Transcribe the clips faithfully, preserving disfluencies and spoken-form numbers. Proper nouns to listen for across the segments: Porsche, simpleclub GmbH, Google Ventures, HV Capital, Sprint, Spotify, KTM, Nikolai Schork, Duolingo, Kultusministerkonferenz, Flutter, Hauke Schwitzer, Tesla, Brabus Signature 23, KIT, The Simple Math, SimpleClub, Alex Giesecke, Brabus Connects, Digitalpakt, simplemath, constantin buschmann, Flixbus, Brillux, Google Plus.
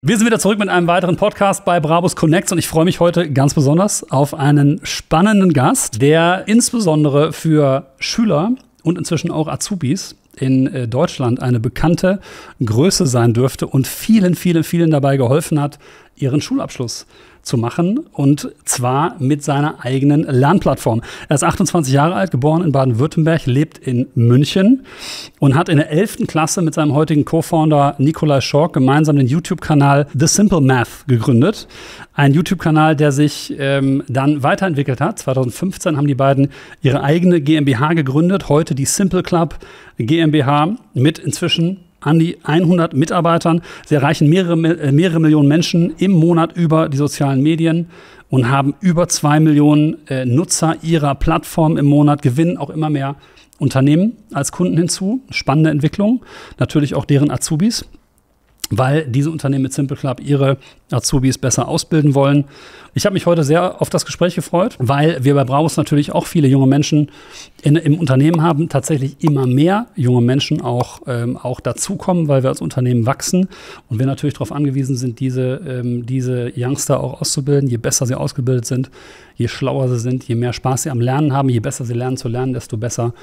Wir sind wieder zurück mit einem weiteren Podcast bei Brabus Connects und ich freue mich heute ganz besonders auf einen spannenden Gast, der insbesondere für Schüler und inzwischen auch Azubis in Deutschland eine bekannte Größe sein dürfte und vielen, vielen, vielen dabei geholfen hat, ihren Schulabschluss zu machen und zwar mit seiner eigenen Lernplattform. Er ist achtundzwanzig Jahre alt, geboren in Baden-Württemberg, lebt in München und hat in der elften Klasse mit seinem heutigen Co-Founder Nikolai Schork gemeinsam den YouTube-Kanal The Simple Math gegründet. Ein YouTube-Kanal, der sich ähm, dann weiterentwickelt hat. zweitausendfünfzehn haben die beiden ihre eigene GmbH gegründet, heute die SimpleClub GmbH mit inzwischen an die hundert Mitarbeitern. Sie erreichen mehrere, mehrere Millionen Menschen im Monat über die sozialen Medien und haben über zwei Millionen äh, Nutzer ihrer Plattform im Monat, gewinnen auch immer mehr Unternehmen als Kunden hinzu. Spannende Entwicklung, natürlich auch deren Azubis, weil diese Unternehmen mit SimpleClub ihre Azubis besser ausbilden wollen. Ich habe mich heute sehr auf das Gespräch gefreut, weil wir bei Brabus natürlich auch viele junge Menschen in, im Unternehmen haben, tatsächlich immer mehr junge Menschen auch, ähm, auch dazukommen, weil wir als Unternehmen wachsen und wir natürlich darauf angewiesen sind, diese, ähm, diese Youngster auch auszubilden. Je besser sie ausgebildet sind, je schlauer sie sind, je mehr Spaß sie am Lernen haben, je besser sie lernen zu lernen, desto besser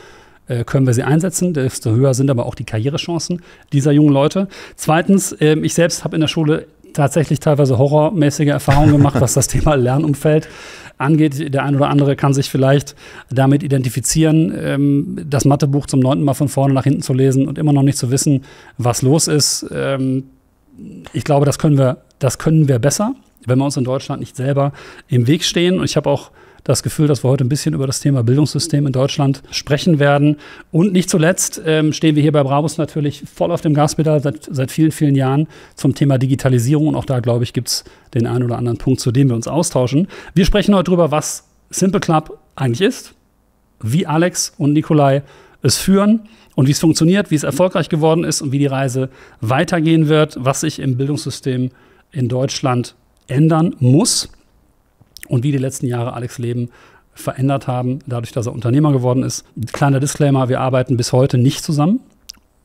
können wir sie einsetzen, desto höher sind aber auch die Karrierechancen dieser jungen Leute. Zweitens, ich selbst habe in der Schule tatsächlich teilweise horrormäßige Erfahrungen gemacht, was das Thema Lernumfeld angeht. Der ein oder andere kann sich vielleicht damit identifizieren, das Mathebuch zum neunten Mal von vorne nach hinten zu lesen und immer noch nicht zu wissen, was los ist. Ich glaube, das können wir, das können wir besser, wenn wir uns in Deutschland nicht selber im Weg stehen. Und ich habe auch das Gefühl, dass wir heute ein bisschen über das Thema Bildungssystem in Deutschland sprechen werden. Und nicht zuletzt ähm, stehen wir hier bei Brabus natürlich voll auf dem Gaspedal seit, seit vielen, vielen Jahren zum Thema Digitalisierung. Und auch da, glaube ich, gibt es den einen oder anderen Punkt, zu dem wir uns austauschen. Wir sprechen heute darüber, was SimpleClub eigentlich ist, wie Alex und Nikolai es führen und wie es funktioniert, wie es erfolgreich geworden ist und wie die Reise weitergehen wird, was sich im Bildungssystem in Deutschland ändern muss. Und wie die letzten Jahre Alex' Leben verändert haben, dadurch, dass er Unternehmer geworden ist. Kleiner Disclaimer, wir arbeiten bis heute nicht zusammen.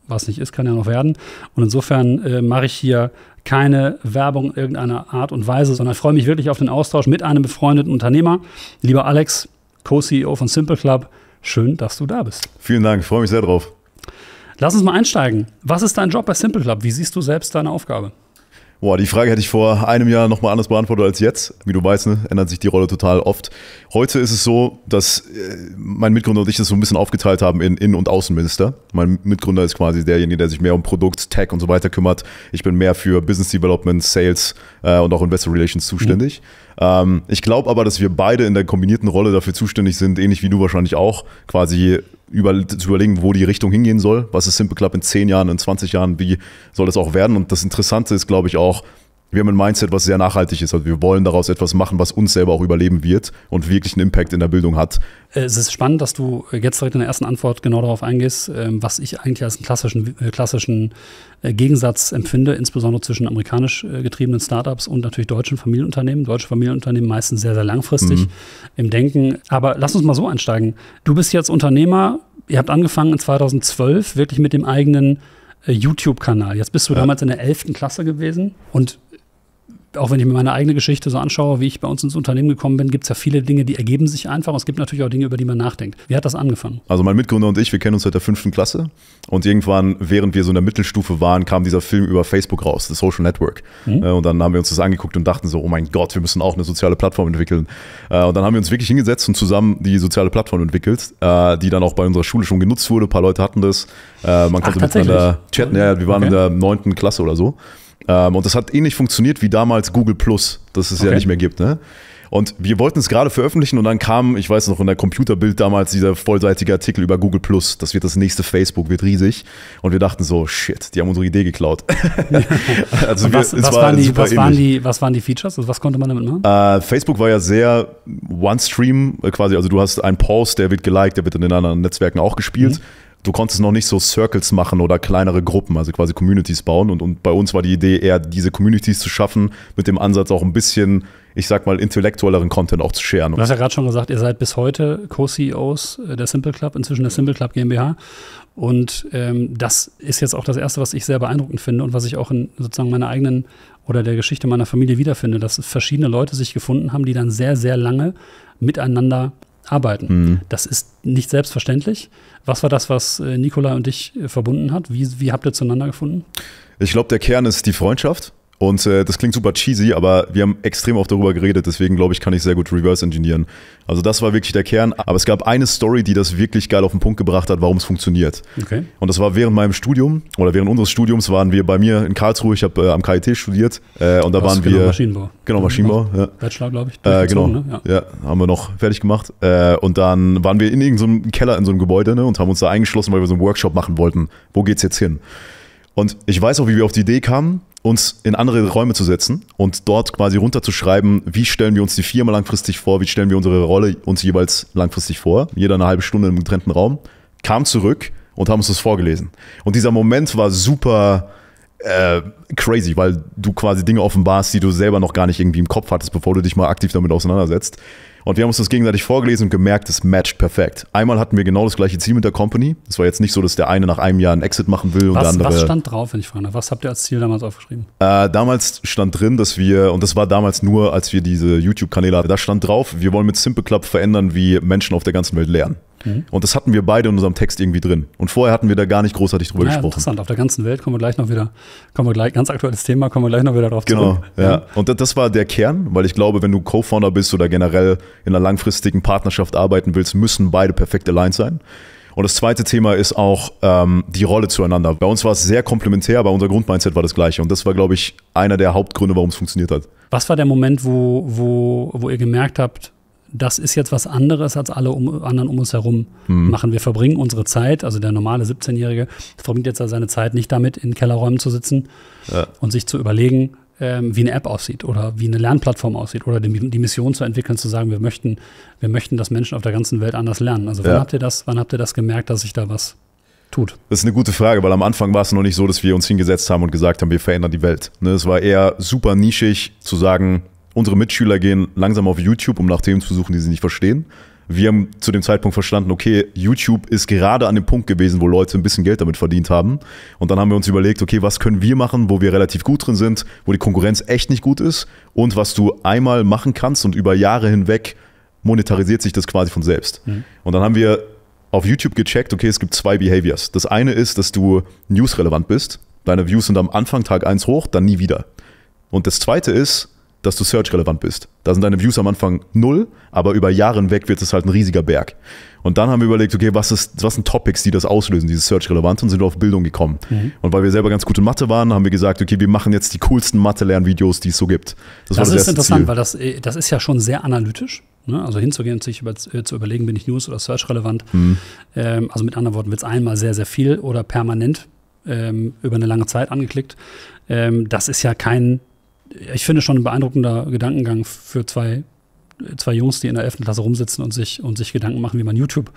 Was nicht ist, kann ja noch werden. Und insofern äh, mache ich hier keine Werbung irgendeiner Art und Weise, sondern freue mich wirklich auf den Austausch mit einem befreundeten Unternehmer. Lieber Alex, Co-C E O von SimpleClub, schön, dass du da bist. Vielen Dank, ich freue mich sehr drauf. Lass uns mal einsteigen. Was ist dein Job bei SimpleClub? Wie siehst du selbst deine Aufgabe? Boah, die Frage hätte ich vor einem Jahr nochmal anders beantwortet als jetzt. Wie du weißt, ne, ändert sich die Rolle total oft. Heute ist es so, dass mein Mitgründer und ich das so ein bisschen aufgeteilt haben in Innen- und Außenminister. Mein Mitgründer ist quasi derjenige, der sich mehr um Produkt, Tech und so weiter kümmert. Ich bin mehr für Business Development, Sales äh, und auch Investor Relations zuständig. Mhm. Ähm, ich glaube aber, dass wir beide in der kombinierten Rolle dafür zuständig sind, ähnlich wie du wahrscheinlich auch, quasi Über, zu überlegen, wo die Richtung hingehen soll. Was ist SimpleClub in zehn Jahren, in zwanzig Jahren, wie soll das auch werden? Und das Interessante ist, glaube ich, auch, wir haben ein Mindset, was sehr nachhaltig ist. Also wir wollen daraus etwas machen, was uns selber auch überleben wird und wirklich einen Impact in der Bildung hat. Es ist spannend, dass du jetzt direkt in der ersten Antwort genau darauf eingehst, was ich eigentlich als einen klassischen, klassischen Gegensatz empfinde, insbesondere zwischen amerikanisch getriebenen Startups und natürlich deutschen Familienunternehmen. Deutsche Familienunternehmen meistens sehr, sehr langfristig mhm. im Denken. Aber lass uns mal so einsteigen. Du bist jetzt Unternehmer. Ihr habt angefangen in zweitausendzwölf wirklich mit dem eigenen YouTube-Kanal. Jetzt bist du ja. damals in der elften Klasse gewesen. Und auch wenn ich mir meine eigene Geschichte so anschaue, wie ich bei uns ins Unternehmen gekommen bin, gibt es ja viele Dinge, die ergeben sich einfach. Und es gibt natürlich auch Dinge, über die man nachdenkt. Wie hat das angefangen? Also mein Mitgründer und ich, wir kennen uns seit der fünften Klasse. Und irgendwann, während wir so in der Mittelstufe waren, kam dieser Film über Facebook raus, das Social Network. Mhm. Und dann haben wir uns das angeguckt und dachten so, oh mein Gott, wir müssen auch eine soziale Plattform entwickeln. Und dann haben wir uns wirklich hingesetzt und zusammen die soziale Plattform entwickelt, die dann auch bei unserer Schule schon genutzt wurde. Ein paar Leute hatten das. Man konnte Ach, miteinander chatten. Ja, wir waren okay. in der neunten Klasse oder so. Und das hat ähnlich funktioniert wie damals Google Plus, das es okay. ja nicht mehr gibt. Ne? Und wir wollten es gerade veröffentlichen und dann kam, ich weiß noch, in der Computerbild damals dieser vollseitige Artikel über Google Plus. Das wird das nächste Facebook, wird riesig. Und wir dachten so, shit, die haben unsere Idee geklaut. also was, wir, was, war waren die, was, waren die, was waren die Features? Also was konnte man damit machen? Äh, Facebook war ja sehr One-Stream quasi. Also du hast einen Post, der wird geliked, der wird in den anderen Netzwerken auch gespielt. Mhm. du konntest noch nicht so Circles machen oder kleinere Gruppen, also quasi Communities bauen. Und, und bei uns war die Idee eher, diese Communities zu schaffen, mit dem Ansatz auch ein bisschen, ich sag mal, intellektuelleren Content auch zu scheren. Du hast ja gerade schon gesagt, ihr seid bis heute Co-C E Os der SimpleClub, inzwischen der SimpleClub GmbH. Und ähm, das ist jetzt auch das Erste, was ich sehr beeindruckend finde und was ich auch in sozusagen meiner eigenen oder der Geschichte meiner Familie wiederfinde, dass verschiedene Leute sich gefunden haben, die dann sehr, sehr lange miteinander arbeiten. Mhm. Das ist nicht selbstverständlich. Was war das, was äh, Nikolai und dich äh, verbunden hat? Wie, wie habt ihr zueinander gefunden? Ich glaube, der Kern ist die Freundschaft. Und äh, das klingt super cheesy, aber wir haben extrem auch darüber geredet. Deswegen, glaube ich, kann ich sehr gut reverse-engineeren. Also das war wirklich der Kern. Aber es gab eine Story, die das wirklich geil auf den Punkt gebracht hat, warum es funktioniert. Okay. Und das war während meinem Studium oder während unseres Studiums waren wir bei mir in Karlsruhe. Ich habe äh, am K I T studiert. Äh, und da waren genau wir Maschinenbau. Genau, Maschinenbau. Ja. Bachelor, glaube ich. Äh, genau, ne? ja. ja, haben wir noch fertig gemacht. Äh, und dann waren wir in irgendeinem Keller in so einem Gebäude, ne, und haben uns da eingeschlossen, weil wir so einen Workshop machen wollten. Wo geht's jetzt hin? Und ich weiß auch, wie wir auf die Idee kamen, uns in andere Räume zu setzen und dort quasi runterzuschreiben, wie stellen wir uns die Firma langfristig vor, wie stellen wir unsere Rolle uns jeweils langfristig vor. Jeder eine halbe Stunde im getrennten Raum, kam zurück und haben uns das vorgelesen. Und dieser Moment war super äh, crazy, weil du quasi Dinge offenbarst, die du selber noch gar nicht irgendwie im Kopf hattest, bevor du dich mal aktiv damit auseinandersetzt. Und wir haben uns das gegenseitig vorgelesen und gemerkt, es matcht perfekt. Einmal hatten wir genau das gleiche Ziel mit der Company. Es war jetzt nicht so, dass der eine nach einem Jahr einen Exit machen will und was, der andere... Was stand drauf, wenn ich frage? Was habt ihr als Ziel damals aufgeschrieben? Äh, damals stand drin, dass wir, und das war damals nur, als wir diese YouTube-Kanäle hatten, da stand drauf, wir wollen mit SimpleClub verändern, wie Menschen auf der ganzen Welt lernen. Mhm. Und das hatten wir beide in unserem Text irgendwie drin. Und vorher hatten wir da gar nicht großartig drüber naja, gesprochen. Interessant, auf der ganzen Welt kommen wir gleich noch wieder, kommen wir gleich, ganz aktuelles Thema, kommen wir gleich noch wieder drauf genau, zurück. Genau, ja. ja. Und das, das war der Kern, weil ich glaube, wenn du Co-Founder bist oder generell in einer langfristigen Partnerschaft arbeiten willst, müssen beide perfekt aligned sein. Und das zweite Thema ist auch ähm, die Rolle zueinander. Bei uns war es sehr komplementär, aber unser Grundmindset war das gleiche. Und das war, glaube ich, einer der Hauptgründe, warum es funktioniert hat. Was war der Moment, wo, wo, wo ihr gemerkt habt, das ist jetzt was anderes, als alle um, anderen um uns herum mhm. machen. Wir verbringen unsere Zeit, also der normale siebzehnjährige verbringt jetzt seine Zeit nicht damit, in Kellerräumen zu sitzen ja. und sich zu überlegen, ähm, wie eine App aussieht oder wie eine Lernplattform aussieht oder die, die Mission zu entwickeln, zu sagen, wir möchten, wir möchten, dass Menschen auf der ganzen Welt anders lernen. Also wann, ja. habt ihr das, wann habt ihr das gemerkt, dass sich da was tut? Das ist eine gute Frage, weil am Anfang war es noch nicht so, dass wir uns hingesetzt haben und gesagt haben, wir verändern die Welt. Ne, es war eher super nischig zu sagen, unsere Mitschüler gehen langsam auf YouTube, um nach Themen zu suchen, die sie nicht verstehen. Wir haben zu dem Zeitpunkt verstanden, okay, YouTube ist gerade an dem Punkt gewesen, wo Leute ein bisschen Geld damit verdient haben. Und dann haben wir uns überlegt, okay, was können wir machen, wo wir relativ gut drin sind, wo die Konkurrenz echt nicht gut ist und was du einmal machen kannst und über Jahre hinweg monetarisiert sich das quasi von selbst. Mhm. Und dann haben wir auf YouTube gecheckt, okay, es gibt zwei Behaviors. Das eine ist, dass du newsrelevant bist. Deine Views sind am Anfang Tag eins hoch, dann nie wieder. Und das zweite ist, dass du search-relevant bist. Da sind deine Views am Anfang null, aber über Jahre hinweg wird es halt ein riesiger Berg. Und dann haben wir überlegt, okay, was, ist, was sind Topics, die das auslösen, dieses Search-relevant, und sind auf Bildung gekommen. Mhm. Und weil wir selber ganz gute Mathe waren, haben wir gesagt, okay, wir machen jetzt die coolsten Mathe-Lernvideos, die es so gibt. Das, das, war das ist interessant, Ziel. Weil das, das ist ja schon sehr analytisch. Ne? Also hinzugehen und sich über, zu überlegen, bin ich News- oder Search-relevant. Mhm. Ähm, also mit anderen Worten, wird es einmal sehr, sehr viel oder permanent ähm, über eine lange Zeit angeklickt. Ähm, das ist ja kein... Ich finde schon ein beeindruckender Gedankengang für zwei, zwei Jungs, die in der elften Klasse rumsitzen und sich, und sich Gedanken machen, wie man YouTube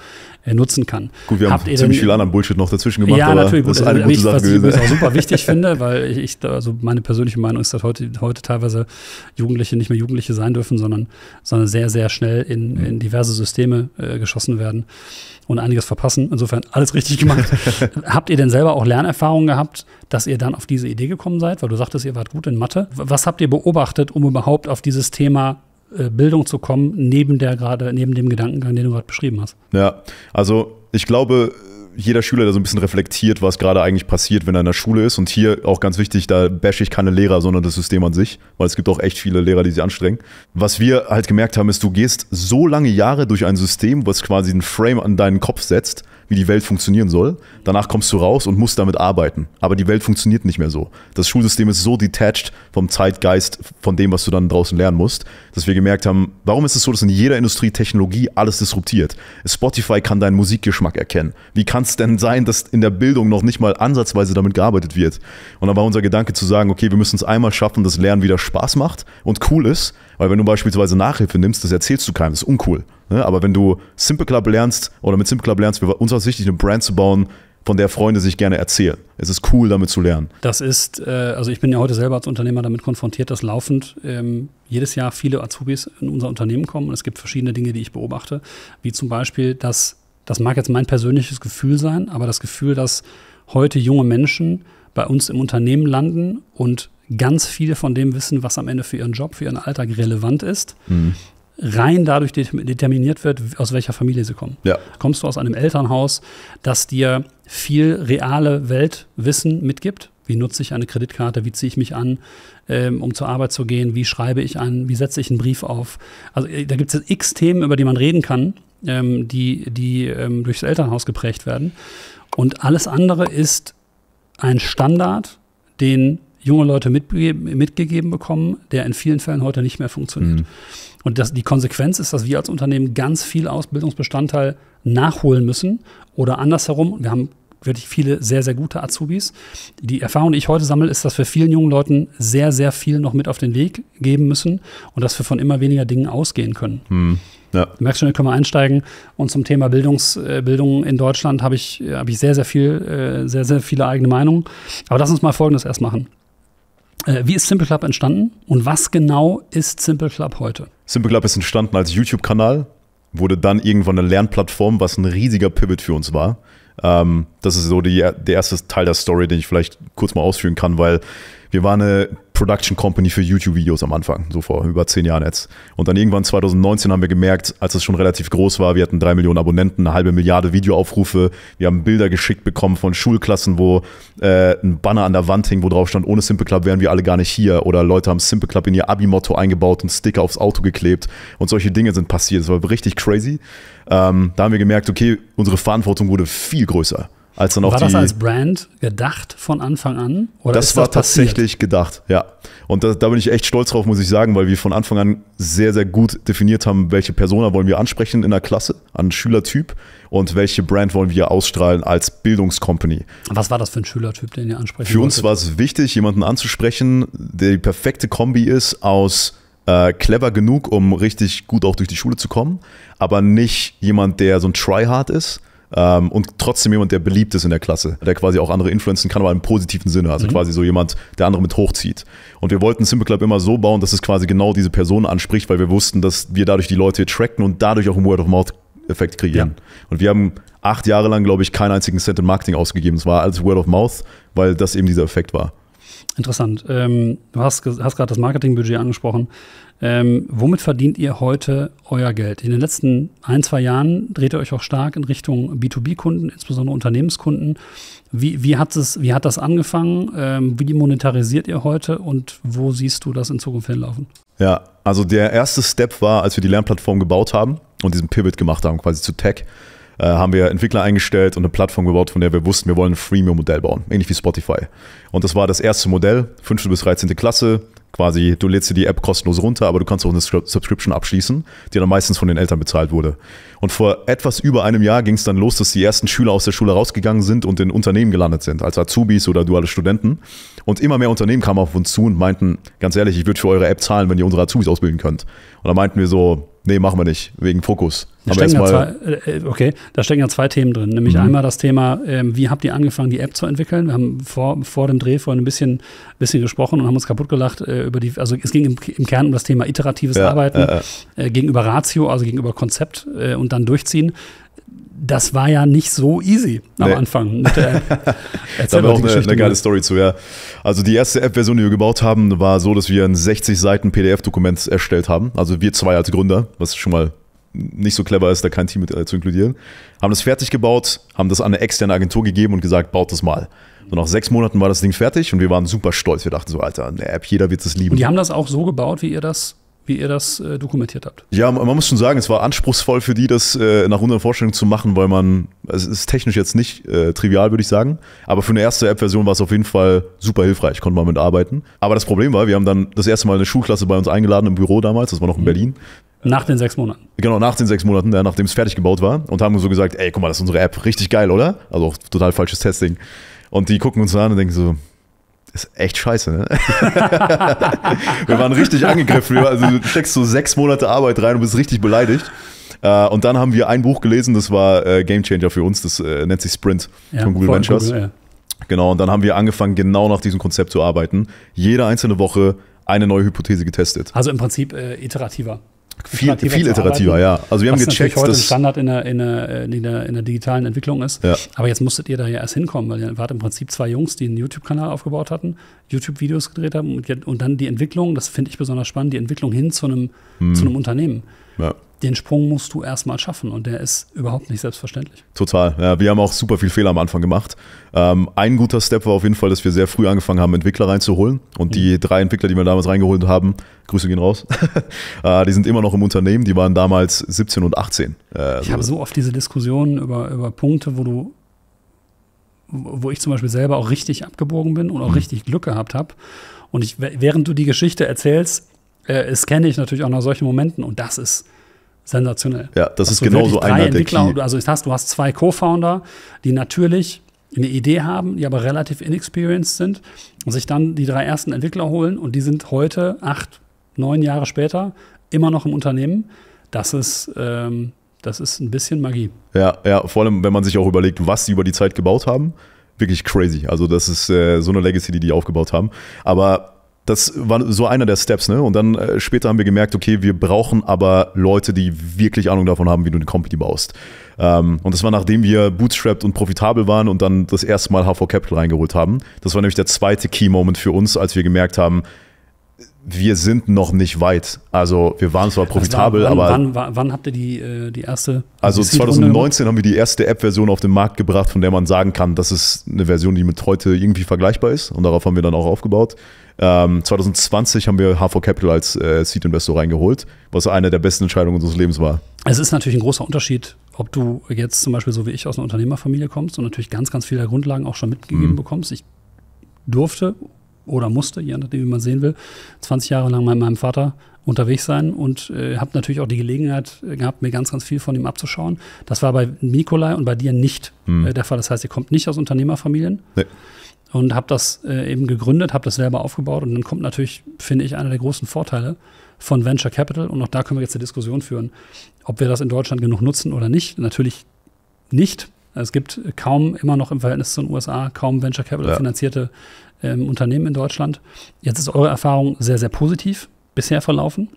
äh, nutzen kann. Gut, wir Habt haben ziemlich denn, viel anderen Bullshit noch dazwischen gemacht, ja, aber natürlich, das ist eine also, gute Sache gewesen. Was ich auch super wichtig finde, weil ich, also meine persönliche Meinung ist, dass heute, heute teilweise Jugendliche nicht mehr Jugendliche sein dürfen, sondern, sondern sehr, sehr schnell in, in diverse Systeme äh, geschossen werden und einiges verpassen. Insofern alles richtig gemacht. Habt ihr denn selber auch Lernerfahrungen gehabt, dass ihr dann auf diese Idee gekommen seid? Weil du sagtest, ihr wart gut in Mathe. Was habt ihr beobachtet, um überhaupt auf dieses Thema Bildung zu kommen, neben der gerade, neben dem Gedankengang, den du gerade beschrieben hast? Ja, also ich glaube, jeder Schüler, der so ein bisschen reflektiert, was gerade eigentlich passiert, wenn er in der Schule ist. Und hier auch ganz wichtig, da bashe ich keine Lehrer, sondern das System an sich, weil es gibt auch echt viele Lehrer, die sich anstrengen. Was wir halt gemerkt haben, ist, du gehst so lange Jahre durch ein System, was quasi einen Frame an deinen Kopf setzt, wie die Welt funktionieren soll. Danach kommst du raus und musst damit arbeiten. Aber die Welt funktioniert nicht mehr so. Das Schulsystem ist so detached vom Zeitgeist, von dem, was du dann draußen lernen musst, dass wir gemerkt haben, warum ist es so, dass in jeder Industrie Technologie alles disruptiert? Spotify kann deinen Musikgeschmack erkennen. Wie kann es denn sein, dass in der Bildung noch nicht mal ansatzweise damit gearbeitet wird? Und dann war unser Gedanke zu sagen, okay, wir müssen es einmal schaffen, dass Lernen wieder Spaß macht und cool ist, weil wenn du beispielsweise Nachhilfe nimmst, das erzählst du keinem, das ist uncool. Ne? Aber wenn du SimpleClub lernst oder mit SimpleClub lernst, wir, uns war es wichtig, eine Brand zu bauen, von der Freunde sich gerne erzählen. Es ist cool, damit zu lernen. Das ist, äh, also ich bin ja heute selber als Unternehmer damit konfrontiert, dass laufend ähm, jedes Jahr viele Azubis in unser Unternehmen kommen. Und es gibt verschiedene Dinge, die ich beobachte, wie zum Beispiel, dass, das mag jetzt mein persönliches Gefühl sein, aber das Gefühl, dass heute junge Menschen bei uns im Unternehmen landen und ganz viel von dem wissen, was am Ende für ihren Job, für ihren Alltag relevant ist, mhm. rein dadurch determiniert wird, aus welcher Familie sie kommen. Ja. Kommst du aus einem Elternhaus, das dir viel reale Weltwissen mitgibt? Wie nutze ich eine Kreditkarte? Wie ziehe ich mich an, ähm, um zur Arbeit zu gehen? Wie schreibe ich einen? Wie setze ich einen Brief auf? Also da gibt es x Themen, über die man reden kann, ähm, die, die ähm, durchs Elternhaus geprägt werden. Und alles andere ist ein Standard, den junge Leute mitge- mitgegeben bekommen, der in vielen Fällen heute nicht mehr funktioniert. Mhm. Und das, die Konsequenz ist, dass wir als Unternehmen ganz viel Ausbildungsbestandteil nachholen müssen oder andersherum. Wir haben wirklich viele sehr, sehr gute Azubis. Die Erfahrung, die ich heute sammle, ist, dass wir vielen jungen Leuten sehr, sehr viel noch mit auf den Weg geben müssen und dass wir von immer weniger Dingen ausgehen können. Mhm. Ja. Du merkst schon, da können wir einsteigen. Und zum Thema Bildungs, äh, Bildung in Deutschland habe ich, hab ich sehr, sehr viel, äh, sehr, sehr viele eigene Meinungen. Aber lass uns mal Folgendes erst machen. Wie ist SimpleClub entstanden und was genau ist SimpleClub heute? SimpleClub ist entstanden als YouTube-Kanal, wurde dann irgendwann eine Lernplattform, was ein riesiger Pivot für uns war. Ähm, das ist so die, der erste Teil der Story, den ich vielleicht kurz mal ausführen kann, weil wir waren eine Production Company für YouTube-Videos am Anfang, so vor über zehn Jahren jetzt. Und dann irgendwann zwanzig neunzehn haben wir gemerkt, als es schon relativ groß war, wir hatten drei Millionen Abonnenten, eine halbe Milliarde Videoaufrufe, wir haben Bilder geschickt bekommen von Schulklassen, wo äh, ein Banner an der Wand hing, wo drauf stand, ohne SimpleClub wären wir alle gar nicht hier, oder Leute haben SimpleClub in ihr Abi-Motto eingebaut und Sticker aufs Auto geklebt und solche Dinge sind passiert, das war richtig crazy. Ähm, da haben wir gemerkt, okay, unsere Verantwortung wurde viel größer. Als dann war das als Brand gedacht von Anfang an? Oder das war tatsächlich gedacht, ja. Und da, da bin ich echt stolz drauf, muss ich sagen, weil wir von Anfang an sehr, sehr gut definiert haben, welche Persona wollen wir ansprechen in der Klasse, an Schülertyp und welche Brand wollen wir ausstrahlen als Bildungscompany. Was war das für ein Schülertyp, den ihr ansprechen wolltet? Für uns war es wichtig, jemanden anzusprechen, der die perfekte Kombi ist aus Äh, clever genug, um richtig gut auch durch die Schule zu kommen, aber nicht jemand, der so ein Tryhard ist ähm, und trotzdem jemand, der beliebt ist in der Klasse, der quasi auch andere influenzen kann, aber im positiven Sinne, also mhm. quasi so jemand, der andere mit hochzieht. Und wir wollten SimpleClub immer so bauen, dass es quasi genau diese Person anspricht, weil wir wussten, dass wir dadurch die Leute tracken und dadurch auch einen Word-of-Mouth-Effekt kreieren. Ja. Und wir haben acht Jahre lang, glaube ich, keinen einzigen Cent in Marketing ausgegeben. Es war alles Word-of-Mouth, weil das eben dieser Effekt war. Interessant. Ähm, du hast, hast gerade das Marketingbudget angesprochen. Ähm, womit verdient ihr heute euer Geld? In den letzten ein, zwei Jahren dreht ihr euch auch stark in Richtung B zwei B-Kunden, insbesondere Unternehmenskunden. Wie, wie, hat, es, wie hat das angefangen? Ähm, wie monetarisiert ihr heute und wo siehst du das in Zukunft hinlaufen? Ja, also der erste Step war, als wir die Lernplattform gebaut haben und diesen Pivot gemacht haben, quasi zu Tech, haben wir Entwickler eingestellt und eine Plattform gebaut, von der wir wussten, wir wollen ein Freemium-Modell bauen, ähnlich wie Spotify. Und das war das erste Modell, fünfte bis dreizehnte Klasse, quasi du lädst dir die App kostenlos runter, aber du kannst auch eine Subscription abschließen, die dann meistens von den Eltern bezahlt wurde. Und vor etwas über einem Jahr ging es dann los, dass die ersten Schüler aus der Schule rausgegangen sind und in Unternehmen gelandet sind, als Azubis oder duale Studenten. Und immer mehr Unternehmen kamen auf uns zu und meinten, ganz ehrlich, ich würde für eure App zahlen, wenn ihr unsere Azubis ausbilden könnt. Und da meinten wir so, nee, machen wir nicht, wegen Fokus. Da stecken, ja zwei, okay, da stecken ja zwei Themen drin, nämlich mhm. einmal das Thema, ähm, wie habt ihr angefangen, die App zu entwickeln? Wir haben vor, vor dem Dreh vorhin ein bisschen, bisschen gesprochen und haben uns kaputt gelacht, äh, über die, also es ging im, im Kern um das Thema iteratives ja, Arbeiten äh, äh. Äh, gegenüber Ratio, also gegenüber Konzept äh, und dann durchziehen. Das war ja nicht so easy am nee. Anfang. Mit der App. Da war auch eine, eine geile Story zu, ja. Also die erste App-Version, die wir gebaut haben, war so, dass wir ein sechzig Seiten P D F-Dokument erstellt haben. Also wir zwei als Gründer, was schon mal nicht so clever ist, da kein Team mit äh, zu inkludieren. Haben das fertig gebaut, haben das an eine externe Agentur gegeben und gesagt, baut das mal. So nach sechs Monaten war das Ding fertig und wir waren super stolz. Wir dachten so, Alter, eine App, jeder wird es lieben. Und die haben das auch so gebaut, wie ihr das wie ihr das äh, dokumentiert habt. Ja, man, man muss schon sagen, es war anspruchsvoll für die, das äh, nach unseren Vorstellungen zu machen, weil man, es ist technisch jetzt nicht äh, trivial, würde ich sagen, aber für eine erste App-Version war es auf jeden Fall super hilfreich, konnte man mitarbeiten. Aber das Problem war, wir haben dann das erste Mal eine Schulklasse bei uns eingeladen im Büro damals, das war noch in mhm. Berlin. Nach den sechs Monaten. Genau, nach den sechs Monaten, ja, nachdem es fertig gebaut war und haben so gesagt, ey, guck mal, das ist unsere App, richtig geil, oder? Also auch total falsches Testing. Und die gucken uns an und denken so, ist echt scheiße, ne? Wir waren richtig angegriffen. Also du steckst so sechs Monate Arbeit rein und bist richtig beleidigt. Äh, und dann haben wir ein Buch gelesen, das war äh, Game Changer für uns, das äh, nennt sich Sprint ja, von Google Ventures. Google, ja. Genau, und dann haben wir angefangen, genau nach diesem Konzept zu arbeiten. Jede einzelne Woche eine neue Hypothese getestet. Also im Prinzip äh, iterativer. Viel, viel iterativer, ja. Also wir haben gecheckt, dass heute ein Standard in der, in, der, in, der, in der digitalen Entwicklung ist. Ja. Aber jetzt musstet ihr da ja erst hinkommen, weil ihr wart im Prinzip zwei Jungs, die einen YouTube-Kanal aufgebaut hatten, YouTube-Videos gedreht haben und, und dann die Entwicklung, das finde ich besonders spannend, die Entwicklung hin zu einem, hm. zu einem Unternehmen. Ja. Den Sprung musst du erstmal schaffen und der ist überhaupt nicht selbstverständlich. Total. Ja, wir haben auch super viel Fehler am Anfang gemacht. Ähm, ein guter Step war auf jeden Fall, dass wir sehr früh angefangen haben, Entwickler reinzuholen. Und mhm. die drei Entwickler, die wir damals reingeholt haben, Grüße gehen raus, äh, die sind immer noch im Unternehmen. Die waren damals siebzehn und achtzehn. Äh, ich so habe so oft diese Diskussionen über, über Punkte, wo du, wo ich zum Beispiel selber auch richtig abgebogen bin und auch mhm. richtig Glück gehabt habe. Und ich, während du die Geschichte erzählst, äh, scanne ich natürlich auch nach solchen Momenten. Und das ist sensationell. Ja, das ist genau so einer der Key. Also ich hast, du hast zwei Co-Founder, die natürlich eine Idee haben, die aber relativ inexperienced sind und sich dann die drei ersten Entwickler holen und die sind heute, acht, neun Jahre später, immer noch im Unternehmen. Das ist, ähm, das ist ein bisschen Magie. Ja, ja, vor allem, wenn man sich auch überlegt, was sie über die Zeit gebaut haben. Wirklich crazy. Also das ist äh, so eine Legacy, die die aufgebaut haben. Aber das war so einer der Steps, ne? Und dann äh, später haben wir gemerkt, okay, wir brauchen aber Leute, die wirklich Ahnung davon haben, wie du eine Company baust. Ähm, und das war, nachdem wir bootstrapped und profitabel waren und dann das erste Mal H V Capital reingeholt haben. Das war nämlich der zweite Key-Moment für uns, als wir gemerkt haben, wir sind noch nicht weit. Also wir waren zwar profitabel, also wann, aber... Wann, wann, wann habt ihr die, äh, die erste... Also zwanzig neunzehn haben wir die erste App-Version auf den Markt gebracht, von der man sagen kann, das ist eine Version, die mit heute irgendwie vergleichbar ist. Und darauf haben wir dann auch aufgebaut. Ähm, zwanzig zwanzig haben wir H V Capital als äh, Seed-Investor reingeholt, was eine der besten Entscheidungen unseres Lebens war. Es ist natürlich ein großer Unterschied, ob du jetzt zum Beispiel so wie ich aus einer Unternehmerfamilie kommst und natürlich ganz, ganz viele Grundlagen auch schon mitgegeben mhm. bekommst. Ich durfte... oder musste, je nachdem, wie man sehen will, zwanzig Jahre lang mit meinem Vater unterwegs sein und äh, habe natürlich auch die Gelegenheit gehabt, mir ganz, ganz viel von ihm abzuschauen. Das war bei Nikolai und bei dir nicht hm. äh, der Fall. Das heißt, ihr kommt nicht aus Unternehmerfamilien nee. und habt das äh, eben gegründet, habt das selber aufgebaut und dann kommt natürlich, finde ich, einer der großen Vorteile von Venture Capital und auch da können wir jetzt eine Diskussion führen, ob wir das in Deutschland genug nutzen oder nicht. Natürlich nicht. Es gibt kaum, immer noch im Verhältnis zu den U S A, kaum Venture Capital finanzierte ähm, Unternehmen in Deutschland. Jetzt ist eure Erfahrung sehr, sehr positiv bisher verlaufen.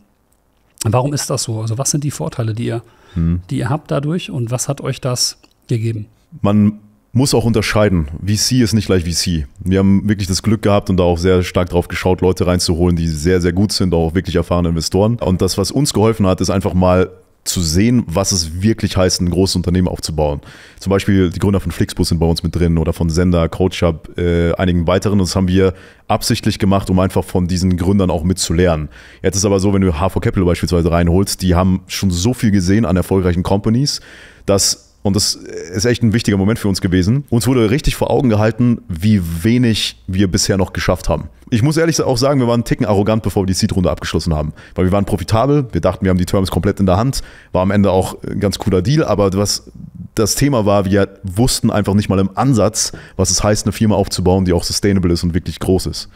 Warum ist das so? Also was sind die Vorteile, die ihr, hm. die ihr habt dadurch und was hat euch das gegeben? Man muss auch unterscheiden. V C ist nicht gleich V C. Wir haben wirklich das Glück gehabt und da auch sehr stark drauf geschaut, Leute reinzuholen, die sehr, sehr gut sind, auch wirklich erfahrene Investoren. Und das, was uns geholfen hat, ist einfach mal zu sehen, was es wirklich heißt, ein großes Unternehmen aufzubauen. Zum Beispiel die Gründer von Flixbus sind bei uns mit drin oder von Sender, CoachUp, äh, einigen weiteren. Und das haben wir absichtlich gemacht, um einfach von diesen Gründern auch mitzulernen. Jetzt ist aber so, wenn du H V Capital beispielsweise reinholst, die haben schon so viel gesehen an erfolgreichen Companies, dass, und das ist echt ein wichtiger Moment für uns gewesen, uns wurde richtig vor Augen gehalten, wie wenig wir bisher noch geschafft haben. Ich muss ehrlich auch sagen, wir waren einen Ticken arrogant, bevor wir die Seed-Runde abgeschlossen haben. Weil wir waren profitabel, wir dachten, wir haben die Terms komplett in der Hand, war am Ende auch ein ganz cooler Deal, aber was das Thema war, wir wussten einfach nicht mal im Ansatz, was es heißt, eine Firma aufzubauen, die auch sustainable ist und wirklich groß ist.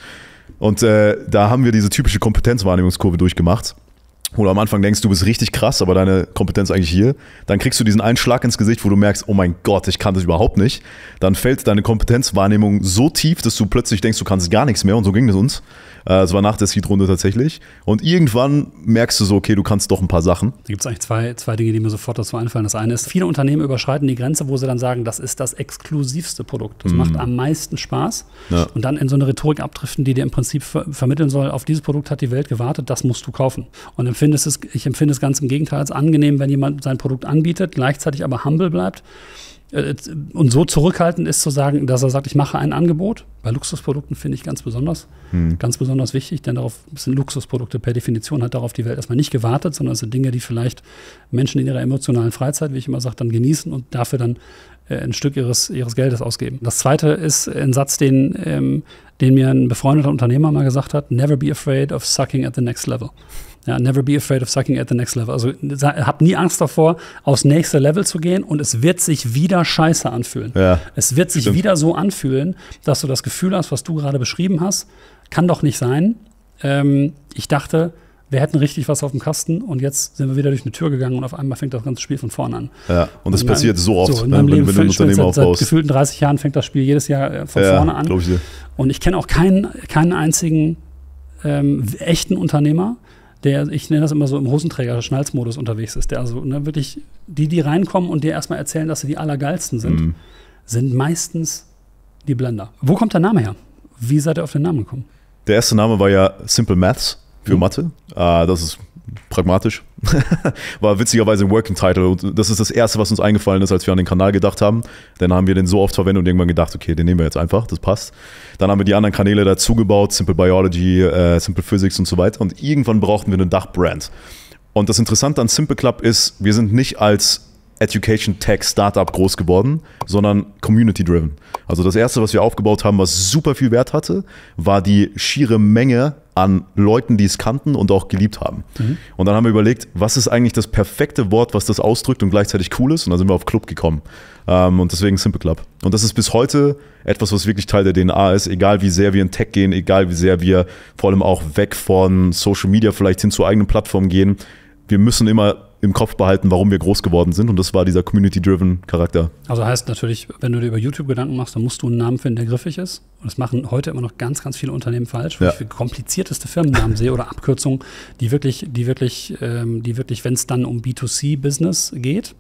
Und äh, da haben wir diese typische Kompetenzwahrnehmungskurve durchgemacht. Oder am Anfang denkst du, bist richtig krass, aber deine Kompetenz eigentlich hier. Dann kriegst du diesen einen Schlag ins Gesicht, wo du merkst, oh mein Gott, ich kann das überhaupt nicht. Dann fällt deine Kompetenzwahrnehmung so tief, dass du plötzlich denkst, du kannst gar nichts mehr. Und so ging es uns. Es war nach der Seed-Runde tatsächlich. Und irgendwann merkst du so, okay, du kannst doch ein paar Sachen. Da gibt es eigentlich zwei, zwei Dinge, die mir sofort dazu einfallen. Das eine ist, viele Unternehmen überschreiten die Grenze, wo sie dann sagen, das ist das exklusivste Produkt. Das mhm. macht am meisten Spaß. Ja. Und dann in so eine Rhetorik abdriften, die dir im Prinzip ver- vermitteln soll, auf dieses Produkt hat die Welt gewartet, das musst du kaufen. Und dann findest es, ich empfinde es ganz im Gegenteil als angenehm, wenn jemand sein Produkt anbietet, gleichzeitig aber humble bleibt und so zurückhaltend ist zu sagen, dass er sagt, ich mache ein Angebot. Bei Luxusprodukten finde ich ganz besonders, hm. ganz besonders wichtig, denn darauf sind Luxusprodukte per Definition, hat darauf die Welt erstmal nicht gewartet, sondern es sind Dinge, die vielleicht Menschen in ihrer emotionalen Freizeit, wie ich immer sage, dann genießen und dafür dann äh, ein Stück ihres, ihres Geldes ausgeben. Das Zweite ist ein Satz, den, ähm, den mir ein befreundeter Unternehmer mal gesagt hat, never be afraid of sucking at the next level. Ja, never be afraid of sucking at the next level. Also hab nie Angst davor, aufs nächste Level zu gehen und es wird sich wieder scheiße anfühlen. Ja, es wird sich stimmt. wieder so anfühlen, dass du das Gefühl hast, was du gerade beschrieben hast, kann doch nicht sein. Ähm, ich dachte, wir hätten richtig was auf dem Kasten und jetzt sind wir wieder durch eine Tür gegangen und auf einmal fängt das ganze Spiel von vorne an. Ja, und das und passiert mein, so oft, so, in meinem ne, Leben wenn, wenn du ein Unternehmen aufbaust. Seit, seit gefühlten dreißig Jahren fängt das Spiel jedes Jahr von ja, vorne an. Glaub ich dir. Und ich kenne auch keinen, keinen einzigen ähm, echten Unternehmer, der, ich nenne das immer so, im Hosenträger-Schnalzmodus unterwegs ist. Der also ne, wirklich, die, die reinkommen und dir erstmal erzählen, dass sie die Allergeilsten sind, mhm. sind meistens die Blender. Wo kommt der Name her? Wie seid ihr auf den Namen gekommen? Der erste Name war ja Simple Maths für mhm. Mathe. Uh, das ist pragmatisch. War witzigerweise ein Working Title und das ist das Erste, was uns eingefallen ist, als wir an den Kanal gedacht haben. Dann haben wir den so oft verwendet und irgendwann gedacht, okay, den nehmen wir jetzt einfach, das passt. Dann haben wir die anderen Kanäle dazu gebaut, Simple Biology, äh, Simple Physics und so weiter und irgendwann brauchten wir eine Dachbrand. Und das Interessante an SimpleClub ist, wir sind nicht als Education Tech Startup groß geworden, sondern Community Driven. Also das Erste, was wir aufgebaut haben, was super viel Wert hatte, war die schiere Menge an Leuten, die es kannten und auch geliebt haben. Mhm. Und dann haben wir überlegt, was ist eigentlich das perfekte Wort, was das ausdrückt und gleichzeitig cool ist? Und dann sind wir auf Club gekommen. Und deswegen SimpleClub. Und das ist bis heute etwas, was wirklich Teil der D N A ist. Egal wie sehr wir in Tech gehen, egal wie sehr wir vor allem auch weg von Social Media vielleicht hin zur eigenen Plattform gehen. Wir müssen immer im Kopf behalten, warum wir groß geworden sind. Und das war dieser Community-driven Charakter. Also heißt natürlich, wenn du dir über YouTube Gedanken machst, dann musst du einen Namen finden, der griffig ist. Und das machen heute immer noch ganz, ganz viele Unternehmen falsch, weil ja. ich für komplizierteste Firmennamen sehe oder Abkürzungen, die wirklich, die wirklich, ähm, die wirklich, wenn es dann um B zwei C Business geht,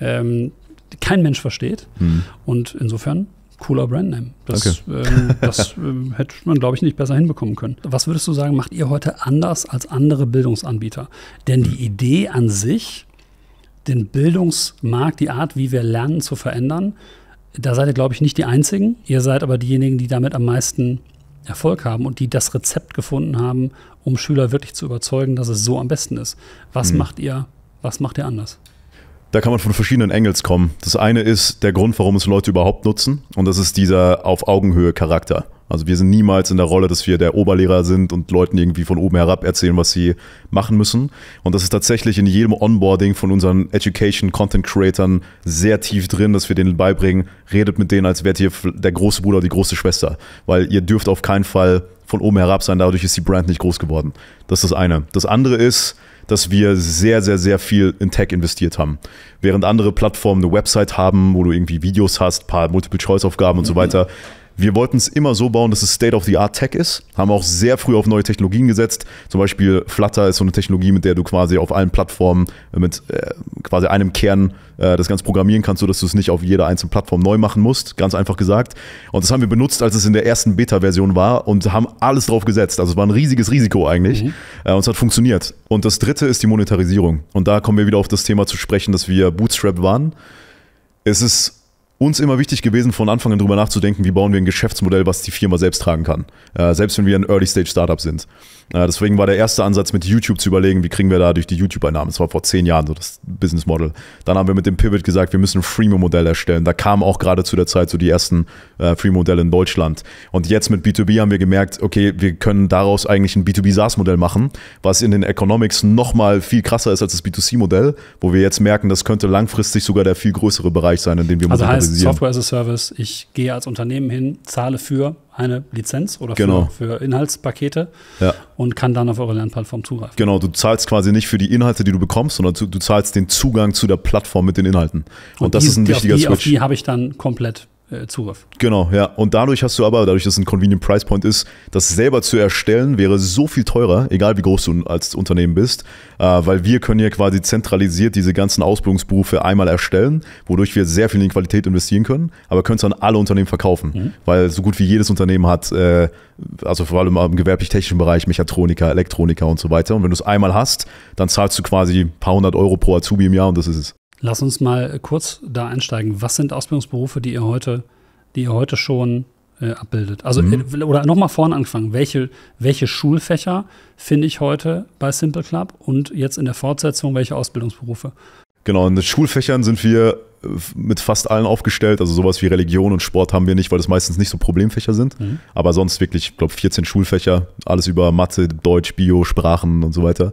ähm, kein Mensch versteht. Hm. Und insofern cooler Brandname. Das, okay. ähm, das äh, hätte man, glaube ich, nicht besser hinbekommen können. Was würdest du sagen, macht ihr heute anders als andere Bildungsanbieter? Denn die Idee an sich, den Bildungsmarkt, die Art, wie wir lernen, zu verändern, da seid ihr, glaube ich, nicht die Einzigen. Ihr seid aber diejenigen, die damit am meisten Erfolg haben und die das Rezept gefunden haben, um Schüler wirklich zu überzeugen, dass es so am besten ist. Was mhm. macht ihr, was macht ihr anders? Da kann man von verschiedenen Angles kommen. Das eine ist der Grund, warum es Leute überhaupt nutzen und das ist dieser auf Augenhöhe Charakter. Also wir sind niemals in der Rolle, dass wir der Oberlehrer sind und Leuten irgendwie von oben herab erzählen, was sie machen müssen. Und das ist tatsächlich in jedem Onboarding von unseren Education-Content-Creatern sehr tief drin, dass wir denen beibringen, redet mit denen, als wärt ihr der große Bruder oder die große Schwester. Weil ihr dürft auf keinen Fall von oben herab sein, dadurch ist die Brand nicht groß geworden. Das ist das eine. Das andere ist, dass wir sehr, sehr, sehr viel in Tech investiert haben. Während andere Plattformen eine Website haben, wo du irgendwie Videos hast, ein paar Multiple-Choice-Aufgaben und so weiter. Wir wollten es immer so bauen, dass es State-of-the-Art-Tech ist, haben auch sehr früh auf neue Technologien gesetzt. Zum Beispiel Flutter ist so eine Technologie, mit der du quasi auf allen Plattformen mit äh, quasi einem Kern äh, das Ganze programmieren kannst, sodass du es nicht auf jeder einzelnen Plattform neu machen musst, ganz einfach gesagt. Und das haben wir benutzt, als es in der ersten Beta-Version war und haben alles drauf gesetzt. Also es war ein riesiges Risiko eigentlich mhm. äh, und es hat funktioniert. Und das Dritte ist die Monetarisierung. Und da kommen wir wieder auf das Thema zu sprechen, dass wir Bootstrap waren. Es ist uns immer wichtig gewesen, von Anfang an drüber nachzudenken, wie bauen wir ein Geschäftsmodell, was die Firma selbst tragen kann. Äh, selbst wenn wir ein Early-Stage-Startup sind. Äh, deswegen war der erste Ansatz mit YouTube zu überlegen, wie kriegen wir da durch die YouTube-Einnahmen. Das war vor zehn Jahren so das Business-Model. Dann haben wir mit dem Pivot gesagt, wir müssen ein Freemium-Modell erstellen. Da kamen auch gerade zu der Zeit so die ersten äh, Freemium-Modelle in Deutschland. Und jetzt mit B zwei B haben wir gemerkt, okay, wir können daraus eigentlich ein B zwei B SaaS-Modell machen, was in den Economics nochmal viel krasser ist als das B zwei C Modell, wo wir jetzt merken, das könnte langfristig sogar der viel größere Bereich sein, in dem wir also monetarisieren. Software as a Service, ich gehe als Unternehmen hin, zahle für eine Lizenz oder genau. für, für Inhaltspakete ja. und kann dann auf eure Lernplattform zugreifen. Genau, du zahlst quasi nicht für die Inhalte, die du bekommst, sondern du, du zahlst den Zugang zu der Plattform mit den Inhalten. Und, und das die, ist ein wichtiger auf die, Switch. Auf die habe ich dann komplett Zugriff. Genau, ja. Und dadurch hast du aber, dadurch, dass es ein Convenient Price Point ist, das selber zu erstellen, wäre so viel teurer, egal wie groß du als Unternehmen bist, weil wir können hier quasi zentralisiert diese ganzen Ausbildungsberufe einmal erstellen, wodurch wir sehr viel in Qualität investieren können, aber können es an alle Unternehmen verkaufen, mhm. weil so gut wie jedes Unternehmen hat, also vor allem im gewerblich-technischen Bereich, Mechatroniker, Elektroniker und so weiter. Und wenn du es einmal hast, dann zahlst du quasi ein paar hundert Euro pro Azubi im Jahr und das ist es. Lass uns mal kurz da einsteigen. Was sind Ausbildungsberufe, die ihr heute, die ihr heute schon äh, abbildet? Also mhm. oder nochmal vorne anfangen. Welche, welche Schulfächer finde ich heute bei SimpleClub und jetzt in der Fortsetzung welche Ausbildungsberufe? Genau, in den Schulfächern sind wir mit fast allen aufgestellt. Also sowas wie Religion und Sport haben wir nicht, weil das meistens nicht so Problemfächer sind. Mhm. Aber sonst wirklich, ich glaube, vierzehn Schulfächer. Alles über Mathe, Deutsch, Bio, Sprachen und so weiter.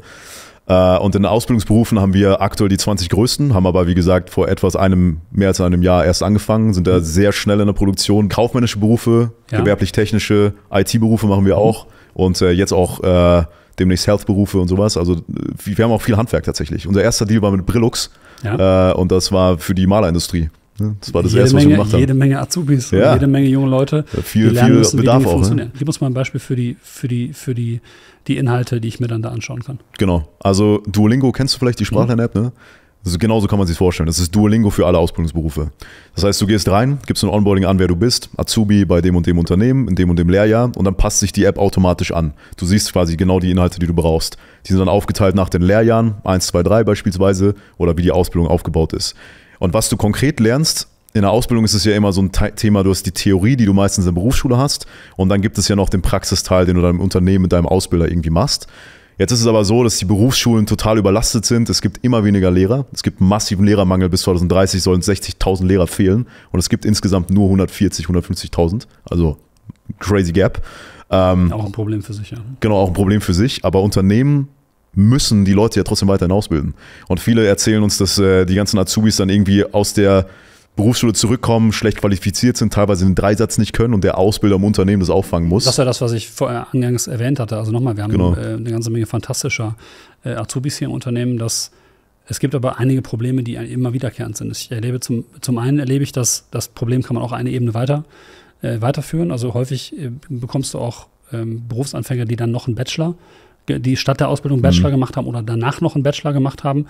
Und in den Ausbildungsberufen haben wir aktuell die zwanzig größten, haben aber wie gesagt vor etwas einem, mehr als einem Jahr erst angefangen, sind da sehr schnell in der Produktion. Kaufmännische Berufe, ja. gewerblich-technische, I T-Berufe machen wir auch und jetzt auch äh, demnächst Health-Berufe und sowas. Also wir haben auch viel Handwerk tatsächlich. Unser erster Deal war mit Brillux, ja. äh, und das war für die Malerindustrie. Das war das jede Erste, was Menge, wir gemacht haben. Jede Menge Azubis, ja. jede Menge junge Leute, ja, viel, die lernen müssen, viel Bedarf wie Dinge auch, funktionieren. Ne? Gib uns mal ein Beispiel für, die, für, die, für die, die Inhalte, die ich mir dann da anschauen kann. Genau, also Duolingo kennst du vielleicht, die Sprachlern-App, ne? Also genauso kann man sich vorstellen. Das ist Duolingo für alle Ausbildungsberufe. Das heißt, du gehst rein, gibst ein Onboarding an, wer du bist, Azubi bei dem und dem Unternehmen, in dem und dem Lehrjahr, und dann passt sich die App automatisch an. Du siehst quasi genau die Inhalte, die du brauchst. Die sind dann aufgeteilt nach den Lehrjahren, eins, zwei, drei beispielsweise, oder wie die Ausbildung aufgebaut ist. Und was du konkret lernst, in der Ausbildung ist es ja immer so ein Thema, du hast die Theorie, die du meistens in der Berufsschule hast, und dann gibt es ja noch den Praxisteil, den du deinem Unternehmen mit deinem Ausbilder irgendwie machst. Jetzt ist es aber so, dass die Berufsschulen total überlastet sind. Es gibt immer weniger Lehrer. Es gibt einen massiven Lehrermangel. Bis zwanzig dreißig sollen sechzigtausend Lehrer fehlen. Und es gibt insgesamt nur hundertvierzigtausend, hundertfünfzigtausend. Also crazy gap. Ähm, auch ein Problem für sich, ja. Genau, auch ein Problem für sich. Aber Unternehmen müssen die Leute ja trotzdem weiterhin ausbilden. Und viele erzählen uns, dass äh, die ganzen Azubis dann irgendwie aus der Berufsschule zurückkommen, schlecht qualifiziert sind, teilweise den Dreisatz nicht können und der Ausbilder im Unternehmen das auffangen muss. Das ist ja das, was ich vorher angangs erwähnt hatte. Also nochmal, wir haben genau. äh, eine ganze Menge fantastischer äh, Azubis hier im Unternehmen. Das, es gibt aber einige Probleme, die immer wiederkehrend sind. Ich erlebe zum, zum einen erlebe ich, dass das Problem kann man auch eine Ebene weiter, äh, weiterführen. Also häufig äh, bekommst du auch äh, Berufsanfänger, die dann noch einen Bachelor, die statt der Ausbildung Bachelor mhm. gemacht haben oder danach noch einen Bachelor gemacht haben,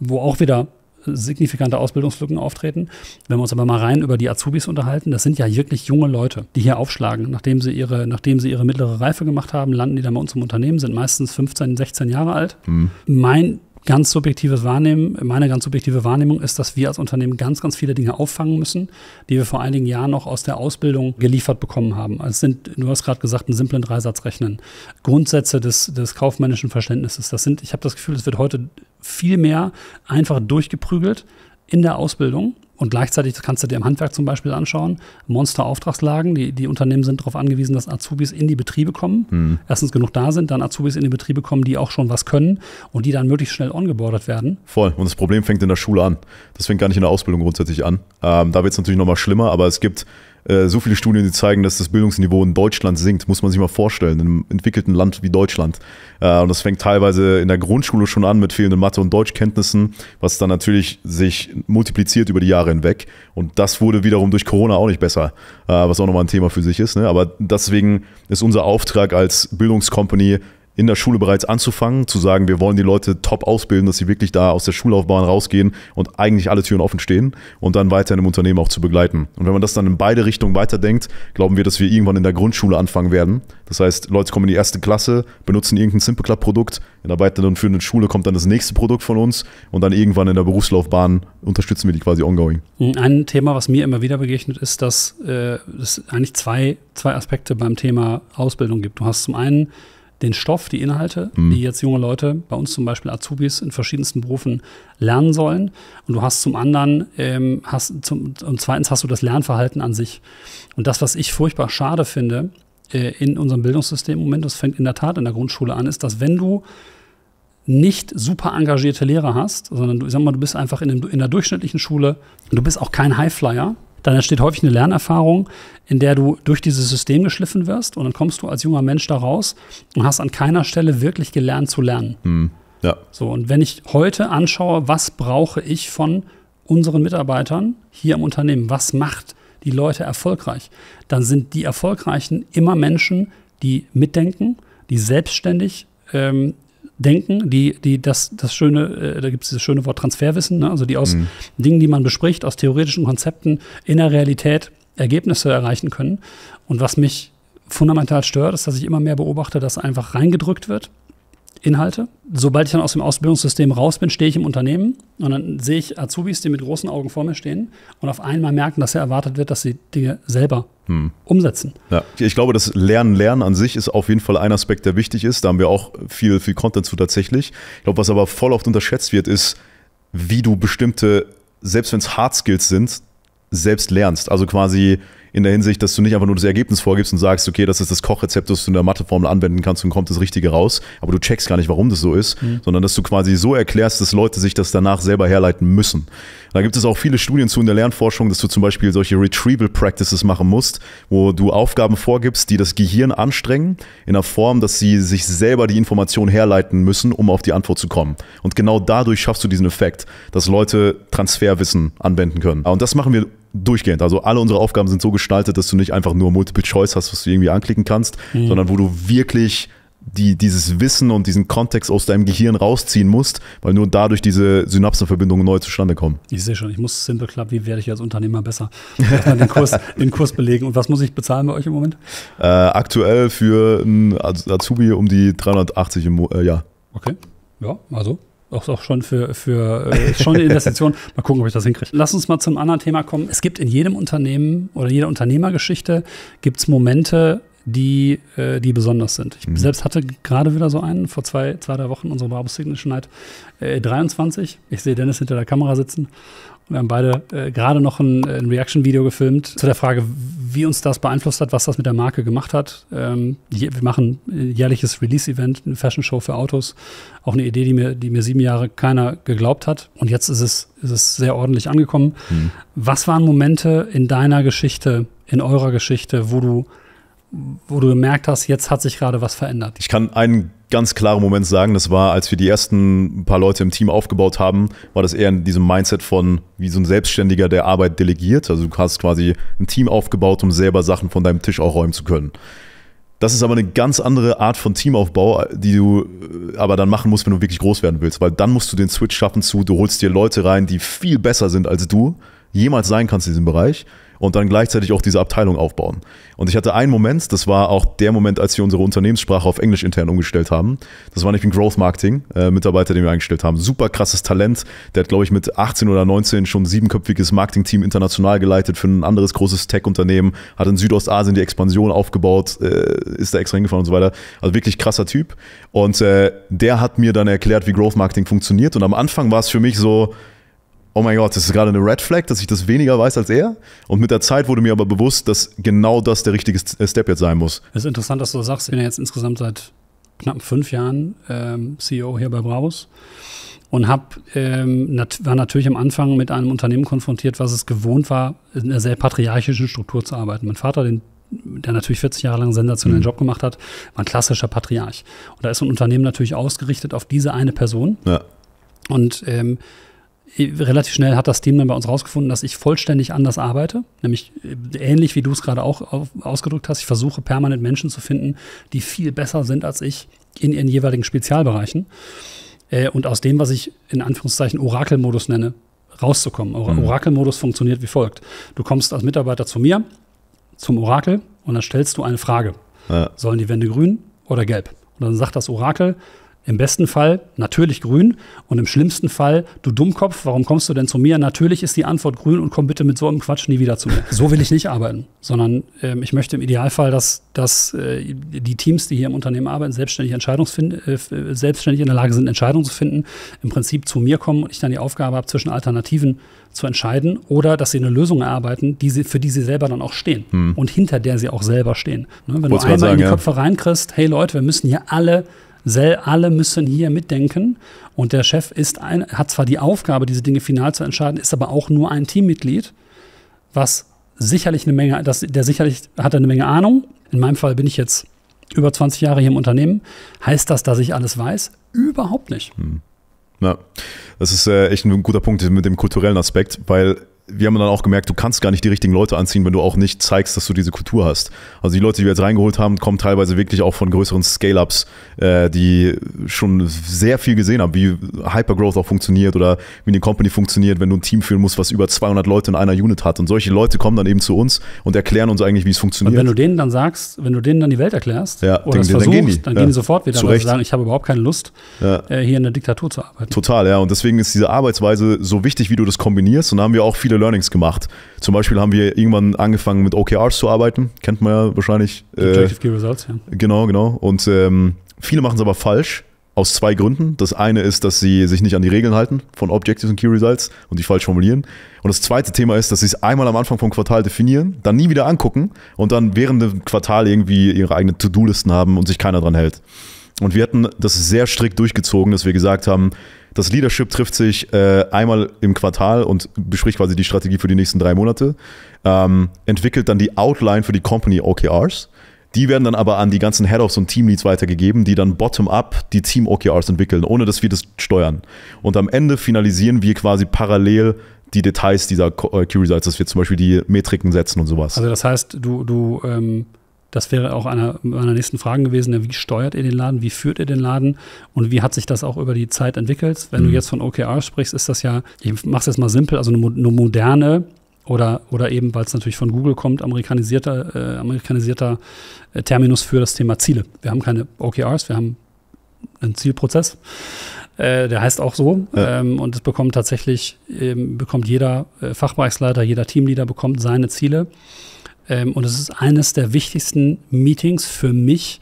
wo auch wieder signifikante Ausbildungslücken auftreten. Wenn wir uns aber mal rein über die Azubis unterhalten, das sind ja wirklich junge Leute, die hier aufschlagen. Nachdem sie ihre, nachdem sie ihre mittlere Reife gemacht haben, landen die dann bei uns im Unternehmen, sind meistens fünfzehn, sechzehn Jahre alt. Mhm. Mein ganz subjektives Wahrnehmen, meine ganz subjektive Wahrnehmung ist, dass wir als Unternehmen ganz, ganz viele Dinge auffangen müssen, die wir vor einigen Jahren noch aus der Ausbildung geliefert bekommen haben. Also es sind, du hast gerade gesagt, einen simplen Dreisatz rechnen. Grundsätze des, des kaufmännischen Verständnisses. Das sind, ich habe das Gefühl, es wird heute viel mehr einfach durchgeprügelt in der Ausbildung. Und gleichzeitig kannst du dir im Handwerk zum Beispiel anschauen, Monster-Auftragslagen, die, die Unternehmen sind darauf angewiesen, dass Azubis in die Betriebe kommen, mhm. erstens genug da sind, dann Azubis in die Betriebe kommen, die auch schon was können und die dann möglichst schnell ongeboardet werden. Voll, und das Problem fängt in der Schule an. Das fängt gar nicht in der Ausbildung grundsätzlich an. Ähm, da wird es natürlich nochmal schlimmer, aber es gibt äh, so viele Studien, die zeigen, dass das Bildungsniveau in Deutschland sinkt, muss man sich mal vorstellen, in einem entwickelten Land wie Deutschland. Äh, und das fängt teilweise in der Grundschule schon an mit fehlenden Mathe- und Deutschkenntnissen, was dann natürlich sich multipliziert über die Jahre hinweg. Und das wurde wiederum durch Corona auch nicht besser, was auch nochmal ein Thema für sich ist. Aber deswegen ist unser Auftrag als Bildungscompany in der Schule bereits anzufangen, zu sagen, wir wollen die Leute top ausbilden, dass sie wirklich da aus der Schullaufbahn rausgehen und eigentlich alle Türen offen stehen und dann weiter in einem Unternehmen auch zu begleiten. Und wenn man das dann in beide Richtungen weiterdenkt, glauben wir, dass wir irgendwann in der Grundschule anfangen werden. Das heißt, Leute kommen in die erste Klasse, benutzen irgendein SimpleClub-Produkt, in der weiteren führenden Schule kommt dann das nächste Produkt von uns und dann irgendwann in der Berufslaufbahn unterstützen wir die quasi ongoing. Ein Thema, was mir immer wieder begegnet, ist, dass äh, es eigentlich zwei, zwei Aspekte beim Thema Ausbildung gibt. Du hast zum einen den Stoff, die Inhalte, mhm. die jetzt junge Leute, bei uns zum Beispiel Azubis in verschiedensten Berufen lernen sollen. Und du hast zum anderen, ähm, hast zum, und zweitens hast du das Lernverhalten an sich. Und das, was ich furchtbar schade finde äh, in unserem Bildungssystem im Moment, das fängt in der Tat in der Grundschule an, ist, dass wenn du nicht super engagierte Lehrer hast, sondern du, ich sag mal, du bist einfach in, dem, in der durchschnittlichen Schule, du bist auch kein Highflyer, dann entsteht häufig eine Lernerfahrung, in der du durch dieses System geschliffen wirst und dann kommst du als junger Mensch da raus und hast an keiner Stelle wirklich gelernt zu lernen. Mhm. Ja. So, und wenn ich heute anschaue, was brauche ich von unseren Mitarbeitern hier im Unternehmen, was macht die Leute erfolgreich, dann sind die Erfolgreichen immer Menschen, die mitdenken, die selbstständig ähm, denken, die, die das, das schöne, äh, da gibt es dieses schöne Wort Transferwissen, ne? Also die aus mhm. Dingen, die man bespricht, aus theoretischen Konzepten in der Realität Ergebnisse erreichen können. Und was mich fundamental stört, ist, dass ich immer mehr beobachte, dass einfach reingedrückt wird, Inhalte. Sobald ich dann aus dem Ausbildungssystem raus bin, stehe ich im Unternehmen und dann sehe ich Azubis, die mit großen Augen vor mir stehen und auf einmal merken, dass ja erwartet wird, dass sie Dinge selber hm. umsetzen. Ja. Ich glaube, das Lernen, Lernen an sich ist auf jeden Fall ein Aspekt, der wichtig ist. Da haben wir auch viel, viel Content zu tatsächlich. Ich glaube, was aber voll oft unterschätzt wird, ist, wie du bestimmte, selbst wenn es Hard Skills sind, selbst lernst. Also quasi in der Hinsicht, dass du nicht einfach nur das Ergebnis vorgibst und sagst, okay, das ist das Kochrezept, das du in der Matheformel anwenden kannst und kommt das Richtige raus, aber du checkst gar nicht, warum das so ist, mhm. sondern dass du quasi so erklärst, dass Leute sich das danach selber herleiten müssen. Da gibt es auch viele Studien zu in der Lernforschung, dass du zum Beispiel solche Retrieval Practices machen musst, wo du Aufgaben vorgibst, die das Gehirn anstrengen, in der Form, dass sie sich selber die Information herleiten müssen, um auf die Antwort zu kommen. Und genau dadurch schaffst du diesen Effekt, dass Leute Transferwissen anwenden können. Und das machen wir durchgehend. Also alle unsere Aufgaben sind so gestaltet, dass du nicht einfach nur Multiple Choice hast, was du irgendwie anklicken kannst, mhm. sondern wo du wirklich die, dieses Wissen und diesen Kontext aus deinem Gehirn rausziehen musst, weil nur dadurch diese Synapsenverbindungen neu zustande kommen. Ich sehe schon, ich muss SimpleClub, wie werde ich als Unternehmer besser? Erstmal den Kurs, den Kurs belegen. Und was muss ich bezahlen bei euch im Moment? Äh, aktuell für ein Azubi um die dreihundertachtzig im äh, Jahr. Okay, ja, also Auch, auch schon für, für äh, schon eine Investition. Mal gucken, ob ich das hinkriege. Lass uns mal zum anderen Thema kommen. Es gibt in jedem Unternehmen oder jeder Unternehmergeschichte gibt's Momente, die, äh, die besonders sind. Ich mhm. selbst hatte gerade wieder so einen, vor zwei, zwei drei Wochen, unsere Brabus Signature äh, dreiundzwanzig. Ich sehe Dennis hinter der Kamera sitzen. Wir haben beide äh, gerade noch ein, ein Reaction-Video gefilmt zu der Frage, wie uns das beeinflusst hat, was das mit der Marke gemacht hat. Ähm, je, wir machen ein jährliches Release-Event, eine Fashion-Show für Autos. Auch eine Idee, die mir, die mir sieben Jahre keiner geglaubt hat. Und jetzt ist es, ist es sehr ordentlich angekommen. Mhm. Was waren Momente in deiner Geschichte, in eurer Geschichte, wo du, wo du gemerkt hast, jetzt hat sich gerade was verändert? Ich kann einen ganz klaren Moment sagen, das war, als wir die ersten paar Leute im Team aufgebaut haben, war das eher in diesem Mindset von, wie so ein Selbstständiger, der Arbeit delegiert. Also du hast quasi ein Team aufgebaut, um selber Sachen von deinem Tisch auch räumen zu können. Das ist aber eine ganz andere Art von Teamaufbau, die du aber dann machen musst, wenn du wirklich groß werden willst, weil dann musst du den Switch schaffen zu, du holst dir Leute rein, die viel besser sind als du jemals sein kannst in diesem Bereich. Und dann gleichzeitig auch diese Abteilung aufbauen. Und ich hatte einen Moment, das war auch der Moment, als wir unsere Unternehmenssprache auf Englisch intern umgestellt haben. Das war nicht ein Growth Marketing äh, Mitarbeiter, den wir eingestellt haben. Super krasses Talent. Der hat, glaube ich, mit achtzehn oder neunzehn schon ein siebenköpfiges Marketingteam international geleitet für ein anderes großes Tech-Unternehmen. Hat in Südostasien die Expansion aufgebaut, äh, ist da extra hingefahren und so weiter. Also wirklich krasser Typ. Und äh, der hat mir dann erklärt, wie Growth Marketing funktioniert. Und am Anfang war es für mich so, oh mein Gott, das ist gerade eine Red Flag, dass ich das weniger weiß als er. Und mit der Zeit wurde mir aber bewusst, dass genau das der richtige Step jetzt sein muss. Es ist interessant, dass du das sagst. Ich bin ja jetzt insgesamt seit knapp fünf Jahren ähm, C E O hier bei Brabus und hab, ähm, nat- war natürlich am Anfang mit einem Unternehmen konfrontiert, was es gewohnt war, in einer sehr patriarchischen Struktur zu arbeiten. Mein Vater, den der natürlich vierzig Jahre lang einen sensationellen mhm. Job gemacht hat, war ein klassischer Patriarch. Und da ist ein Unternehmen natürlich ausgerichtet auf diese eine Person. Ja. Und ähm, relativ schnell hat das Team dann bei uns rausgefunden, dass ich vollständig anders arbeite, nämlich ähnlich wie du es gerade auch ausgedrückt hast. Ich versuche permanent Menschen zu finden, die viel besser sind als ich in ihren jeweiligen Spezialbereichen und aus dem, was ich in Anführungszeichen Orakelmodus nenne, rauszukommen. Or- mhm. Orakelmodus funktioniert wie folgt. Du kommst als Mitarbeiter zu mir, zum Orakel und dann stellst du eine Frage. Ja. Sollen die Wände grün oder gelb? Und dann sagt das Orakel, im besten Fall natürlich grün und im schlimmsten Fall, du Dummkopf, warum kommst du denn zu mir? Natürlich ist die Antwort grün und komm bitte mit so einem Quatsch nie wieder zu mir. So will ich nicht arbeiten, sondern äh, ich möchte im Idealfall, dass, dass äh, die Teams, die hier im Unternehmen arbeiten, selbstständig, äh, selbstständig in der Lage sind, Entscheidungen zu finden, im Prinzip zu mir kommen und ich dann die Aufgabe habe, zwischen Alternativen zu entscheiden oder dass sie eine Lösung erarbeiten, die sie, für die sie selber dann auch stehen hm. und hinter der sie auch selber stehen. Ne? Wenn Wollt's du einmal sagen, in die ja. Köpfe reinkriegst, hey Leute, wir müssen hier alle Alle müssen hier mitdenken und der Chef ist ein, hat zwar die Aufgabe, diese Dinge final zu entscheiden, ist aber auch nur ein Teammitglied, was sicherlich eine Menge, das, der sicherlich hat eine Menge Ahnung. In meinem Fall bin ich jetzt über zwanzig Jahre hier im Unternehmen. Heißt das, dass ich alles weiß? Überhaupt nicht. Hm. Ja, das ist äh, echt ein guter Punkt mit dem kulturellen Aspekt, weil wir haben dann auch gemerkt, du kannst gar nicht die richtigen Leute anziehen, wenn du auch nicht zeigst, dass du diese Kultur hast. Also die Leute, die wir jetzt reingeholt haben, kommen teilweise wirklich auch von größeren Scale-Ups, äh, die schon sehr viel gesehen haben, wie Hypergrowth auch funktioniert oder wie eine Company funktioniert, wenn du ein Team führen musst, was über zweihundert Leute in einer Unit hat. Und solche Leute kommen dann eben zu uns und erklären uns eigentlich, wie es funktioniert. Und wenn du denen dann sagst, wenn du denen dann die Welt erklärst ja, oder es versuchst, dann gehen die, dann ja. gehen die sofort wieder, weil sie sagen, ich habe überhaupt keine Lust, ja. äh, hier in der Diktatur zu arbeiten. Total, ja. Und deswegen ist diese Arbeitsweise so wichtig, wie du das kombinierst. Und da haben wir auch viele Learnings gemacht. Zum Beispiel haben wir irgendwann angefangen mit O K Rs zu arbeiten. Kennt man ja wahrscheinlich. Objective äh, Key Results, ja. Genau, genau. Und ähm, viele machen es aber falsch, Aus zwei Gründen. Das eine ist, dass sie sich nicht an die Regeln halten von Objectives und Key Results und die falsch formulieren. Und das zweite Thema ist, dass sie es einmal am Anfang vom Quartal definieren, dann nie wieder angucken und dann während dem Quartal irgendwie ihre eigenen To-Do-Listen haben und sich keiner dran hält. Und wir hatten das sehr strikt durchgezogen, dass wir gesagt haben, das Leadership trifft sich äh, einmal im Quartal und bespricht quasi die Strategie für die nächsten drei Monate, ähm, entwickelt dann die Outline für die Company O K Rs. Die werden dann aber an die ganzen Head-Offs und Teamleads weitergegeben, die dann bottom-up die Team-O K Rs entwickeln, ohne dass wir das steuern. Und am Ende finalisieren wir quasi parallel die Details dieser Key Results, dass wir zum Beispiel die Metriken setzen und sowas. Also das heißt, du, du ähm, das wäre auch einer meiner nächsten Fragen gewesen, wie steuert ihr den Laden, wie führt ihr den Laden und wie hat sich das auch über die Zeit entwickelt? Wenn mhm. du jetzt von O K Rs sprichst, ist das ja, ich mach's jetzt mal simpel, also eine, eine moderne Oder, oder eben, weil es natürlich von Google kommt, amerikanisierter, äh, amerikanisierter Terminus für das Thema Ziele. Wir haben keine O K Rs, wir haben einen Zielprozess. Äh, der heißt auch so. Ja. Ähm, und es bekommt tatsächlich, ähm, bekommt jeder äh, Fachbereichsleiter, jeder Teamleader bekommt seine Ziele. Ähm, und es ist eines der wichtigsten Meetings für mich,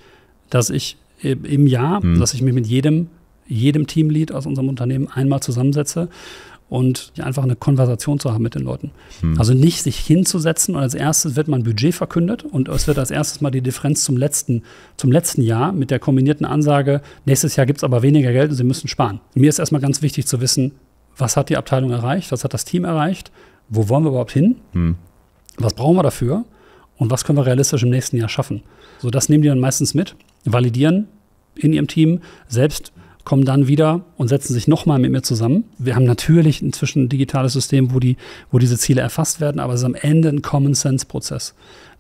dass ich äh, im Jahr, mhm. dass ich mich mit jedem, jedem Teamlead aus unserem Unternehmen einmal zusammensetze. Und einfach eine Konversation zu haben mit den Leuten. Hm. Also nicht sich hinzusetzen und als erstes wird mein Budget verkündet und es wird als erstes mal die Differenz zum letzten, zum letzten Jahr mit der kombinierten Ansage, nächstes Jahr gibt es aber weniger Geld und Sie müssen sparen. Mir ist erstmal ganz wichtig zu wissen, was hat die Abteilung erreicht, was hat das Team erreicht, wo wollen wir überhaupt hin, hm. was brauchen wir dafür und was können wir realistisch im nächsten Jahr schaffen. So, das nehmen die dann meistens mit, validieren in ihrem Team, selbst kommen dann wieder und setzen sich nochmal mit mir zusammen. Wir haben natürlich inzwischen ein digitales System, wo, die, wo diese Ziele erfasst werden, aber es ist am Ende ein Common-Sense-Prozess,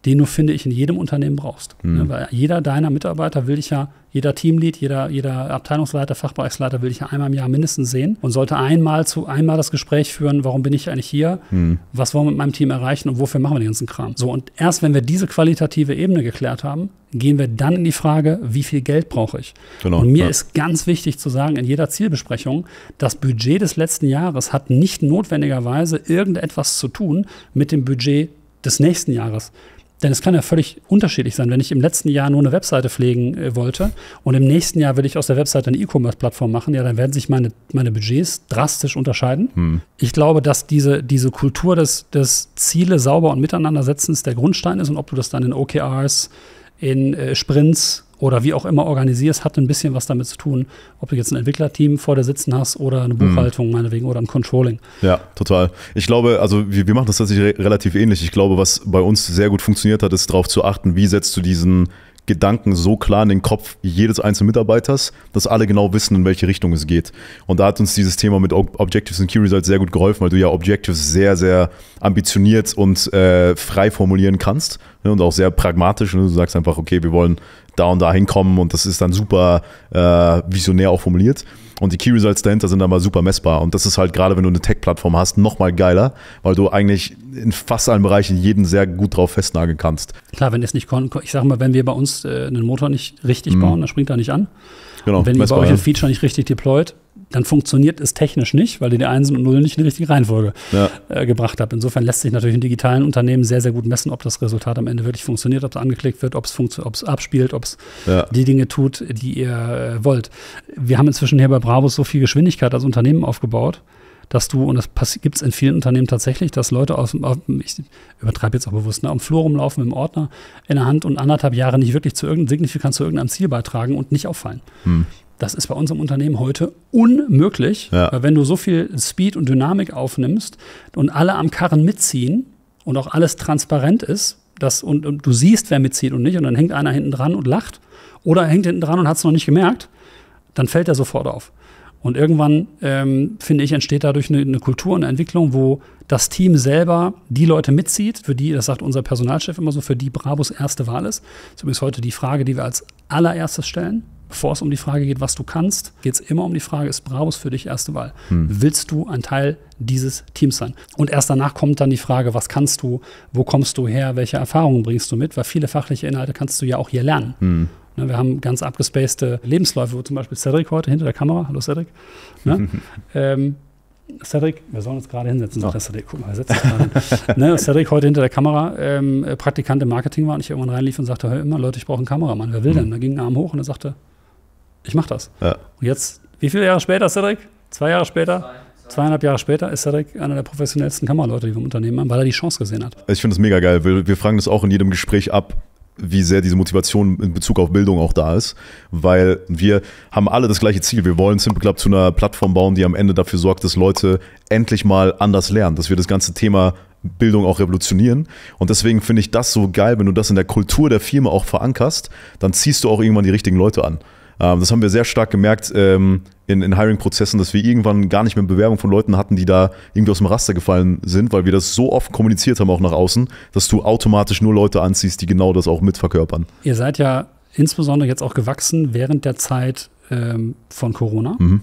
den du, finde ich, in jedem Unternehmen brauchst. Mhm. Weil jeder deiner Mitarbeiter will dich ja, jeder Teamlead, jeder, jeder Abteilungsleiter, Fachbereichsleiter will dich ja einmal im Jahr mindestens sehen und sollte einmal zu einmal das Gespräch führen, warum bin ich eigentlich hier, mhm. was wollen wir mit meinem Team erreichen und wofür machen wir den ganzen Kram. So, und erst wenn wir diese qualitative Ebene geklärt haben, gehen wir dann in die Frage, wie viel Geld brauche ich? Genau, und mir ja. ist ganz wichtig zu sagen, in jeder Zielbesprechung, das Budget des letzten Jahres hat nicht notwendigerweise irgendetwas zu tun mit dem Budget des nächsten Jahres. Denn es kann ja völlig unterschiedlich sein. Wenn ich im letzten Jahr nur eine Webseite pflegen äh, wollte und im nächsten Jahr will ich aus der Webseite eine E-Commerce-Plattform machen, ja, dann werden sich meine, meine Budgets drastisch unterscheiden. Hm. Ich glaube, dass diese, diese Kultur des, des Ziele sauber und miteinandersetzens der Grundstein ist. Und ob du das dann in O K Rs, in äh, Sprints oder wie auch immer organisierst, hat ein bisschen was damit zu tun, ob du jetzt ein Entwicklerteam vor dir sitzen hast oder eine Buchhaltung, mhm. meinetwegen, oder ein Controlling. Ja, total. Ich glaube, also wir, wir machen das tatsächlich re- relativ ähnlich. Ich glaube, was bei uns sehr gut funktioniert hat, ist darauf zu achten, wie setzt du diesen Gedanken so klar in den Kopf jedes einzelnen Mitarbeiters, dass alle genau wissen, in welche Richtung es geht. Und da hat uns dieses Thema mit Objectives und Key Results sehr gut geholfen, weil du ja Objectives sehr, sehr ambitioniert und äh, frei formulieren kannst, ne, und auch sehr pragmatisch. Ne? Du sagst einfach, okay, wir wollen da und da hinkommen und das ist dann super äh, visionär auch formuliert. Und die Key Results dahinter sind dann mal super messbar. Und das ist halt gerade, wenn du eine Tech-Plattform hast, nochmal geiler, weil du eigentlich in fast allen Bereichen jeden sehr gut drauf festnageln kannst. Klar, wenn es nicht kommt, ich sag mal, wenn wir bei uns äh, einen Motor nicht richtig mhm. bauen, dann springt er nicht an. Genau, und wenn messbar, ihr bei euch ein Feature nicht richtig deployt, dann funktioniert es technisch nicht, weil ihr die Einsen und Nullen nicht in die richtige Reihenfolge ja. äh, gebracht habt. Insofern lässt sich natürlich in digitalen Unternehmen sehr, sehr gut messen, ob das Resultat am Ende wirklich funktioniert, ob es angeklickt wird, ob es funktio- ob es abspielt, ob es ja. die Dinge tut, die ihr äh, wollt. Wir haben inzwischen hier bei Brabus so viel Geschwindigkeit als Unternehmen aufgebaut, dass du, und das gibt es in vielen Unternehmen tatsächlich, dass Leute aus, auf, ich übertreibe jetzt auch bewusst, ne, am Flur rumlaufen mit dem Ordner in der Hand und anderthalb Jahre nicht wirklich zu irgendeinem signifikant zu irgendeinem Ziel beitragen und nicht auffallen. Hm. Das ist bei unserem Unternehmen heute unmöglich, ja. weil wenn du so viel Speed und Dynamik aufnimmst und alle am Karren mitziehen und auch alles transparent ist, dass, und, und du siehst, wer mitzieht und nicht, und dann hängt einer hinten dran und lacht oder hängt hinten dran und hat es noch nicht gemerkt, dann fällt er sofort auf. Und irgendwann, ähm, finde ich, entsteht dadurch eine, eine Kultur und eine Entwicklung, wo das Team selber die Leute mitzieht, für die, das sagt unser Personalchef immer so, für die Brabus erste Wahl ist. Das ist übrigens heute die Frage, die wir als allererstes stellen. Bevor es um die Frage geht, was du kannst, geht es immer um die Frage, ist Brabus für dich erste Wahl? Hm. Willst du ein Teil dieses Teams sein? Und erst danach kommt dann die Frage, was kannst du, wo kommst du her, welche Erfahrungen bringst du mit? Weil viele fachliche Inhalte kannst du ja auch hier lernen. Hm. Wir haben ganz abgespacete Lebensläufe, wo zum Beispiel Cedric heute hinter der Kamera, hallo Cedric, ne? ähm, Cedric, wir sollen uns gerade hinsetzen, sagt der Cedric, guck mal, wir setzen uns gerade hin. Ne? Cedric heute hinter der Kamera, ähm, Praktikant im Marketing war und ich irgendwann reinlief und sagte, hör immer, Leute, ich brauche einen Kameramann, wer will denn? Da ging ein Arm hoch und er sagte, ich mache das. Ja. Und jetzt, wie viele Jahre später ist Cedric? Zwei Jahre später? Zwei. Zweieinhalb Jahre später ist Cedric einer der professionellsten Kameraleute, die wir im Unternehmen haben, weil er die Chance gesehen hat. Ich finde das mega geil. Wir, wir fragen das auch in jedem Gespräch ab, wie sehr diese Motivation in Bezug auf Bildung auch da ist, weil wir haben alle das gleiche Ziel. Wir wollen SimpleClub zu einer Plattform bauen, die am Ende dafür sorgt, dass Leute endlich mal anders lernen, dass wir das ganze Thema Bildung auch revolutionieren. Und deswegen finde ich das so geil, wenn du das in der Kultur der Firma auch verankerst, dann ziehst du auch irgendwann die richtigen Leute an. Das haben wir sehr stark gemerkt in, in Hiring-Prozessen, dass wir irgendwann gar nicht mehr Bewerbung von Leuten hatten, die da irgendwie aus dem Raster gefallen sind, weil wir das so oft kommuniziert haben, auch nach außen, dass du automatisch nur Leute anziehst, die genau das auch mitverkörpern. Ihr seid ja insbesondere jetzt auch gewachsen während der Zeit ähm, von Corona. Mhm.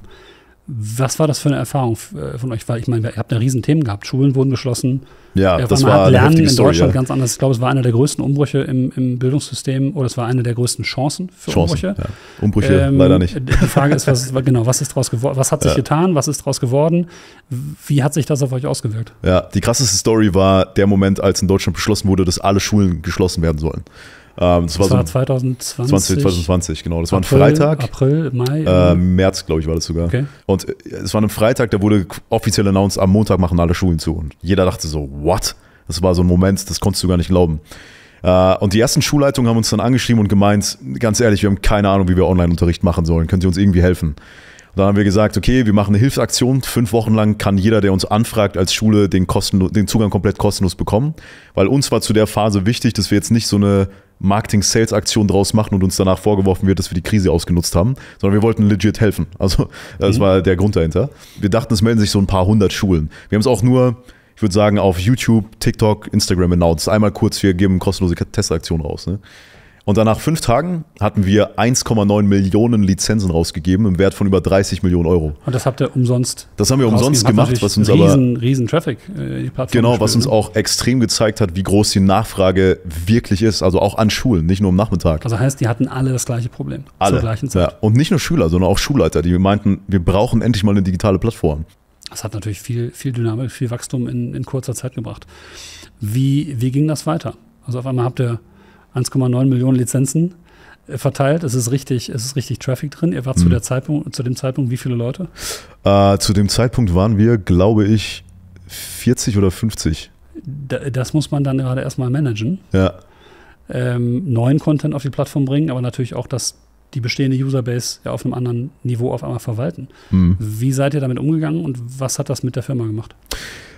Was war das für eine Erfahrung von euch? Weil ich meine, ihr habt ja riesen Themen gehabt. Schulen wurden geschlossen. Ja, das war eine heftige Story. Lernen in Deutschland ganz anders. Ich glaube, es war einer der größten Umbrüche im, im Bildungssystem oder es war eine der größten Chancen für Chancen, Umbrüche. Ja. Umbrüche ähm, leider nicht. Die Frage ist, was, genau, was, ist draus was hat sich ja. getan? Was ist draus geworden? Wie hat sich das auf euch ausgewirkt? Ja, die krasseste Story war der Moment, als in Deutschland beschlossen wurde, dass alle Schulen geschlossen werden sollen. Ähm, das, das war, so war zwanzig zwanzig. zwanzig zwanzig, genau. Das April, war ein Freitag. April, Mai? Äh, März, glaube ich, war das sogar. Okay. Und es war ein Freitag, da wurde offiziell announced, am Montag machen alle Schulen zu. Und jeder dachte so, what? Das war so ein Moment, das konntest du gar nicht glauben. Äh, und die ersten Schulleitungen haben uns dann angeschrieben und gemeint, ganz ehrlich, wir haben keine Ahnung, wie wir Online-Unterricht machen sollen. Könnt ihr uns irgendwie helfen? Und dann haben wir gesagt, okay, wir machen eine Hilfsaktion. Fünf Wochen lang kann jeder, der uns anfragt, als Schule den, kostenlo- den Zugang komplett kostenlos bekommen. Weil uns war zu der Phase wichtig, dass wir jetzt nicht so eine Marketing-Sales-Aktion draus machen und uns danach vorgeworfen wird, dass wir die Krise ausgenutzt haben, sondern wir wollten legit helfen. Also das mhm. war der Grund dahinter. Wir dachten, es melden sich so ein paar hundert Schulen. Wir haben es auch nur, ich würde sagen, auf YouTube, TikTok, Instagram announced. Einmal kurz, wir geben kostenlose Testaktion raus. Ne? Und dann nach fünf Tagen hatten wir eins Komma neun Millionen Lizenzen rausgegeben im Wert von über dreißig Millionen Euro. Und das habt ihr umsonst? Das haben wir umsonst gemacht, was uns riesen, aber riesen Traffic äh, die Plattform genau, was uns auch extrem gezeigt hat, wie groß die Nachfrage wirklich ist, also auch an Schulen, nicht nur am Nachmittag. Also heißt, die hatten alle das gleiche Problem alle. zur gleichen Zeit. Ja. Und nicht nur Schüler, sondern auch Schulleiter, die meinten, wir brauchen endlich mal eine digitale Plattform. Das hat natürlich viel, viel Dynamik, viel Wachstum in, in kurzer Zeit gebracht. Wie, wie ging das weiter? Also auf einmal habt ihr eins Komma neun Millionen Lizenzen verteilt. Es ist richtig, es ist richtig Traffic drin. Ihr wart mhm. zu der Zeitpunkt, zu dem Zeitpunkt wie viele Leute? Äh, zu dem Zeitpunkt waren wir, glaube ich, vierzig oder fünfzig. Da, das muss man dann gerade erstmal managen. Ja. Ähm, neuen Content auf die Plattform bringen, aber natürlich auch das, die bestehende Userbase ja auf einem anderen Niveau auf einmal verwalten. Mhm. Wie seid ihr damit umgegangen und was hat das mit der Firma gemacht?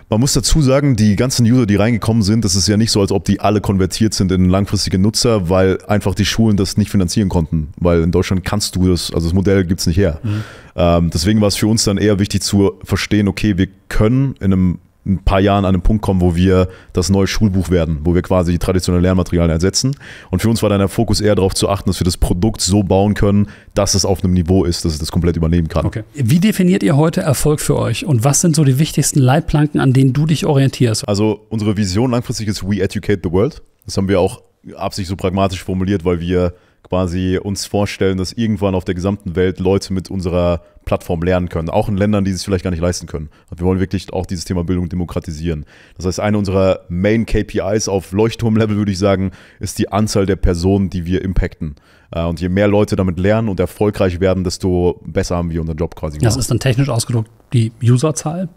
Man muss dazu sagen, die ganzen User, die reingekommen sind, das ist ja nicht so, als ob die alle konvertiert sind in langfristige Nutzer, weil einfach die Schulen das nicht finanzieren konnten. Weil in Deutschland kannst du das, also das Modell gibt es nicht her. Mhm. Ähm, deswegen war es für uns dann eher wichtig zu verstehen, okay, wir können in einem ein paar Jahren an einem Punkt kommen, wo wir das neue Schulbuch werden, wo wir quasi die traditionellen Lernmaterialien ersetzen. Und für uns war dann der Fokus eher darauf zu achten, dass wir das Produkt so bauen können, dass es auf einem Niveau ist, dass es das komplett übernehmen kann. Okay. Wie definiert ihr heute Erfolg für euch? Und was sind so die wichtigsten Leitplanken, an denen du dich orientierst? Also unsere Vision langfristig ist We Educate the World. Das haben wir auch absichtlich so pragmatisch formuliert, weil wir quasi uns vorstellen, dass irgendwann auf der gesamten Welt Leute mit unserer Plattform lernen können, auch in Ländern, die es vielleicht gar nicht leisten können. Und wir wollen wirklich auch dieses Thema Bildung demokratisieren. Das heißt, eine unserer Main-K P Is auf Leuchtturm-Level, würde ich sagen, ist die Anzahl der Personen, die wir impacten. Und je mehr Leute damit lernen und erfolgreich werden, desto besser haben wir unseren Job quasi gemacht. Das ist dann technisch ausgedrückt die Userzahl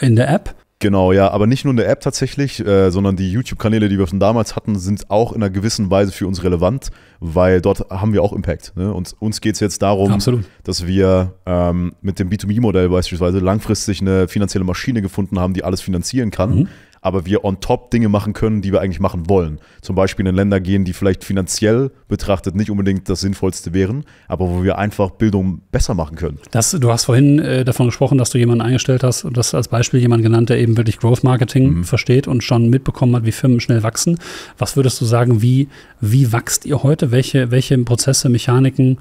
in der App? Genau, ja, aber nicht nur in der App tatsächlich, äh, sondern die YouTube-Kanäle, die wir schon damals hatten, sind auch in einer gewissen Weise für uns relevant, weil dort haben wir auch Impact. Ne? Und uns geht es jetzt darum, Absolut. dass wir ähm, mit dem B zwei B Modell beispielsweise langfristig eine finanzielle Maschine gefunden haben, die alles finanzieren kann, mhm. aber wir on top Dinge machen können, die wir eigentlich machen wollen. Zum Beispiel in Länder gehen, die vielleicht finanziell betrachtet nicht unbedingt das Sinnvollste wären, aber wo wir einfach Bildung besser machen können. Das, du hast vorhin äh, davon gesprochen, dass du jemanden eingestellt hast, und das als Beispiel jemand genannt, der eben wirklich Growth Marketing mhm. versteht und schon mitbekommen hat, wie Firmen schnell wachsen. Was würdest du sagen, wie, wie wächst ihr heute? Welche, welche Prozesse, Mechaniken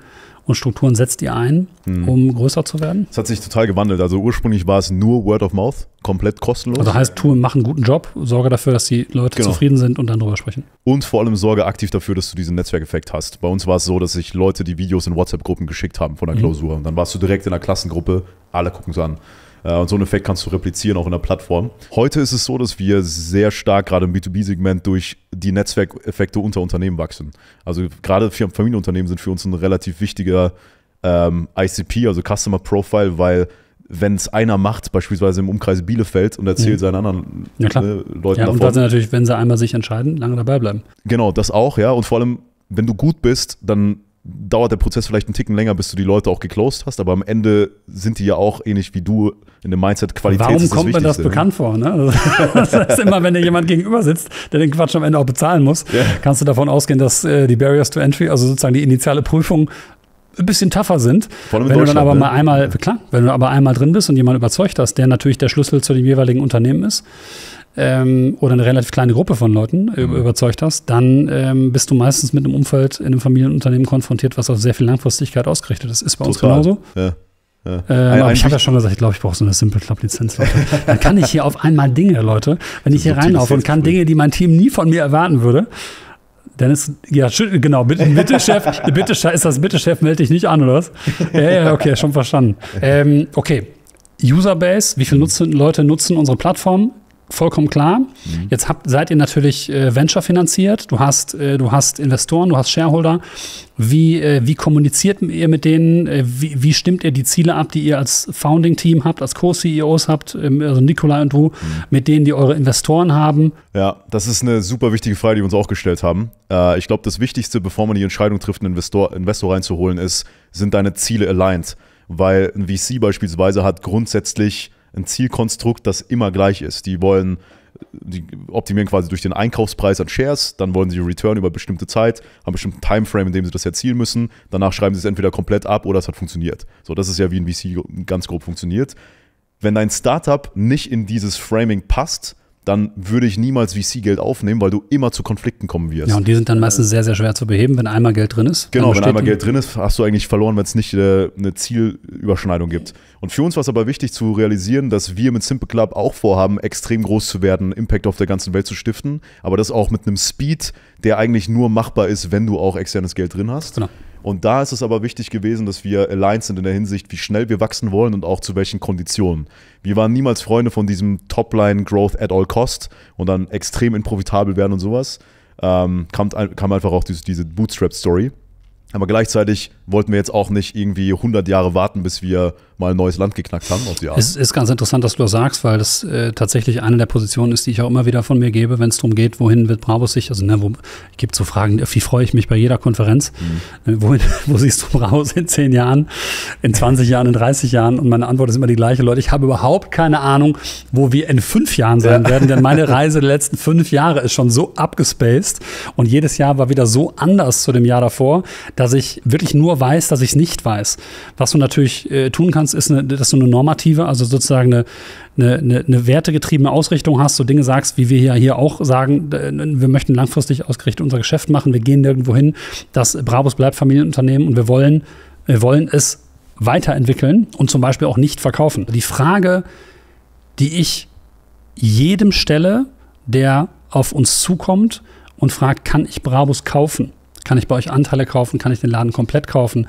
und Strukturen setzt ihr ein, um größer zu werden? Es hat sich total gewandelt. Also ursprünglich war es nur Word of Mouth, komplett kostenlos. Also heißt, tu, mach einen guten Job, sorge dafür, dass die Leute genau. zufrieden sind und dann drüber sprechen. Und vor allem sorge aktiv dafür, dass du diesen Netzwerkeffekt hast. Bei uns war es so, dass sich Leute die Videos in WhatsApp-Gruppen geschickt haben von der mhm. Klausur. Und dann warst du direkt in der Klassengruppe, alle gucken es an. Und so einen Effekt kannst du replizieren, auch in der Plattform. Heute ist es so, dass wir sehr stark gerade im B zwei B Segment durch die Netzwerkeffekte unter Unternehmen wachsen. Also gerade Familienunternehmen sind für uns ein relativ wichtiger ähm, I C P, also Customer Profile, weil wenn es einer macht, beispielsweise im Umkreis Bielefeld und erzählt mhm. seinen anderen ja, klar. Äh, Leuten ja, davon. Und weil sie natürlich, wenn sie einmal sich entscheiden, lange dabei bleiben. Genau, das auch, ja. Und vor allem, wenn du gut bist, dann dauert der Prozess vielleicht einen Ticken länger, bis du die Leute auch geclosed hast, aber am Ende sind die ja auch ähnlich wie du in dem Mindset Qualität. Warum kommt mir das bekannt vor? Ne? Das heißt immer, wenn dir jemand gegenüber sitzt, der den Quatsch am Ende auch bezahlen muss, ja. kannst du davon ausgehen, dass äh, die Barriers to Entry, also sozusagen die initiale Prüfung, ein bisschen tougher sind. Vor allem wenn du dann aber ne? mal einmal, klar, wenn du aber einmal drin bist und jemanden überzeugt hast, der natürlich der Schlüssel zu dem jeweiligen Unternehmen ist, ähm, oder eine relativ kleine Gruppe von Leuten mhm. überzeugt hast, dann ähm, bist du meistens mit einem Umfeld in einem Familienunternehmen konfrontiert, was auf sehr viel Langfristigkeit ausgerichtet ist. Ist bei Total. uns genauso. Ja. Ja. Äh, ein, aber ich habe ja schon gesagt, ich glaube, ich brauche so eine SimpleClub-Lizenz, Leute. Dann kann ich hier auf einmal Dinge, Leute, wenn ich hier reinlaufe und kann Dinge, die mein Team nie von mir erwarten würde, Dennis, ja, genau, bitte, bitte Chef, bitte, ist das bitte Chef, melde dich nicht an, oder was? Ja, ja, okay, schon verstanden. Ähm, okay, Userbase, wie viele nutzen, Leute nutzen unsere Plattform? Vollkommen klar. Mhm. Jetzt habt, seid ihr natürlich äh, Venture finanziert, du hast, äh, du hast Investoren, du hast Shareholder. Wie, äh, wie kommuniziert ihr mit denen? Äh, wie, wie stimmt ihr die Ziele ab, die ihr als Founding-Team habt, als Co-C E Os habt, ähm, also Nikolai und du, mhm. mit denen, die eure Investoren haben? Ja, das ist eine super wichtige Frage, die wir uns auch gestellt haben. Äh, ich glaube, das Wichtigste, bevor man die Entscheidung trifft, einen Investor, Investor reinzuholen, ist, sind deine Ziele aligned? Weil ein V C beispielsweise hat grundsätzlich ein Zielkonstrukt, das immer gleich ist. Die wollen, die optimieren quasi durch den Einkaufspreis an Shares, dann wollen sie Return über bestimmte Zeit, haben einen bestimmten Timeframe, in dem sie das erzielen müssen. Danach schreiben sie es entweder komplett ab oder es hat funktioniert. So, das ist ja wie ein V C ganz grob funktioniert. Wenn dein Startup nicht in dieses Framing passt, dann würde ich niemals V C-Geld aufnehmen, weil du immer zu Konflikten kommen wirst. Ja, und die sind dann meistens sehr, sehr schwer zu beheben, wenn einmal Geld drin ist. Genau, wenn einmal Geld drin ist, hast du eigentlich verloren, wenn es nicht äh, eine Zielüberschneidung gibt. Und für uns war es aber wichtig zu realisieren, dass wir mit SimpleClub auch vorhaben, extrem groß zu werden, Impact auf der ganzen Welt zu stiften, aber das auch mit einem Speed, der eigentlich nur machbar ist, wenn du auch externes Geld drin hast. Genau. Und da ist es aber wichtig gewesen, dass wir aligned sind in der Hinsicht, wie schnell wir wachsen wollen und auch zu welchen Konditionen. Wir waren niemals Freunde von diesem Topline-Growth at all cost und dann extrem inprofitabel werden und sowas. Ähm, kam, kam einfach auch diese, diese Bootstrap-Story. Aber gleichzeitig wollten wir jetzt auch nicht irgendwie hundert Jahre warten, bis wir mal ein neues Land geknackt haben. Auf die Art. Es ist ganz interessant, dass du das sagst, weil das äh, tatsächlich eine der Positionen ist, die ich auch immer wieder von mir gebe, wenn es darum geht, wohin wird Brabus sich, also ne, wo, ich gebe so Fragen, auf die freue ich mich bei jeder Konferenz, mhm. äh, wohin, wo siehst du Brabus in zehn Jahren, in zwanzig Jahren, in dreißig Jahren und meine Antwort ist immer die gleiche, Leute, ich habe überhaupt keine Ahnung, wo wir in fünf Jahren sein ja. werden, denn meine Reise der letzten fünf Jahre ist schon so abgespaced und jedes Jahr war wieder so anders zu dem Jahr davor, dass ich wirklich nur weiß, dass ich es nicht weiß. Was du natürlich äh, tun kannst, ist, eine, dass du eine normative, also sozusagen eine, eine, eine wertegetriebene Ausrichtung hast, so Dinge sagst, wie wir ja hier auch sagen, wir möchten langfristig ausgerichtet unser Geschäft machen, wir gehen nirgendwo hin, dass Brabus bleibt Familienunternehmen und wir wollen, wir wollen es weiterentwickeln und zum Beispiel auch nicht verkaufen. Die Frage, die ich jedem stelle, der auf uns zukommt und fragt, kann ich Brabus kaufen? Kann ich bei euch Anteile kaufen? Kann ich den Laden komplett kaufen?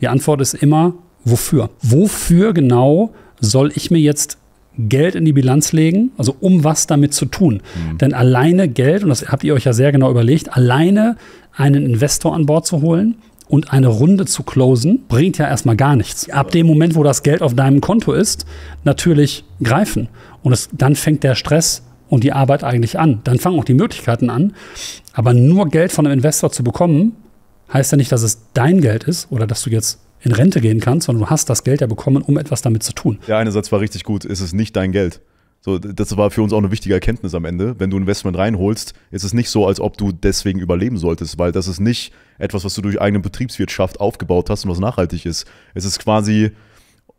Die Antwort ist immer, wofür? Wofür genau soll ich mir jetzt Geld in die Bilanz legen? Also um was damit zu tun? Mhm. Denn alleine Geld, und das habt ihr euch ja sehr genau überlegt, alleine einen Investor an Bord zu holen und eine Runde zu closen, bringt ja erstmal gar nichts. Ab dem Moment, wo das Geld auf deinem Konto ist, natürlich greifen. Und es, dann fängt der Stress an. Und die Arbeit eigentlich an. Dann fangen auch die Möglichkeiten an. Aber nur Geld von einem Investor zu bekommen, heißt ja nicht, dass es dein Geld ist oder dass du jetzt in Rente gehen kannst, sondern du hast das Geld ja bekommen, um etwas damit zu tun. Der eine Satz war richtig gut, ist es nicht dein Geld. So, das war für uns auch eine wichtige Erkenntnis am Ende. Wenn du Investment reinholst, ist es nicht so, als ob du deswegen überleben solltest, weil das ist nicht etwas, was du durch eigene Betriebswirtschaft aufgebaut hast und was nachhaltig ist. Es ist quasi...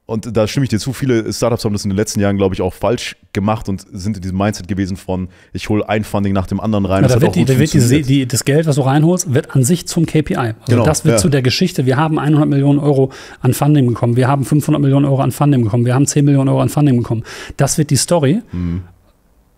Und da stimme ich dir zu, viele Startups haben das in den letzten Jahren, glaube ich, auch falsch gemacht und sind in diesem Mindset gewesen von, ich hole ein Funding nach dem anderen rein. Ja, da das, wird die, da wird die, die, das Geld, was du reinholst, wird an sich zum K P I. Also genau, das wird ja. zu der Geschichte, wir haben hundert Millionen Euro an Funding bekommen, wir haben fünfhundert Millionen Euro an Funding bekommen, wir haben zehn Millionen Euro an Funding bekommen. Das wird die Story. Mhm.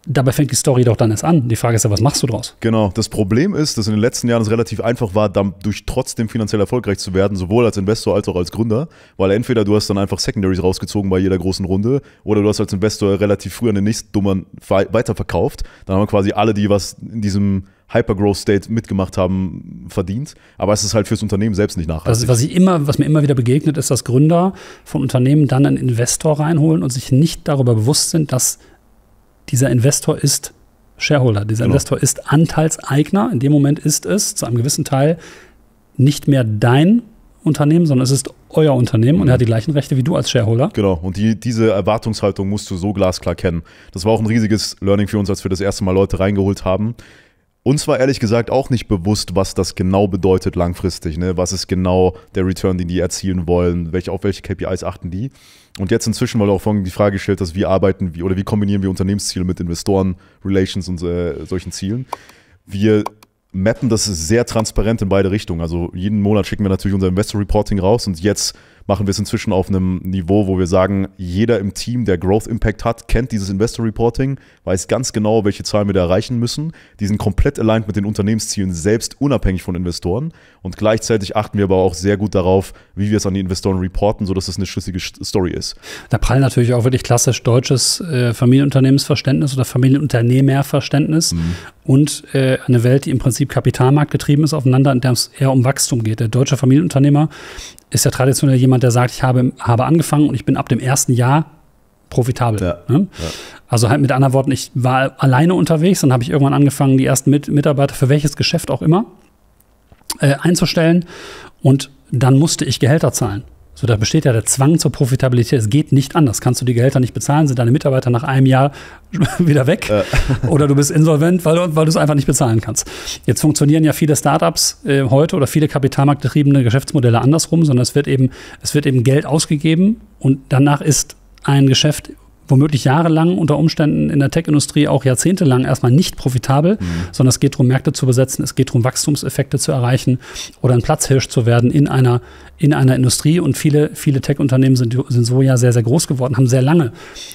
Dabei fängt die Story doch dann erst an. Die Frage ist ja, was machst du draus? Genau. Das Problem ist, dass in den letzten Jahren es relativ einfach war, dadurch trotzdem finanziell erfolgreich zu werden, sowohl als Investor als auch als Gründer, weil entweder du hast dann einfach Secondaries rausgezogen bei jeder großen Runde oder du hast als Investor relativ früh an den nächsten Dummern weiterverkauft. Dann haben wir quasi alle, die was in diesem Hypergrowth-State mitgemacht haben, verdient. Aber es ist halt fürs Unternehmen selbst nicht nachhaltig. Also, was, ich immer, was mir immer wieder begegnet, ist, dass Gründer von Unternehmen dann einen Investor reinholen und sich nicht darüber bewusst sind, dass dieser Investor ist Shareholder. Dieser genau. Investor ist Anteilseigner. In dem Moment ist es zu einem gewissen Teil nicht mehr dein Unternehmen, sondern es ist euer Unternehmen, mhm, und er hat die gleichen Rechte wie du als Shareholder. Genau, und die, diese Erwartungshaltung musst du so glasklar kennen. Das war auch ein riesiges Learning für uns, als wir das erste Mal Leute reingeholt haben. Uns war ehrlich gesagt auch nicht bewusst, was das genau bedeutet langfristig, ne? Was ist genau der Return, den die erzielen wollen, welche, auf welche K P Is achten die. Und jetzt inzwischen, weil du auch vorhin die Frage gestellt hast, wie arbeiten wir oder wie kombinieren wir Unternehmensziele mit Investoren, Relations und äh, solchen Zielen. Wir mappen das sehr transparent in beide Richtungen. Also jeden Monat schicken wir natürlich unser Investor Reporting raus und jetzt machen wir es inzwischen auf einem Niveau, wo wir sagen, jeder im Team, der Growth Impact hat, kennt dieses Investor Reporting, weiß ganz genau, welche Zahlen wir da erreichen müssen. Die sind komplett aligned mit den Unternehmenszielen selbst, unabhängig von Investoren. Und gleichzeitig achten wir aber auch sehr gut darauf, wie wir es an die Investoren reporten, sodass es eine schlüssige Story ist. Da prallen natürlich auch wirklich klassisch deutsches äh, Familienunternehmensverständnis oder Familienunternehmerverständnis, mhm, und äh, eine Welt, die im Prinzip Kapitalmarkt getrieben ist, aufeinander, in der es eher um Wachstum geht. Der deutsche Familienunternehmer ist ja traditionell jemand, der sagt, ich habe, habe angefangen und ich bin ab dem ersten Jahr profitabel. Ja, ne? Ja. Also halt mit anderen Worten, ich war alleine unterwegs, dann habe ich irgendwann angefangen, die ersten Mit- Mitarbeiter für welches Geschäft auch immer äh, einzustellen und dann musste ich Gehälter zahlen. So, da besteht ja der Zwang zur Profitabilität. Es geht nicht anders. Kannst du die Gehälter nicht bezahlen, sind deine Mitarbeiter nach einem Jahr wieder weg. Äh. Oder du bist insolvent, weil du, weil du es einfach nicht bezahlen kannst. Jetzt funktionieren ja viele Startups äh, heute oder viele kapitalmarktgetriebene Geschäftsmodelle andersrum, sondern es wird eben, es wird eben Geld ausgegeben und danach ist ein Geschäft womöglich jahrelang, unter Umständen in der Tech-Industrie auch jahrzehntelang erstmal nicht profitabel, mhm, sondern es geht darum, Märkte zu besetzen, es geht darum, Wachstumseffekte zu erreichen oder ein Platzhirsch zu werden in einer, in einer Industrie. Und viele, viele Tech-Unternehmen sind, sind so ja sehr, sehr groß geworden, haben sehr lange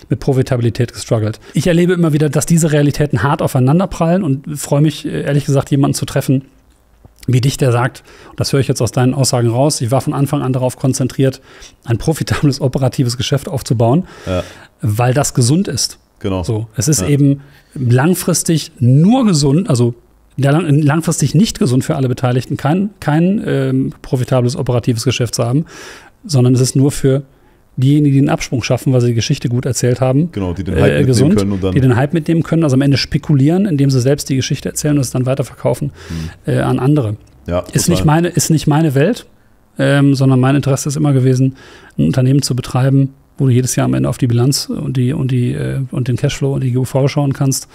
mit Profitabilität gestruggelt. Ich erlebe immer wieder, dass diese Realitäten hart aufeinanderprallen und freue mich, ehrlich gesagt, jemanden zu treffen, wie dich, der sagt, das höre ich jetzt aus deinen Aussagen raus, ich war von Anfang an darauf konzentriert, ein profitables, operatives Geschäft aufzubauen, ja, weil das gesund ist. Genau. So, es ist ja eben langfristig nur gesund, also langfristig nicht gesund für alle Beteiligten, kein, kein ähm, profitables, operatives Geschäft zu haben, sondern es ist nur für diejenigen, die den Absprung schaffen, weil sie die Geschichte gut erzählt haben. Genau, die den Hype äh, mitnehmen gesund, können. Und dann die den Hype mitnehmen können, also am Ende spekulieren, indem sie selbst die Geschichte erzählen und es dann weiterverkaufen, hm, äh, an andere. Ja, ist, nicht meine, ist nicht meine Welt, ähm, sondern mein Interesse ist immer gewesen, ein Unternehmen zu betreiben, wo du jedes Jahr am Ende auf die Bilanz und, die, und, die, äh, und den Cashflow und die G U V schauen kannst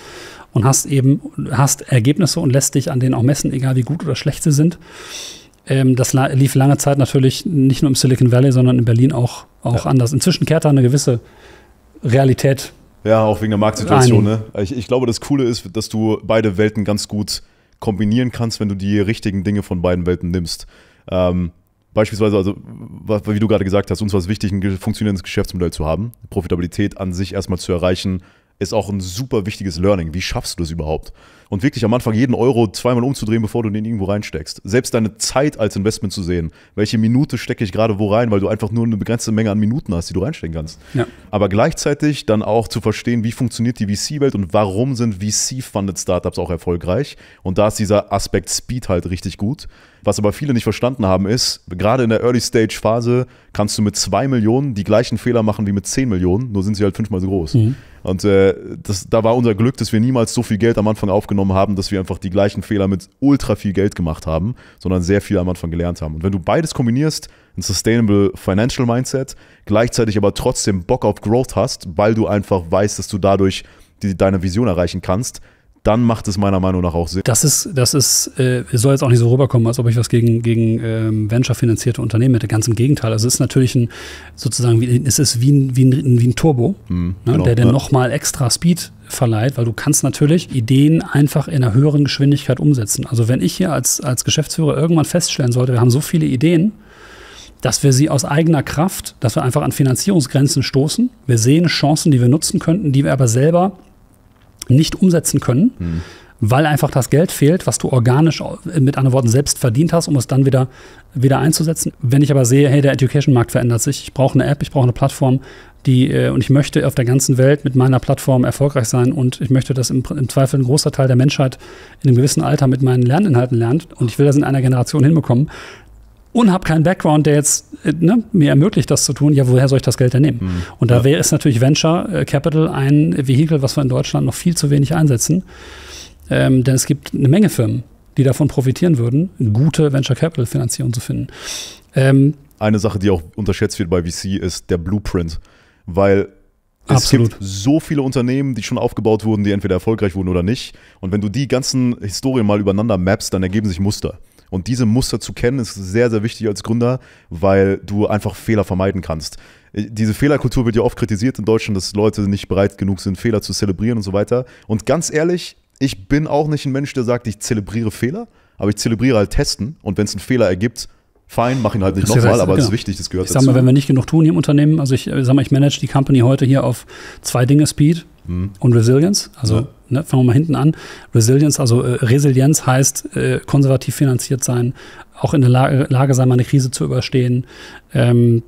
und hast eben hast Ergebnisse und lässt dich an denen auch messen, egal wie gut oder schlecht sie sind. Das lief lange Zeit natürlich nicht nur im Silicon Valley, sondern in Berlin auch, auch ja, anders. Inzwischen kehrt da eine gewisse Realität. Ja, auch wegen der Marktsituation. Ne? Ich, ich glaube, das Coole ist, dass du beide Welten ganz gut kombinieren kannst, wenn du die richtigen Dinge von beiden Welten nimmst. Ähm, beispielsweise, also wie du gerade gesagt hast, uns war es wichtig, ein funktionierendes Geschäftsmodell zu haben, Profitabilität an sich erstmal zu erreichen, ist auch ein super wichtiges Learning. Wie schaffst du das überhaupt? Und wirklich am Anfang jeden Euro zweimal umzudrehen, bevor du den irgendwo reinsteckst. Selbst deine Zeit als Investment zu sehen. Welche Minute stecke ich gerade wo rein, weil du einfach nur eine begrenzte Menge an Minuten hast, die du reinstecken kannst. Ja. Aber gleichzeitig dann auch zu verstehen, wie funktioniert die V C-Welt und warum sind V C-funded Startups auch erfolgreich. Und da ist dieser Aspekt Speed halt richtig gut. Was aber viele nicht verstanden haben ist, gerade in der Early-Stage-Phase kannst du mit zwei Millionen die gleichen Fehler machen wie mit zehn Millionen, nur sind sie halt fünfmal so groß. Mhm. Und äh, das, da war unser Glück, dass wir niemals so viel Geld am Anfang aufgenommen haben, dass wir einfach die gleichen Fehler mit ultra viel Geld gemacht haben, sondern sehr viel am Anfang gelernt haben. Und wenn du beides kombinierst, ein Sustainable Financial Mindset, gleichzeitig aber trotzdem Bock auf Growth hast, weil du einfach weißt, dass du dadurch die, deine Vision erreichen kannst, dann macht es meiner Meinung nach auch Sinn. Das ist, das ist, äh, soll jetzt auch nicht so rüberkommen, als ob ich was gegen, gegen ähm, venture-finanzierte Unternehmen hätte. Ganz im Gegenteil. Also es ist natürlich ein, sozusagen, wie, es ist wie ein, wie ein, wie ein Turbo, mhm, ne, genau, der dann ja nochmal extra Speed verleiht, weil du kannst natürlich Ideen einfach in einer höheren Geschwindigkeit umsetzen. Also wenn ich hier als, als Geschäftsführer irgendwann feststellen sollte, wir haben so viele Ideen, dass wir sie aus eigener Kraft, dass wir einfach an Finanzierungsgrenzen stoßen. Wir sehen Chancen, die wir nutzen könnten, die wir aber selber nicht umsetzen können, hm, weil einfach das Geld fehlt, was du organisch, mit anderen Worten, selbst verdient hast, um es dann wieder, wieder einzusetzen. Wenn ich aber sehe, hey, der Education-Markt verändert sich, ich brauche eine App, ich brauche eine Plattform, die, äh, und ich möchte auf der ganzen Welt mit meiner Plattform erfolgreich sein und ich möchte, dass im, im Zweifel ein großer Teil der Menschheit in einem gewissen Alter mit meinen Lerninhalten lernt und ich will das in einer Generation hinbekommen und habe keinen Background, der jetzt äh, ne, mir ermöglicht, das zu tun, ja, woher soll ich das Geld denn nehmen? Mhm. Und da wäre es natürlich Venture Capital ein Vehikel, was wir in Deutschland noch viel zu wenig einsetzen, ähm, denn es gibt eine Menge Firmen, die davon profitieren würden, gute Venture Capital Finanzierung zu finden. Ähm, Eine Sache, die auch unterschätzt wird bei V C, ist der Blueprint, weil es absolut. Gibt so viele Unternehmen, die schon aufgebaut wurden, die entweder erfolgreich wurden oder nicht. Und wenn du die ganzen Historien mal übereinander mappst, dann ergeben sich Muster. Und diese Muster zu kennen, ist sehr, sehr wichtig als Gründer, weil du einfach Fehler vermeiden kannst. Diese Fehlerkultur wird ja oft kritisiert in Deutschland, dass Leute nicht bereit genug sind, Fehler zu zelebrieren und so weiter. Und ganz ehrlich, ich bin auch nicht ein Mensch, der sagt, ich zelebriere Fehler, aber ich zelebriere halt Testen. Und wenn es einen Fehler ergibt, fein, mach ihn halt nicht nochmal, aber es ist wichtig, das gehört dazu. Ich sag mal, wenn wir nicht genug tun hier im Unternehmen, also ich sag mal, ich manage die Company heute hier auf zwei Dinge, Speed mhm. und Resilience. Also ja. ne, fangen wir mal hinten an. Resilience, also äh, Resilienz heißt äh, konservativ finanziert sein, auch in der Lage, Lage sein, mal eine Krise zu überstehen ähm,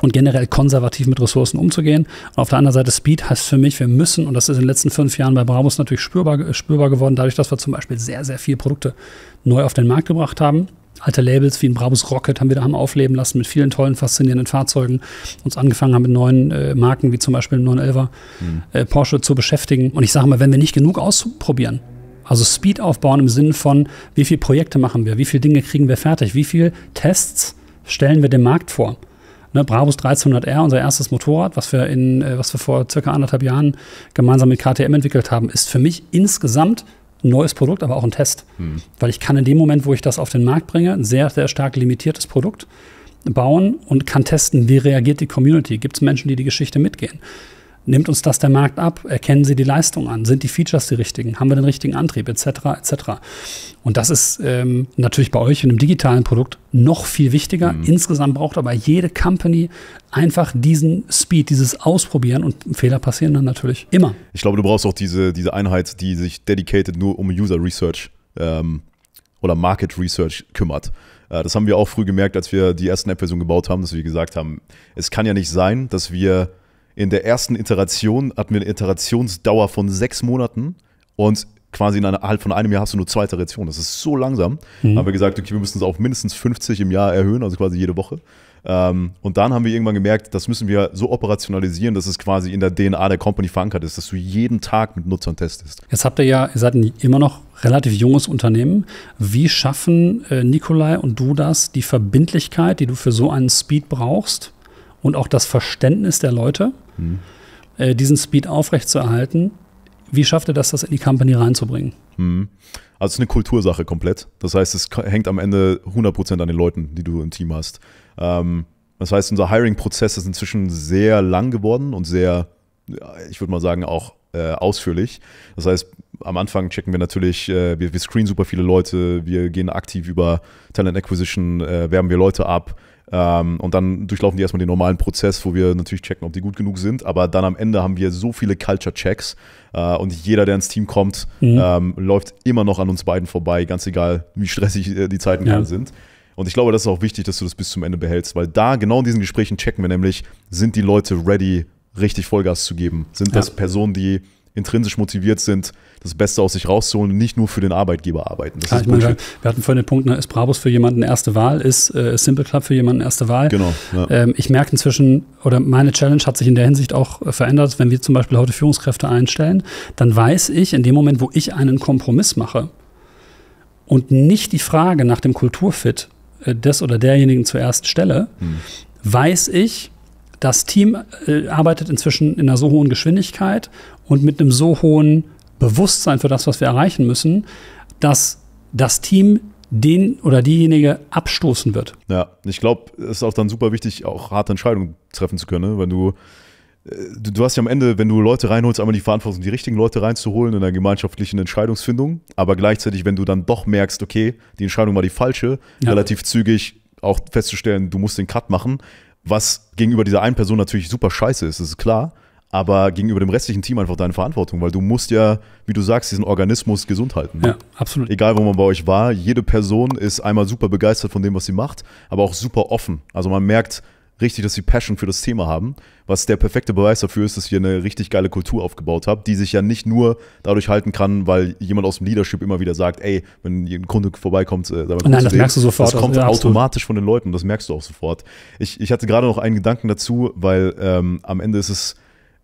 und generell konservativ mit Ressourcen umzugehen. Und auf der anderen Seite Speed heißt für mich, wir müssen, und das ist in den letzten fünf Jahren bei Brabus natürlich spürbar, spürbar geworden, dadurch, dass wir zum Beispiel sehr, sehr viele Produkte neu auf den Markt gebracht haben. Alte Labels wie ein Brabus Rocket haben wir daheim aufleben lassen mit vielen tollen, faszinierenden Fahrzeugen. Uns angefangen haben mit neuen äh, Marken, wie zum Beispiel dem neun elfer mhm. äh, Porsche zu beschäftigen. Und ich sage mal, wenn wir nicht genug ausprobieren, also Speed aufbauen im Sinne von, wie viele Projekte machen wir, wie viele Dinge kriegen wir fertig, wie viele Tests stellen wir dem Markt vor. Ne, Brabus dreizehnhundert R, unser erstes Motorrad, was wir, in, äh, was wir vor circa anderthalb Jahren gemeinsam mit K T M entwickelt haben, ist für mich insgesamt ein neues Produkt, aber auch ein Test. Hm. Weil ich kann in dem Moment, wo ich das auf den Markt bringe, ein sehr, sehr stark limitiertes Produkt bauen und kann testen, wie reagiert die Community. Gibt es Menschen, die die Geschichte mitgehen? Nimmt uns das der Markt ab? Erkennen sie die Leistung an? Sind die Features die richtigen? Haben wir den richtigen Antrieb? Etc. etc. Und das ist ähm, natürlich bei euch in einem digitalen Produkt noch viel wichtiger. Mhm. Insgesamt braucht aber jede Company einfach diesen Speed, dieses Ausprobieren und Fehler passieren dann natürlich immer. Ich glaube, du brauchst auch diese, diese Einheit, die sich dedicated nur um User Research ähm, oder Market Research kümmert. Äh, das haben wir auch früh gemerkt, als wir die ersten App-Versionen gebaut haben, dass wir gesagt haben, es kann ja nicht sein, dass wir in der ersten Iteration hatten wir eine Iterationsdauer von sechs Monaten und quasi innerhalb von einem Jahr hast du nur zwei Iterationen. Das ist so langsam. Mhm. Haben wir gesagt, okay, wir müssen es auf mindestens fünfzig im Jahr erhöhen, also quasi jede Woche. Ähm, und dann haben wir irgendwann gemerkt, das müssen wir so operationalisieren, dass es quasi in der D N A der Company verankert ist, dass du jeden Tag mit Nutzern testest. Jetzt habt ihr ja, ihr seid immer noch relativ junges Unternehmen. Wie schaffen äh, Nikolai und du das, die Verbindlichkeit, die du für so einen Speed brauchst, und auch das Verständnis der Leute, hm. äh, diesen Speed aufrechtzuerhalten. Wie schafft ihr das, das in die Company reinzubringen? Hm. Also es ist eine Kultursache komplett. Das heißt, es hängt am Ende hundert Prozent an den Leuten, die du im Team hast. Ähm, das heißt, unser Hiring-Prozess ist inzwischen sehr lang geworden und sehr, ich würde mal sagen, auch äh, ausführlich. Das heißt, am Anfang checken wir natürlich, äh, wir, wir screenen super viele Leute, wir gehen aktiv über Talent Acquisition, äh, werben wir Leute ab, und dann durchlaufen die erstmal den normalen Prozess, wo wir natürlich checken, ob die gut genug sind. Aber dann am Ende haben wir so viele Culture-Checks und jeder, der ins Team kommt, mhm. ähm, läuft immer noch an uns beiden vorbei, ganz egal, wie stressig die Zeiten ja. gerade sind. Und ich glaube, das ist auch wichtig, dass du das bis zum Ende behältst, weil da genau in diesen Gesprächen checken wir nämlich, sind die Leute ready, richtig Vollgas zu geben? Sind das ja. Personen, die intrinsisch motiviert sind, das Beste aus sich rauszuholen und nicht nur für den Arbeitgeber arbeiten. Das ja, ist ich meine, wir hatten vorhin den Punkt, ne, ist Brabus für jemanden erste Wahl, ist äh, SimpleClub für jemanden erste Wahl. Genau. Ja. Ähm, ich merke inzwischen, oder meine Challenge hat sich in der Hinsicht auch äh, verändert, wenn wir zum Beispiel heute Führungskräfte einstellen, dann weiß ich, in dem Moment, wo ich einen Kompromiss mache und nicht die Frage nach dem Kulturfit äh, des oder derjenigen zuerst stelle, hm. weiß ich, das Team äh, arbeitet inzwischen in einer so hohen Geschwindigkeit und mit einem so hohen Bewusstsein für das, was wir erreichen müssen, dass das Team den oder diejenige abstoßen wird. Ja, ich glaube, es ist auch dann super wichtig, auch harte Entscheidungen treffen zu können, weil du, du, du hast ja am Ende, wenn du Leute reinholst, einmal die Verantwortung, die richtigen Leute reinzuholen in einer gemeinschaftlichen Entscheidungsfindung, aber gleichzeitig, wenn du dann doch merkst, okay, die Entscheidung war die falsche, ja. relativ zügig auch festzustellen, du musst den Cut machen, was gegenüber dieser einen Person natürlich super scheiße ist, das ist klar, aber gegenüber dem restlichen Team einfach deine Verantwortung, weil du musst ja, wie du sagst, diesen Organismus gesund halten. Ja, absolut. Egal, wo man bei euch war, jede Person ist einmal super begeistert von dem, was sie macht, aber auch super offen. Also man merkt, richtig, dass sie Passion für das Thema haben, was der perfekte Beweis dafür ist, dass ich hier eine richtig geile Kultur aufgebaut habe, die sich ja nicht nur dadurch halten kann, weil jemand aus dem Leadership immer wieder sagt, ey, wenn ein Kunde vorbeikommt, äh, nein, das merkst du sofort. Das kommt ja automatisch von den Leuten, das merkst du auch sofort. Ich, ich hatte gerade noch einen Gedanken dazu, weil ähm, am Ende ist es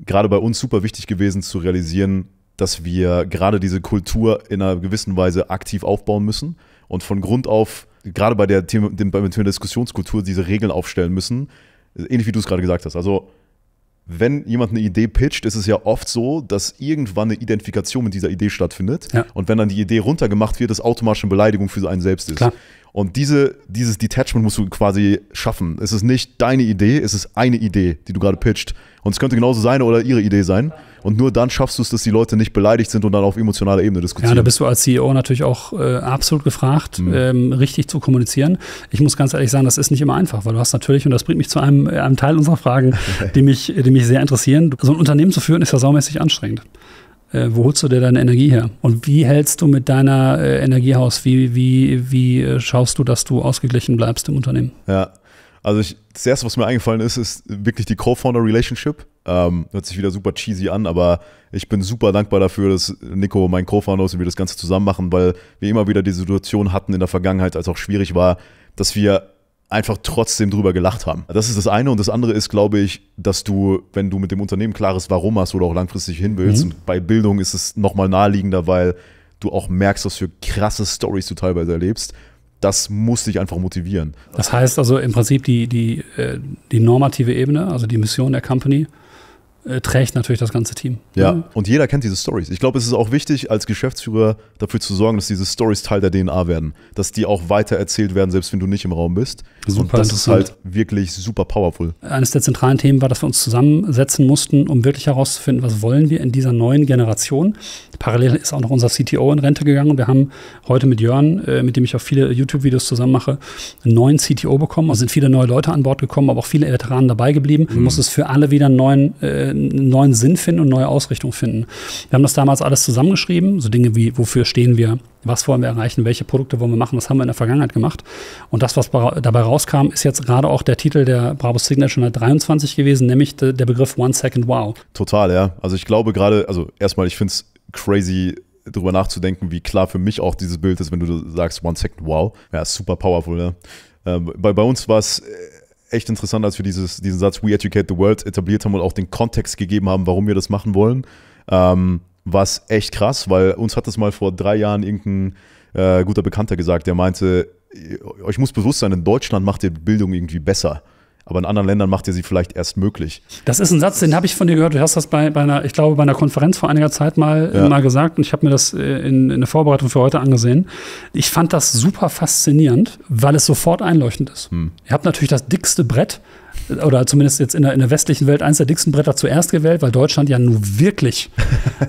gerade bei uns super wichtig gewesen zu realisieren, dass wir gerade diese Kultur in einer gewissen Weise aktiv aufbauen müssen und von Grund auf, gerade bei der Thema, bei der Diskussionskultur, diese Regeln aufstellen müssen, ähnlich wie du es gerade gesagt hast. Also wenn jemand eine Idee pitcht, ist es ja oft so, dass irgendwann eine Identifikation mit dieser Idee stattfindet. Ja. Und wenn dann die Idee runtergemacht wird, das automatisch eine Beleidigung für einen selbst ist. Klar. Und diese, dieses Detachment musst du quasi schaffen. Es ist nicht deine Idee, es ist eine Idee, die du gerade pitcht. Und es könnte genauso seine oder ihre Idee sein. Und nur dann schaffst du es, dass die Leute nicht beleidigt sind und dann auf emotionaler Ebene diskutieren. Ja, da bist du als C E O natürlich auch äh, absolut gefragt, mhm. ähm, richtig zu kommunizieren. Ich muss ganz ehrlich sagen, das ist nicht immer einfach, weil du hast natürlich, und das bringt mich zu einem, einem Teil unserer Fragen, okay. die, mich, die mich sehr interessieren. So ein Unternehmen zu führen, ist ja saumäßig anstrengend. Äh, wo holst du dir deine Energie her? Und wie hältst du mit deiner äh, Energie aus? Wie, wie, wie äh, schaust du, dass du ausgeglichen bleibst im Unternehmen? Ja. Also ich, das Erste, was mir eingefallen ist, ist wirklich die Co-Founder-Relationship. Ähm, hört sich wieder super cheesy an, aber ich bin super dankbar dafür, dass Nico, mein Co-Founder, und wir das Ganze zusammen machen, weil wir immer wieder die Situation hatten in der Vergangenheit, als auch schwierig war, dass wir einfach trotzdem drüber gelacht haben. Das ist das eine. Und das andere ist, glaube ich, dass du, wenn du mit dem Unternehmen klares Warum hast oder auch langfristig hin willst, mhm. und bei Bildung ist es nochmal naheliegender, weil du auch merkst, was für krasse Storys du teilweise erlebst. Das muss dich einfach motivieren. Das heißt also im Prinzip, die, die, die normative Ebene, also die Mission der Company, trägt natürlich das ganze Team. Ja, mhm. und jeder kennt diese Stories. Ich glaube, es ist auch wichtig, als Geschäftsführer dafür zu sorgen, dass diese Stories Teil der D N A werden. Dass die auch weiter erzählt werden, selbst wenn du nicht im Raum bist. Super und das ist halt wirklich super powerful. Eines der zentralen Themen war, dass wir uns zusammensetzen mussten, um wirklich herauszufinden, was wollen wir in dieser neuen Generation. Parallel ist auch noch unser C T O in Rente gegangen und wir haben heute mit Jörn, mit dem ich auch viele YouTube-Videos zusammen mache, einen neuen C T O bekommen. Also sind viele neue Leute an Bord gekommen, aber auch viele Veteranen dabei geblieben. Mhm. Du musst es für alle wieder einen neuen einen neuen Sinn finden und neue Ausrichtung finden. Wir haben das damals alles zusammengeschrieben, so Dinge wie, wofür stehen wir, was wollen wir erreichen, welche Produkte wollen wir machen, das haben wir in der Vergangenheit gemacht. Und das, was dabei rauskam, ist jetzt gerade auch der Titel der Brabus Signature dreiundzwanzig gewesen, nämlich de, der Begriff One Second Wow. Total, ja. Also ich glaube gerade, also erstmal, ich finde es crazy, darüber nachzudenken, wie klar für mich auch dieses Bild ist, wenn du sagst One Second Wow. Ja, super powerful, ja. Ähm, bei, bei uns war es echt interessant, als wir dieses, diesen Satz We Educate the World etabliert haben und auch den Kontext gegeben haben, warum wir das machen wollen, ähm, war es echt krass, weil uns hat das mal vor drei Jahren irgendein äh, guter Bekannter gesagt, der meinte, euch muss bewusst sein, in Deutschland macht ihr Bildung irgendwie besser. Aber in anderen Ländern macht ihr sie vielleicht erst möglich. Das ist ein Satz, den habe ich von dir gehört. Du hast das bei, bei einer, ich glaube, bei einer Konferenz vor einiger Zeit mal, ja. mal gesagt und ich habe mir das in, in der Vorbereitung für heute angesehen. Ich fand das super faszinierend, weil es sofort einleuchtend ist. Hm. Ihr habt natürlich das dickste Brett, oder zumindest jetzt in der, in der westlichen Welt, eines der dicksten Bretter zuerst gewählt, weil Deutschland ja nun wirklich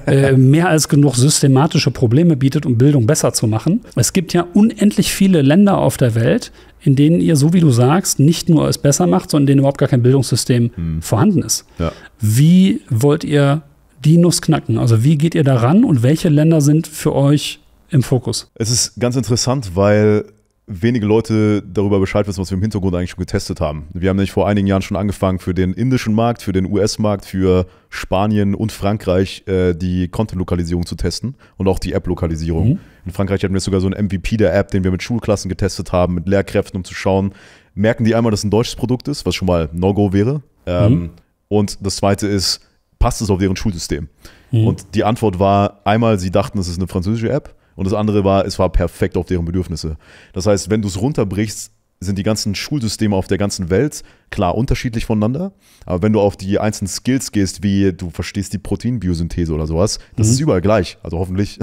äh, mehr als genug systematische Probleme bietet, um Bildung besser zu machen. Es gibt ja unendlich viele Länder auf der Welt, in denen ihr, so wie du sagst, nicht nur es besser macht, sondern in denen überhaupt gar kein Bildungssystem hm. vorhanden ist. Ja. Wie wollt ihr die Nuss knacken? Also wie geht ihr da ran und welche Länder sind für euch im Fokus? Es ist ganz interessant, weil wenige Leute darüber Bescheid wissen, was wir im Hintergrund eigentlich schon getestet haben. Wir haben nämlich vor einigen Jahren schon angefangen, für den indischen Markt, für den U S-Markt, für Spanien und Frankreich äh, die Content-Lokalisierung zu testen und auch die App-Lokalisierung. Mhm. In Frankreich hatten wir sogar so einen M V P der App, den wir mit Schulklassen getestet haben, mit Lehrkräften, um zu schauen, merken die einmal, dass es ein deutsches Produkt ist, was schon mal No-Go wäre. Ähm, mhm. Und das Zweite ist, passt es auf deren Schulsystem? Mhm. Und die Antwort war einmal, sie dachten, es ist eine französische App. Und das andere war, es war perfekt auf deren Bedürfnisse. Das heißt, wenn du es runterbrichst, sind die ganzen Schulsysteme auf der ganzen Welt klar unterschiedlich voneinander. Aber wenn du auf die einzelnen Skills gehst, wie du verstehst die Proteinbiosynthese oder sowas, das mhm. ist überall gleich. Also hoffentlich.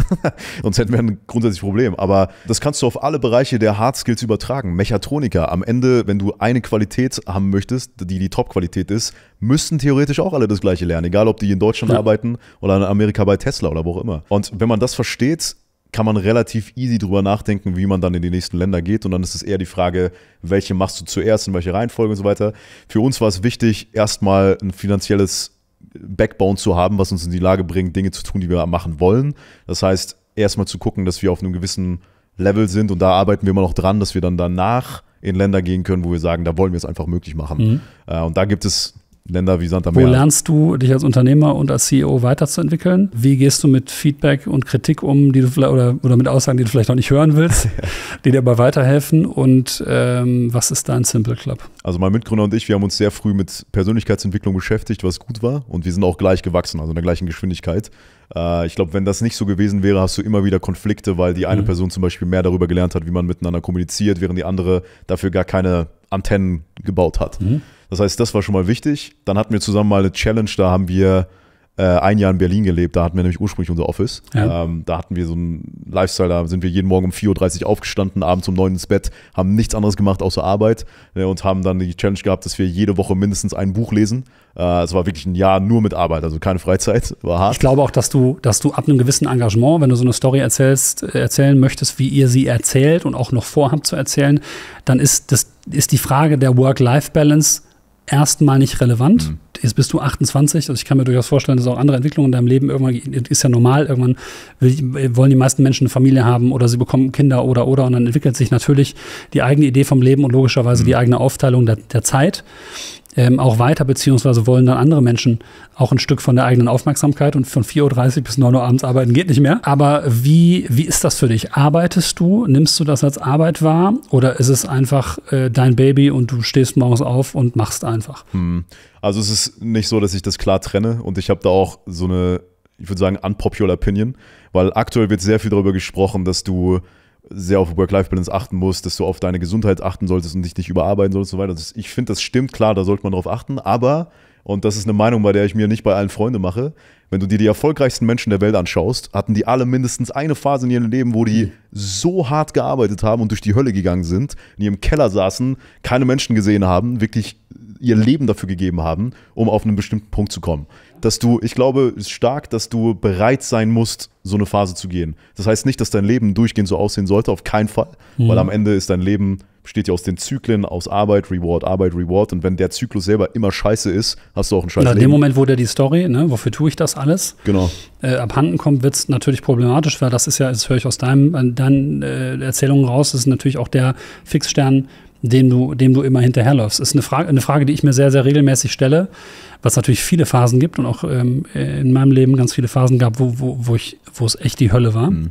Sonst hätten wir ein grundsätzliches Problem. Aber das kannst du auf alle Bereiche der Hard Skills übertragen. Mechatroniker. Am Ende, wenn du eine Qualität haben möchtest, die die Top-Qualität ist, müssen theoretisch auch alle das Gleiche lernen. Egal, ob die in Deutschland ja. arbeiten oder in Amerika bei Tesla oder wo auch immer. Und wenn man das versteht, kann man relativ easy drüber nachdenken, wie man dann in die nächsten Länder geht. Und dann ist es eher die Frage, welche machst du zuerst, in welche Reihenfolge und so weiter. Für uns war es wichtig, erstmal ein finanzielles Backbone zu haben, was uns in die Lage bringt, Dinge zu tun, die wir machen wollen. Das heißt, erstmal zu gucken, dass wir auf einem gewissen Level sind. Und da arbeiten wir immer noch dran, dass wir dann danach in Länder gehen können, wo wir sagen, da wollen wir es einfach möglich machen. Mhm. Und da gibt es Länder wie Santa Maria. Wo lernst du, dich als Unternehmer und als C E O weiterzuentwickeln? Wie gehst du mit Feedback und Kritik um, die du vielleicht, oder, oder mit Aussagen, die du vielleicht noch nicht hören willst, die dir aber weiterhelfen? Und ähm, was ist dein SimpleClub? Also mein Mitgründer und ich, wir haben uns sehr früh mit Persönlichkeitsentwicklung beschäftigt, was gut war. Und wir sind auch gleich gewachsen, also in der gleichen Geschwindigkeit. Äh, ich glaube, wenn das nicht so gewesen wäre, hast du immer wieder Konflikte, weil die eine mhm. Person zum Beispiel mehr darüber gelernt hat, wie man miteinander kommuniziert, während die andere dafür gar keine Antennen gebaut hat. Mhm. Das heißt, das war schon mal wichtig. Dann hatten wir zusammen mal eine Challenge, da haben wir äh, ein Jahr in Berlin gelebt, da hatten wir nämlich ursprünglich unser Office. Ja. Ähm, da hatten wir so einen Lifestyle, da sind wir jeden Morgen um vier Uhr dreißig aufgestanden, abends um neun Uhr ins Bett, haben nichts anderes gemacht außer Arbeit äh, und haben dann die Challenge gehabt, dass wir jede Woche mindestens ein Buch lesen. Es war wirklich ein Jahr nur mit Arbeit, also keine Freizeit, war hart. Ich glaube auch, dass du, dass du ab einem gewissen Engagement, wenn du so eine Story erzählst, erzählen möchtest, wie ihr sie erzählt und auch noch vorhabt zu erzählen, dann ist, das, ist die Frage der Work-Life-Balance erstmal nicht relevant. Mhm. Jetzt bist du achtundzwanzig, also ich kann mir durchaus vorstellen, dass auch andere Entwicklungen in deinem Leben irgendwann, ist ja normal, irgendwann will, wollen die meisten Menschen eine Familie haben oder sie bekommen Kinder oder, oder, und dann entwickelt sich natürlich die eigene Idee vom Leben und logischerweise mhm. die eigene Aufteilung der, der Zeit ähm, auch weiter, beziehungsweise wollen dann andere Menschen auch ein Stück von der eigenen Aufmerksamkeit, und von vier Uhr dreißig bis neun Uhr abends arbeiten geht nicht mehr. Aber wie, wie ist das für dich? Arbeitest du? Nimmst du das als Arbeit wahr? Oder ist es einfach äh, dein Baby und du stehst morgens auf und machst einfach? Mhm. Also es ist nicht so, dass ich das klar trenne, und ich habe da auch so eine, ich würde sagen, unpopular Opinion, weil aktuell wird sehr viel darüber gesprochen, dass du sehr auf Work-Life-Balance achten musst, dass du auf deine Gesundheit achten solltest und dich nicht überarbeiten solltest und so weiter. Also ich finde, das stimmt, klar, da sollte man drauf achten, aber, und das ist eine Meinung, bei der ich mir nicht bei allen Freunde mache, wenn du dir die erfolgreichsten Menschen der Welt anschaust, hatten die alle mindestens eine Phase in ihrem Leben, wo die so hart gearbeitet haben und durch die Hölle gegangen sind, in ihrem Keller saßen, keine Menschen gesehen haben, wirklich ihr Leben dafür gegeben haben, um auf einen bestimmten Punkt zu kommen. Dass du, ich glaube stark, dass du bereit sein musst, so eine Phase zu gehen. Das heißt nicht, dass dein Leben durchgehend so aussehen sollte, auf keinen Fall, mhm. weil am Ende ist dein Leben, besteht ja aus den Zyklen, aus Arbeit, Reward, Arbeit, Reward, und wenn der Zyklus selber immer scheiße ist, hast du auch ein scheiß Leben. In dem Moment, wo der die Story, ne, wofür tue ich das alles, genau. äh, abhanden kommt, wird es natürlich problematisch, weil das ist ja, das höre ich aus deinem, deinen äh, Erzählungen raus, das ist natürlich auch der Fixstern, Dem du, dem du immer hinterherläufst. Das ist eine Frage, eine Frage, die ich mir sehr, sehr regelmäßig stelle, was natürlich viele Phasen gibt und auch ähm, in meinem Leben ganz viele Phasen gab, wo, wo, wo, ich, wo es echt die Hölle war, mhm.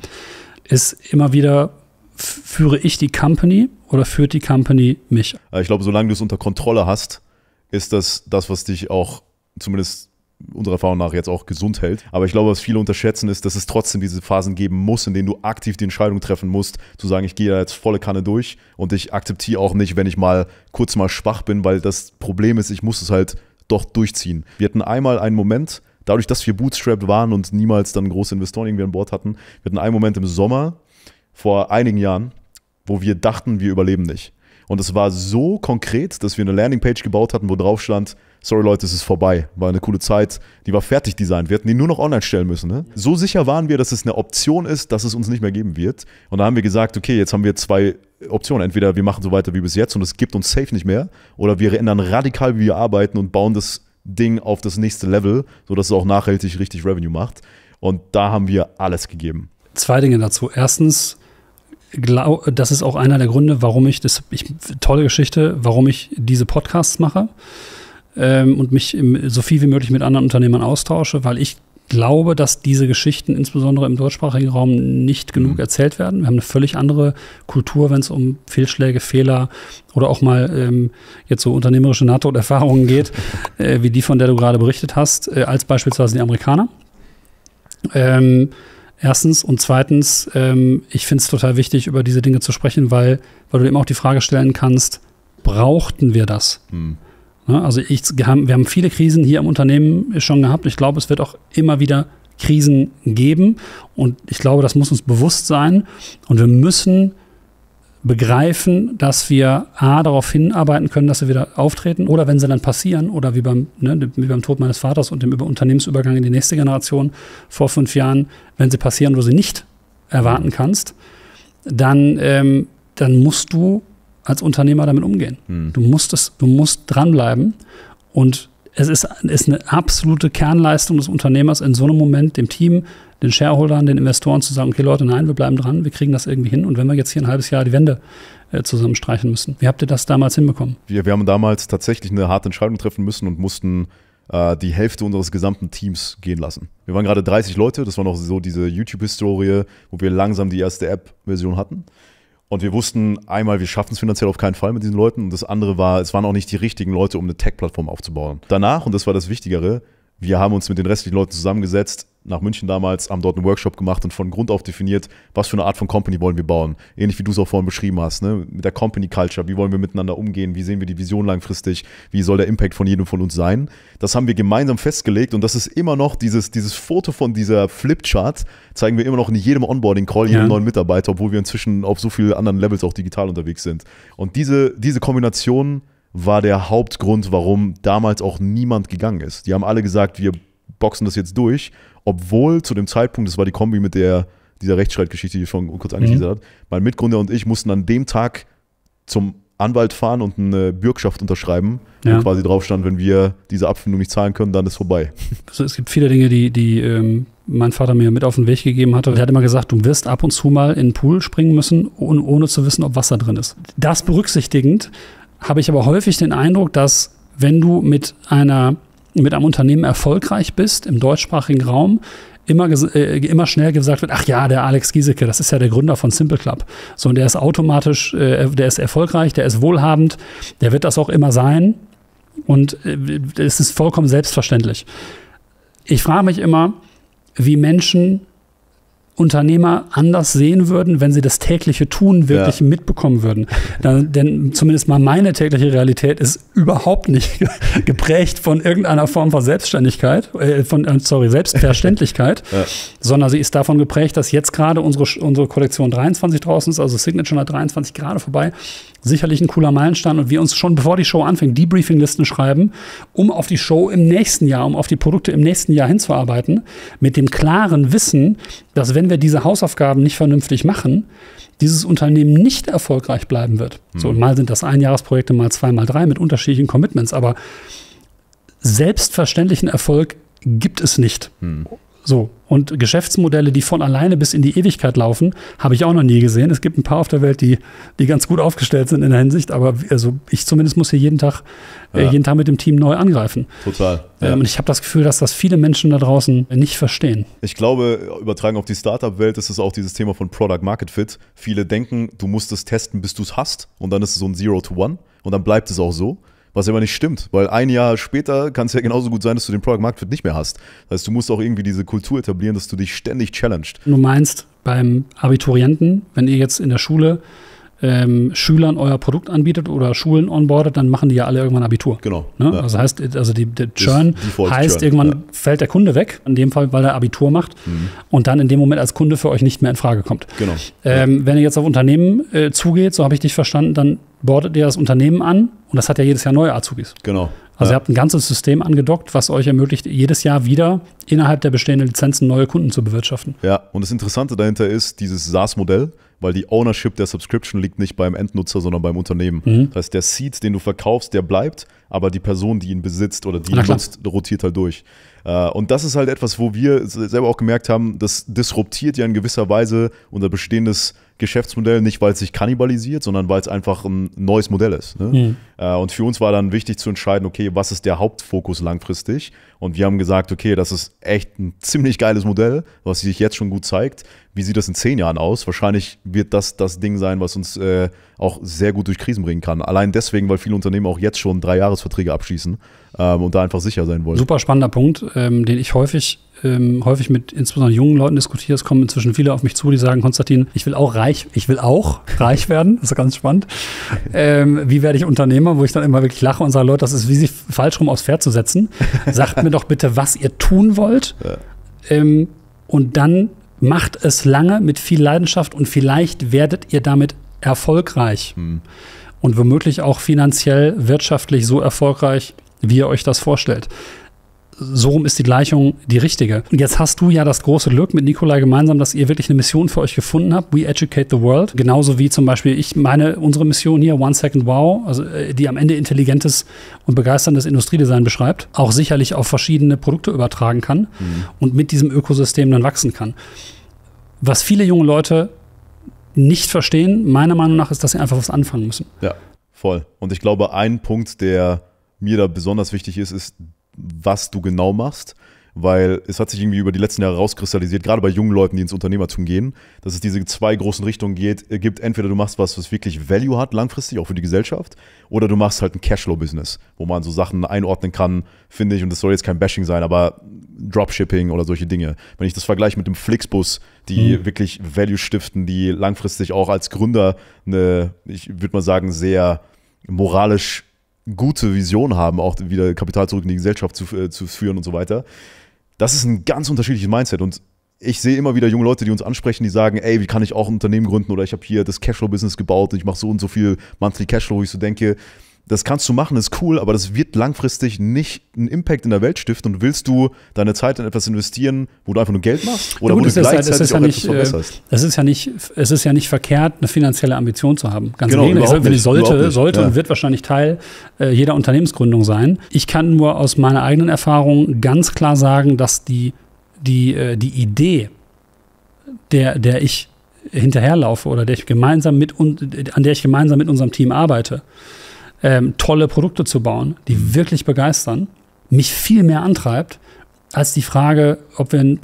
ist immer wieder, führe ich die Company oder führt die Company mich? Ich glaube, solange du es unter Kontrolle hast, ist das das, was dich auch zumindest unserer Erfahrung nach jetzt auch gesund hält. Aber ich glaube, was viele unterschätzen, ist, dass es trotzdem diese Phasen geben muss, in denen du aktiv die Entscheidung treffen musst, zu sagen, ich gehe da jetzt volle Kanne durch und ich akzeptiere auch nicht, wenn ich mal kurz mal schwach bin, weil das Problem ist, ich muss es halt doch durchziehen. Wir hatten einmal einen Moment, dadurch, dass wir bootstrapped waren und niemals dann große Investoren irgendwie an Bord hatten, wir hatten einen Moment im Sommer vor einigen Jahren, wo wir dachten, wir überleben nicht. Und es war so konkret, dass wir eine Landingpage gebaut hatten, wo drauf stand, sorry Leute, es ist vorbei, war eine coole Zeit, die war fertig designt, wir hätten die nur noch online stellen müssen. Ne? So sicher waren wir, dass es eine Option ist, dass es uns nicht mehr geben wird. Und da haben wir gesagt, okay, jetzt haben wir zwei Optionen, entweder wir machen so weiter wie bis jetzt und es gibt uns safe nicht mehr, oder wir ändern radikal, wie wir arbeiten und bauen das Ding auf das nächste Level, sodass es auch nachhaltig richtig Revenue macht. Und da haben wir alles gegeben. Zwei Dinge dazu. Erstens, glaub, das ist auch einer der Gründe, warum ich, das ich, tolle Geschichte, warum ich diese Podcasts mache. Und mich so viel wie möglich mit anderen Unternehmern austausche, weil ich glaube, dass diese Geschichten insbesondere im deutschsprachigen Raum nicht genug mhm. erzählt werden. Wir haben eine völlig andere Kultur, wenn es um Fehlschläge, Fehler oder auch mal ähm, jetzt so unternehmerische Nahtoderfahrungen geht, äh, wie die, von der du gerade berichtet hast, äh, als beispielsweise die Amerikaner. Ähm, Erstens und zweitens, ähm, ich finde es total wichtig, über diese Dinge zu sprechen, weil, weil du eben auch die Frage stellen kannst, brauchten wir das? Mhm. Also ich, wir haben viele Krisen hier im Unternehmen schon gehabt. Ich glaube, es wird auch immer wieder Krisen geben. Und ich glaube, das muss uns bewusst sein. Und wir müssen begreifen, dass wir A, darauf hinarbeiten können, dass sie wieder auftreten. Oder wenn sie dann passieren, oder wie beim, ne, wie beim Tod meines Vaters und dem Unternehmensübergang in die nächste Generation vor fünf Jahren, wenn sie passieren, wo sie nicht erwarten kannst, dann, ähm, dann musst du als Unternehmer damit umgehen. Hm. Du musst es, du musst dranbleiben, und es ist, ist eine absolute Kernleistung des Unternehmers, in so einem Moment dem Team, den Shareholdern, den Investoren zu sagen, okay Leute, nein, wir bleiben dran, wir kriegen das irgendwie hin. Und wenn wir jetzt hier ein halbes Jahr die Wände äh, zusammenstreichen müssen. Wie habt ihr das damals hinbekommen? Wir, wir haben damals tatsächlich eine harte Entscheidung treffen müssen und mussten äh, die Hälfte unseres gesamten Teams gehen lassen. Wir waren gerade dreißig Leute, das war noch so diese YouTube-Historie, wo wir langsam die erste App-Version hatten. Und wir wussten einmal, wir schaffen es finanziell auf keinen Fall mit diesen Leuten. Und das andere war, es waren auch nicht die richtigen Leute, um eine Tech-Plattform aufzubauen. Danach, und das war das Wichtigere, wir haben uns mit den restlichen Leuten zusammengesetzt, nach München damals, haben dort einen Workshop gemacht und von Grund auf definiert, was für eine Art von Company wollen wir bauen. Ähnlich wie du es auch vorhin beschrieben hast, ne? Mit der Company Culture, wie wollen wir miteinander umgehen, wie sehen wir die Vision langfristig, wie soll der Impact von jedem von uns sein. Das haben wir gemeinsam festgelegt und das ist immer noch, dieses, dieses Foto von dieser Flipchart zeigen wir immer noch in jedem Onboarding-Call, jedem ja. neuen Mitarbeiter, obwohl wir inzwischen auf so vielen anderen Levels auch digital unterwegs sind. Und diese, diese Kombination war der Hauptgrund, warum damals auch niemand gegangen ist. Die haben alle gesagt, wir boxen das jetzt durch, obwohl zu dem Zeitpunkt, das war die Kombi mit der, dieser Rechtsstreitgeschichte, die ich schon kurz angeteasert habe, mhm. mein Mitgründer und ich mussten an dem Tag zum Anwalt fahren und eine Bürgschaft unterschreiben, ja. wo quasi drauf stand, wenn wir diese Abfindung nicht zahlen können, dann ist vorbei. Also es gibt viele Dinge, die, die ähm, mein Vater mir mit auf den Weg gegeben hatte. Er hat immer gesagt, du wirst ab und zu mal in den Pool springen müssen, ohne, ohne zu wissen, ob Wasser drin ist. Das berücksichtigend habe ich aber häufig den Eindruck, dass wenn du mit einer mit einem Unternehmen erfolgreich bist, im deutschsprachigen Raum, immer, äh, immer schnell gesagt wird, ach ja, der Alex Giesecke, das ist ja der Gründer von SimpleClub. So, und der ist automatisch, äh, der ist erfolgreich, der ist wohlhabend, der wird das auch immer sein und äh, es ist vollkommen selbstverständlich. Ich frage mich immer, wie Menschen Unternehmer anders sehen würden, wenn sie das tägliche Tun wirklich ja. mitbekommen würden. Da, denn zumindest mal meine tägliche Realität ist überhaupt nicht geprägt von irgendeiner Form von Selbstständigkeit, äh, von, sorry, Selbstverständlichkeit, ja. sondern sie ist davon geprägt, dass jetzt gerade unsere, unsere Kollektion dreiundzwanzig draußen ist, also Signature hundertdreiundzwanzig gerade vorbei, sicherlich ein cooler Meilenstein und wir uns schon, bevor die Show anfängt, Debriefinglisten schreiben, um auf die Show im nächsten Jahr, um auf die Produkte im nächsten Jahr hinzuarbeiten, mit dem klaren Wissen, dass wenn wir diese Hausaufgaben nicht vernünftig machen, dieses Unternehmen nicht erfolgreich bleiben wird. Hm. So, mal sind das Einjahresprojekte, mal zwei, mal drei mit unterschiedlichen Commitments, aber selbstverständlichen Erfolg gibt es nicht. Hm. So, und Geschäftsmodelle, die von alleine bis in die Ewigkeit laufen, habe ich auch noch nie gesehen. Es gibt ein paar auf der Welt, die, die ganz gut aufgestellt sind in der Hinsicht, aber also ich zumindest muss hier jeden Tag, ja. äh, jeden Tag mit dem Team neu angreifen. Total. Ja. Ähm, und ich habe das Gefühl, dass das viele Menschen da draußen nicht verstehen. Ich glaube, übertragen auf die Startup-Welt ist es auch dieses Thema von Product-Market-Fit. Viele denken, du musst es testen, bis du es hast und dann ist es so ein Zero-to-One und dann bleibt es auch so. Was aber nicht stimmt, weil ein Jahr später kann es ja genauso gut sein, dass du den Product Market Fit nicht mehr hast. Das heißt, du musst auch irgendwie diese Kultur etablieren, dass du dich ständig challenged. Du meinst beim Abiturienten, wenn ihr jetzt in der Schule ähm, Schülern euer Produkt anbietet oder Schulen onboardet, dann machen die ja alle irgendwann Abitur. Genau. Ne? Ja. Also heißt, also die, der Churn heißt, Churn. Irgendwann ja. fällt der Kunde weg, in dem Fall, weil er Abitur macht mhm. und dann in dem Moment als Kunde für euch nicht mehr in Frage kommt. Genau. Ähm, ja. Wenn ihr jetzt auf Unternehmen äh, zugeht, so habe ich dich verstanden, dann boardet ihr das Unternehmen an und das hat ja jedes Jahr neue Azubis. Genau. Also ja. ihr habt ein ganzes System angedockt, was euch ermöglicht, jedes Jahr wieder innerhalb der bestehenden Lizenzen neue Kunden zu bewirtschaften. Ja, und das Interessante dahinter ist dieses SaaS-Modell, weil die Ownership der Subscription liegt nicht beim Endnutzer, sondern beim Unternehmen. Mhm. Das heißt, der Seed, den du verkaufst, der bleibt, aber die Person, die ihn besitzt oder die ihn nutzt, rotiert halt durch. Und das ist halt etwas, wo wir selber auch gemerkt haben, das disruptiert ja in gewisser Weise unser bestehendes Geschäftsmodell, nicht weil es sich kannibalisiert, sondern weil es einfach ein neues Modell ist. Ne? Mhm. Und für uns war dann wichtig zu entscheiden, okay, was ist der Hauptfokus langfristig? Und wir haben gesagt, okay, das ist echt ein ziemlich geiles Modell, was sich jetzt schon gut zeigt. Wie sieht das in zehn Jahren aus? Wahrscheinlich wird das das Ding sein, was uns äh, auch sehr gut durch Krisen bringen kann. Allein deswegen, weil viele Unternehmen auch jetzt schon drei Jahresverträge abschließen ähm, und da einfach sicher sein wollen. Super spannender Punkt, ähm, den ich häufig Ähm, häufig mit insbesondere jungen Leuten diskutiere. Es kommen inzwischen viele auf mich zu, die sagen, Konstantin, ich will auch reich, ich will auch reich werden. Das ist ganz spannend. Ähm, wie werde ich Unternehmer? Wo ich dann immer wirklich lache und sage, Leute, das ist wie sich falsch rum aufs Pferd zu setzen. Sagt mir doch bitte, was ihr tun wollt. Ja. Ähm, und dann macht es lange mit viel Leidenschaft und vielleicht werdet ihr damit erfolgreich. Hm. Und womöglich auch finanziell, wirtschaftlich so erfolgreich, wie ihr euch das vorstellt. so rum ist die Gleichung die richtige. Und jetzt hast du ja das große Glück mit Nikolai gemeinsam, dass ihr wirklich eine Mission für euch gefunden habt. We educate the world. Genauso wie zum Beispiel ich meine, unsere Mission hier, One Second Wow, also die am Ende intelligentes und begeisterndes Industriedesign beschreibt, auch sicherlich auf verschiedene Produkte übertragen kann mhm. und mit diesem Ökosystem dann wachsen kann. Was viele junge Leute nicht verstehen, meiner Meinung nach, ist, dass sie einfach was anfangen müssen. Ja, voll. Und ich glaube, ein Punkt, der mir da besonders wichtig ist, ist, was du genau machst, weil es hat sich irgendwie über die letzten Jahre rauskristallisiert, gerade bei jungen Leuten, die ins Unternehmertum gehen, dass es diese zwei großen Richtungen geht, gibt. Entweder du machst was, was wirklich Value hat, langfristig, auch für die Gesellschaft, oder du machst halt ein Cashflow-Business, wo man so Sachen einordnen kann, finde ich, und das soll jetzt kein Bashing sein, aber Dropshipping oder solche Dinge. Wenn ich das vergleiche mit dem Flixbus, die mhm. wirklich Value stiften, die langfristig auch als Gründer eine, ich würde mal sagen, sehr moralisch gute Vision haben, auch wieder Kapital zurück in die Gesellschaft zu, äh, zu führen und so weiter. Das ist ein ganz unterschiedliches Mindset und ich sehe immer wieder junge Leute, die uns ansprechen, die sagen, ey, wie kann ich auch ein Unternehmen gründen oder ich habe hier das Cashflow-Business gebaut und ich mache so und so viel Monthly Cashflow, wo ich so denke, das kannst du machen, ist cool, aber das wird langfristig nicht einen Impact in der Welt stiften und willst du deine Zeit in etwas investieren, wo du einfach nur Geld machst oder ja, gut, wo du gleichzeitig ist ja auch ja nicht, etwas verbesserst? Es ist, ja nicht, es ist ja nicht verkehrt, eine finanzielle Ambition zu haben. Ganz genau, überhaupt ich, nicht, sollte, überhaupt nicht. sollte ja. und wird wahrscheinlich Teil äh, jeder Unternehmensgründung sein. Ich kann nur aus meiner eigenen Erfahrung ganz klar sagen, dass die, die, äh, die Idee, der, der ich hinterherlaufe oder der ich gemeinsam mit, an der ich gemeinsam mit unserem Team arbeite, Ähm, tolle Produkte zu bauen, die wirklich begeistern, mich viel mehr antreibt, als die Frage, ob wir ein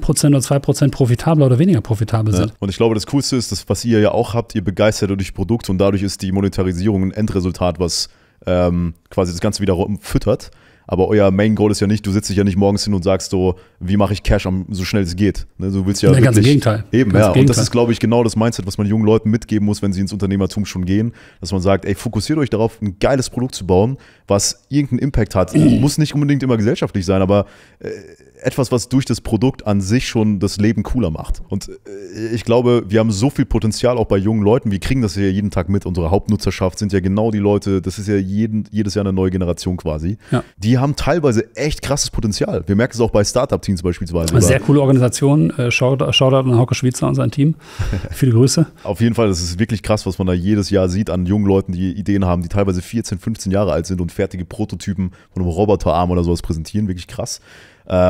Prozent oder zwei Prozent profitabler oder weniger profitabel sind. Ja. Und ich glaube, das Coolste ist, dass, was ihr ja auch habt, ihr begeistert durch Produkte und dadurch ist die Monetarisierung ein Endresultat, was ähm, quasi das Ganze wieder füttert. Aber euer Main Goal ist ja nicht, du sitzt dich ja nicht morgens hin und sagst so, wie mache ich Cash am, so schnell es geht. Ne, du willst ja Na, ganz im Gegenteil. Eben, ganz ja. Gegenteil. Und das ist, glaube ich, genau das Mindset, was man jungen Leuten mitgeben muss, wenn sie ins Unternehmertum schon gehen, dass man sagt, ey, fokussiert euch darauf, ein geiles Produkt zu bauen, was irgendeinen Impact hat. Muss nicht unbedingt immer gesellschaftlich sein, aber äh, etwas, was durch das Produkt an sich schon das Leben cooler macht. Und äh, ich glaube, wir haben so viel Potenzial auch bei jungen Leuten. Wir kriegen das ja jeden Tag mit. Unsere Hauptnutzerschaft sind ja genau die Leute, das ist ja jeden, jedes Jahr eine neue Generation quasi. Ja. Die haben teilweise echt krasses Potenzial. Wir merken es auch bei Startup-Teams beispielsweise. Sehr coole Organisation. Shoutout an Hauke Schwitzer und sein Team. Viele Grüße. Auf jeden Fall, das ist wirklich krass, was man da jedes Jahr sieht an jungen Leuten, die Ideen haben, die teilweise vierzehn, fünfzehn Jahre alt sind und fertige Prototypen von einem Roboterarm oder sowas präsentieren. Wirklich krass.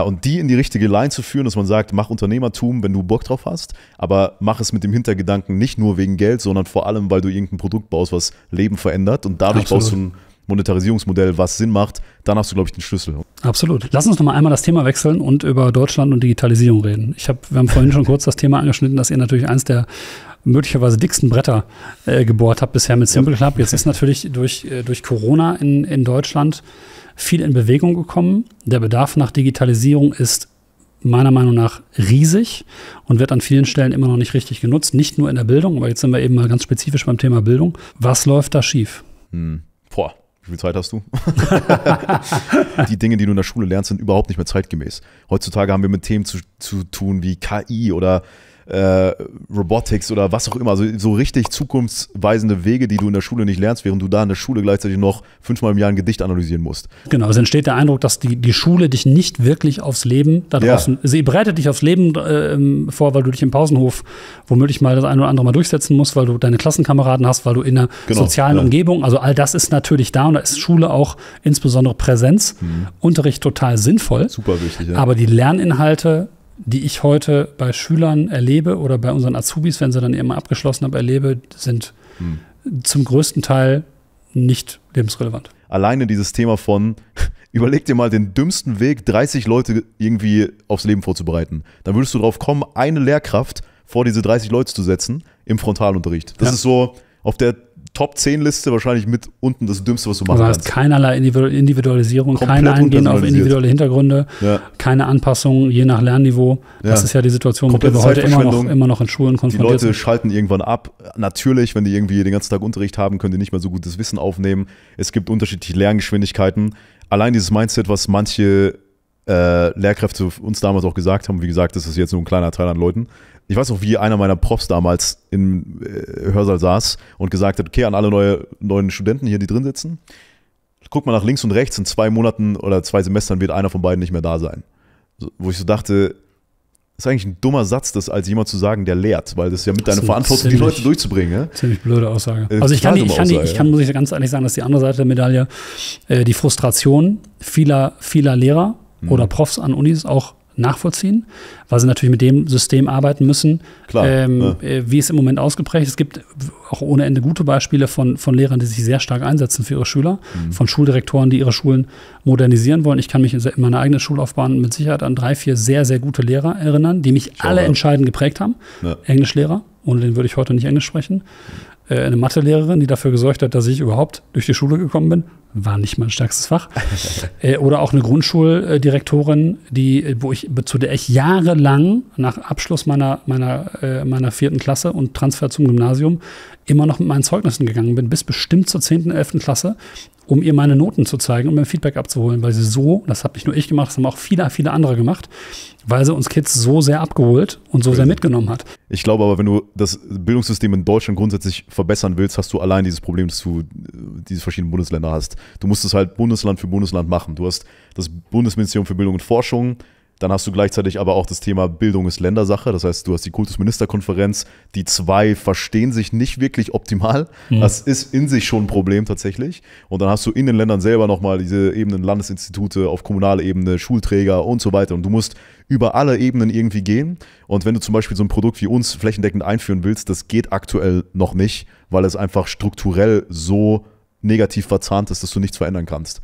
Und die in die richtige Line zu führen, dass man sagt, mach Unternehmertum, wenn du Bock drauf hast, aber mach es mit dem Hintergedanken nicht nur wegen Geld, sondern vor allem, weil du irgendein Produkt baust, was Leben verändert und dadurch Absolut. baust du ein Monetarisierungsmodell, was Sinn macht, dann hast du, glaube ich, den Schlüssel. Absolut. Lass uns noch mal einmal das Thema wechseln und über Deutschland und Digitalisierung reden. Ich hab, wir haben vorhin schon kurz das Thema angeschnitten, dass ihr natürlich eins der möglicherweise dicksten Bretter äh, gebohrt habt bisher mit SimpleClub. Jetzt ist natürlich durch, äh, durch Corona in, in Deutschland viel in Bewegung gekommen. Der Bedarf nach Digitalisierung ist meiner Meinung nach riesig und wird an vielen Stellen immer noch nicht richtig genutzt. Nicht nur in der Bildung, aber jetzt sind wir eben mal ganz spezifisch beim Thema Bildung. Was läuft da schief? Hm. Boah. Wie viel Zeit hast du? Die Dinge, die du in der Schule lernst, sind überhaupt nicht mehr zeitgemäß. Heutzutage haben wir mit Themen zu, zu tun wie K I oder äh, Robotics oder was auch immer. Also so richtig zukunftsweisende Wege, die du in der Schule nicht lernst, während du da in der Schule gleichzeitig noch fünfmal im Jahr ein Gedicht analysieren musst. Genau, es entsteht der Eindruck, dass die, die Schule dich nicht wirklich aufs Leben da draußen, ja. sie bereitet dich aufs Leben äh, vor, weil du dich im Pausenhof womöglich mal das eine oder andere Mal durchsetzen musst, weil du deine Klassenkameraden hast, weil du in einer genau, sozialen ja. Umgebung, also all das ist natürlich da und da ist Schule auch insbesondere Präsenz, mhm. Unterricht total sinnvoll. Super wichtig, ja. Aber die Lerninhalte, die ich heute bei Schülern erlebe oder bei unseren Azubis, wenn sie dann eben abgeschlossen haben, erlebe, sind hm. zum größten Teil nicht lebensrelevant. Alleine dieses Thema von, überleg dir mal den dümmsten Weg, dreißig Leute irgendwie aufs Leben vorzubereiten. Dann würdest du drauf kommen, eine Lehrkraft vor diese dreißig Leute zu setzen im Frontalunterricht. Das ja. ist so auf der Top zehn Liste wahrscheinlich mit unten das Dümmste, was du machen kannst. Du hast keinerlei Individualisierung, kein Eingehen auf individuelle Hintergründe, ja. keine Anpassung je nach Lernniveau. Ja. Das ist ja die Situation, mit der wir heute immer noch, immer noch in Schulen konfrontiert sind. Die Leute schalten irgendwann ab. Natürlich, wenn die irgendwie den ganzen Tag Unterricht haben, können die nicht mehr so gutes Wissen aufnehmen. Es gibt unterschiedliche Lerngeschwindigkeiten. Allein dieses Mindset, was manche äh, Lehrkräfte uns damals auch gesagt haben, wie gesagt, das ist jetzt nur ein kleiner Teil an Leuten. Ich weiß noch, wie einer meiner Profs damals im Hörsaal saß und gesagt hat, okay, an alle neue, neuen Studenten hier, die drin sitzen, guck mal nach links und rechts, in zwei Monaten oder zwei Semestern wird einer von beiden nicht mehr da sein. So, wo ich so dachte, das ist eigentlich ein dummer Satz, das als jemand zu sagen, der lehrt, weil das ist ja mit deiner Verantwortung, die Leute durchzubringen. Ja? Ziemlich blöde Aussage. Äh, also ich kann, die, ich, kann die, ich kann, muss ich ganz ehrlich sagen, dass die andere Seite der Medaille, äh, die Frustration vieler, vieler Lehrer mhm. oder Profs an Unis auch nachvollziehen, weil sie natürlich mit dem System arbeiten müssen, Klar, ähm, ja. wie es im Moment ausgeprägt ist. Es gibt auch ohne Ende gute Beispiele von, von Lehrern, die sich sehr stark einsetzen für ihre Schüler, mhm. von Schuldirektoren, die ihre Schulen modernisieren wollen. Ich kann mich in meiner eigenen Schullaufbahn mit Sicherheit an drei, vier sehr, sehr gute Lehrer erinnern, die mich Schau, alle ja. entscheidend geprägt haben. Ja. Englischlehrer, ohne den würde ich heute nicht Englisch sprechen. Mhm. Äh, eine Mathelehrerin, die dafür gesorgt hat, dass ich überhaupt durch die Schule gekommen bin. War nicht mein stärkstes Fach. äh, oder auch eine Grundschuldirektorin, die, wo ich, zu der ich jahrelang nach Abschluss meiner, meiner, äh, meiner vierten Klasse und Transfer zum Gymnasium immer noch mit meinen Zeugnissen gegangen bin, bis bestimmt zur zehnten, elften Klasse, um ihr meine Noten zu zeigen und mir Feedback abzuholen, weil sie so, das habe nicht nur ich gemacht, das haben auch viele, viele andere gemacht, weil sie uns Kids so sehr abgeholt und so sehr mitgenommen hat. Ich glaube aber, wenn du das Bildungssystem in Deutschland grundsätzlich verbessern willst, hast du allein dieses Problem, dass du diese verschiedenen Bundesländer hast. Du musst es halt Bundesland für Bundesland machen. Du hast das Bundesministerium für Bildung und Forschung, dann hast du gleichzeitig aber auch das Thema Bildung ist Ländersache. Das heißt, du hast die Kultusministerkonferenz. Die zwei verstehen sich nicht wirklich optimal. Mhm. Das ist in sich schon ein Problem tatsächlich. Und dann hast du in den Ländern selber nochmal diese Ebenen, Landesinstitute, auf kommunaler Ebene, Schulträger und so weiter. Und du musst über alle Ebenen irgendwie gehen. Und wenn du zum Beispiel so ein Produkt wie uns flächendeckend einführen willst, das geht aktuell noch nicht, weil es einfach strukturell so negativ verzahnt ist, dass du nichts verändern kannst.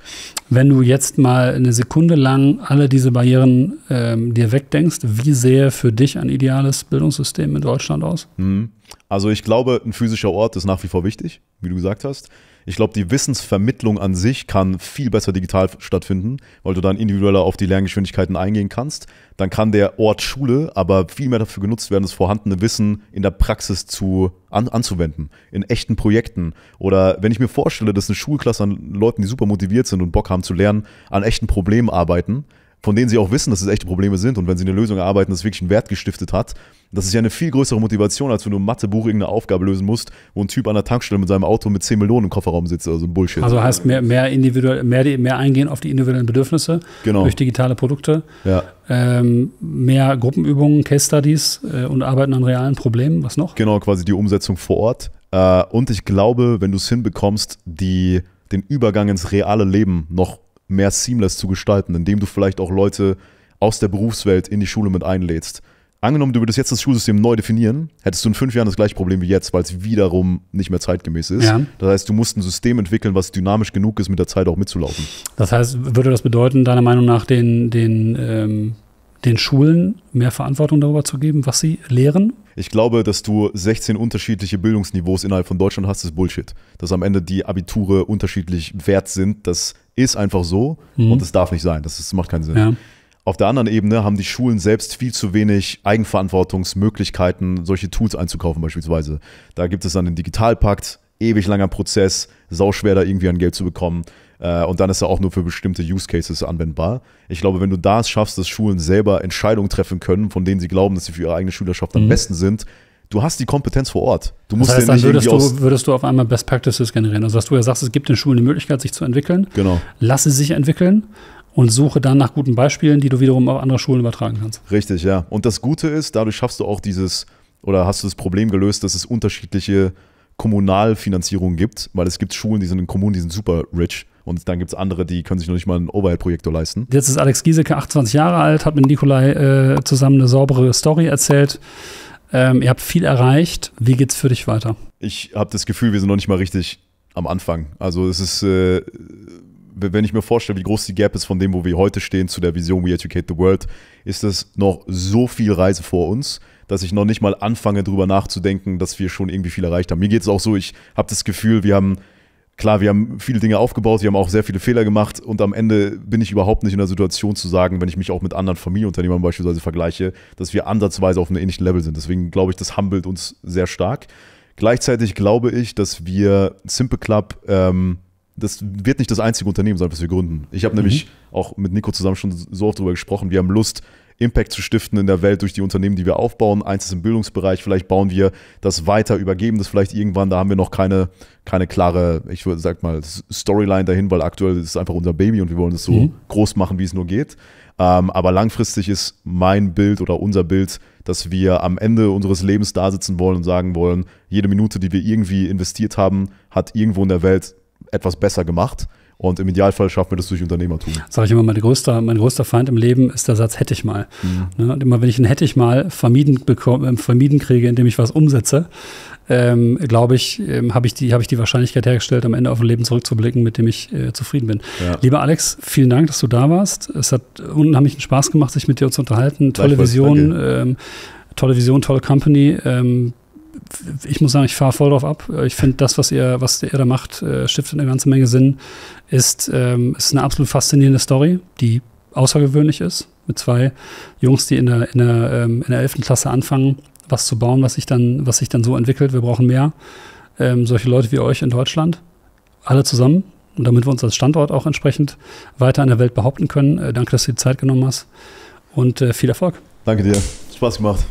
Wenn du jetzt mal eine Sekunde lang alle diese Barrieren ähm, dir wegdenkst, wie sähe für dich ein ideales Bildungssystem in Deutschland aus? Mhm. Also ich glaube, ein physischer Ort ist nach wie vor wichtig, wie du gesagt hast. Ich glaube, die Wissensvermittlung an sich kann viel besser digital stattfinden, weil du dann individueller auf die Lerngeschwindigkeiten eingehen kannst. Dann kann der Ort Schule aber viel mehr dafür genutzt werden, das vorhandene Wissen in der Praxis zu, an, anzuwenden, in echten Projekten. Oder wenn ich mir vorstelle, dass eine Schulklasse an Leuten, die super motiviert sind und Bock haben zu lernen, an echten Problemen arbeiten, von denen sie auch wissen, dass es echte Probleme sind und wenn sie eine Lösung erarbeiten, das wirklich einen Wert gestiftet hat. Das ist ja eine viel größere Motivation, als wenn du im Mathebuch irgendeine Aufgabe lösen musst, wo ein Typ an der Tankstelle mit seinem Auto mit zehn Millionen im Kofferraum sitzt oder so ein Bullshit. Also heißt mehr, mehr, individuell, mehr, mehr eingehen auf die individuellen Bedürfnisse genau. durch digitale Produkte, ja. ähm, mehr Gruppenübungen, Case Studies äh, und Arbeiten an realen Problemen, was noch? Genau, quasi die Umsetzung vor Ort. Äh, und ich glaube, wenn du es hinbekommst, die, den Übergang ins reale Leben noch mehr seamless zu gestalten, indem du vielleicht auch Leute aus der Berufswelt in die Schule mit einlädst. Angenommen, du würdest jetzt das Schulsystem neu definieren, hättest du in fünf Jahren das gleiche Problem wie jetzt, weil es wiederum nicht mehr zeitgemäß ist. Ja. Das heißt, du musst ein System entwickeln, was dynamisch genug ist, mit der Zeit auch mitzulaufen. Das heißt, würde das bedeuten, deiner Meinung nach den, den, ähm, den Schulen mehr Verantwortung darüber zu geben, was sie lehren? Ich glaube, dass du sechzehn unterschiedliche Bildungsniveaus innerhalb von Deutschland hast, ist Bullshit. Dass am Ende die Abiture unterschiedlich wert sind, das ist einfach so mhm. und das darf nicht sein. Das, das macht keinen Sinn. Ja. Auf der anderen Ebene haben die Schulen selbst viel zu wenig Eigenverantwortungsmöglichkeiten, solche Tools einzukaufen beispielsweise. Da gibt es dann den Digitalpakt, ewig langer Prozess, sauschwer da irgendwie an Geld zu bekommen. Und dann ist er auch nur für bestimmte Use Cases anwendbar. Ich glaube, wenn du das schaffst, dass Schulen selber Entscheidungen treffen können, von denen sie glauben, dass sie für ihre eigene Schülerschaft am mhm. besten sind, du hast die Kompetenz vor Ort. Du musst das heißt, dann würdest du, würdest du auf einmal Best Practices generieren. Also was du ja sagst, es gibt den Schulen die Möglichkeit, sich zu entwickeln. Genau. Lass sie sich entwickeln und suche dann nach guten Beispielen, die du wiederum auf andere Schulen übertragen kannst. Richtig, ja. Und das Gute ist, dadurch schaffst du auch dieses, oder hast du das Problem gelöst, dass es unterschiedliche Kommunalfinanzierungen gibt, weil es gibt Schulen, die sind in Kommunen, die sind super rich. Und dann gibt es andere, die können sich noch nicht mal einen Overhead-Projektor leisten. Jetzt ist Alex Giesecke achtundzwanzig Jahre alt, hat mit Nikolai äh, zusammen eine saubere Story erzählt. Ähm, ihr habt viel erreicht. Wie geht's für dich weiter? Ich habe das Gefühl, wir sind noch nicht mal richtig am Anfang. Also es ist, äh, wenn ich mir vorstelle, wie groß die Gap ist von dem, wo wir heute stehen, zu der Vision We Educate the World, ist das noch so viel Reise vor uns, dass ich noch nicht mal anfange, drüber nachzudenken, dass wir schon irgendwie viel erreicht haben. Mir geht es auch so, ich habe das Gefühl, wir haben Klar, wir haben viele Dinge aufgebaut, wir haben auch sehr viele Fehler gemacht und am Ende bin ich überhaupt nicht in der Situation zu sagen, wenn ich mich auch mit anderen Familienunternehmern beispielsweise vergleiche, dass wir ansatzweise auf einem ähnlichen Level sind. Deswegen glaube ich, das humbelt uns sehr stark. Gleichzeitig glaube ich, dass wir SimpleClub, ähm, das wird nicht das einzige Unternehmen sein, was wir gründen. Ich habe mhm. nämlich auch mit Nico zusammen schon so oft darüber gesprochen, wir haben Lust, Impact zu stiften in der Welt durch die Unternehmen, die wir aufbauen. Eins ist im Bildungsbereich, vielleicht bauen wir das weiter, übergeben das vielleicht irgendwann, da haben wir noch keine, keine klare, ich würde sagen mal, Storyline dahin, weil aktuell ist es einfach unser Baby und wir wollen es so mhm. groß machen, wie es nur geht. Ähm, aber langfristig ist mein Bild oder unser Bild, dass wir am Ende unseres Lebens da sitzen wollen und sagen wollen, jede Minute, die wir irgendwie investiert haben, hat irgendwo in der Welt etwas besser gemacht. Und im Idealfall schaffen wir das durch Unternehmertum. Sag ich immer, mein größter, mein größter Feind im Leben ist der Satz, hätte ich mal. Mhm. Ne? Und immer wenn ich einen hätte ich mal vermieden, bekomme, vermieden kriege, indem ich was umsetze, ähm, glaube ich, ähm, habe ich, hab ich die Wahrscheinlichkeit hergestellt, am Ende auf ein Leben zurückzublicken, mit dem ich äh, zufrieden bin. Ja. Lieber Alex, vielen Dank, dass du da warst. Es hat unheimlichen Spaß gemacht, sich mit dir zu unterhalten. Tolle Vision, ähm, tolle Vision, tolle Company. Ähm, Ich muss sagen, ich fahre voll drauf ab. Ich finde, das, was ihr, was ihr da macht, stiftet eine ganze Menge Sinn. Ist, ähm, ist eine absolut faszinierende Story, die außergewöhnlich ist. Mit zwei Jungs, die in der, in der, ähm, in der elften Klasse anfangen, was zu bauen, was sich dann, was sich dann so entwickelt. Wir brauchen mehr ähm, solche Leute wie euch in Deutschland. Alle zusammen. Und damit wir uns als Standort auch entsprechend weiter in der Welt behaupten können. Äh, danke, dass du dir die Zeit genommen hast. Und äh, viel Erfolg. Danke dir. Spaß gemacht.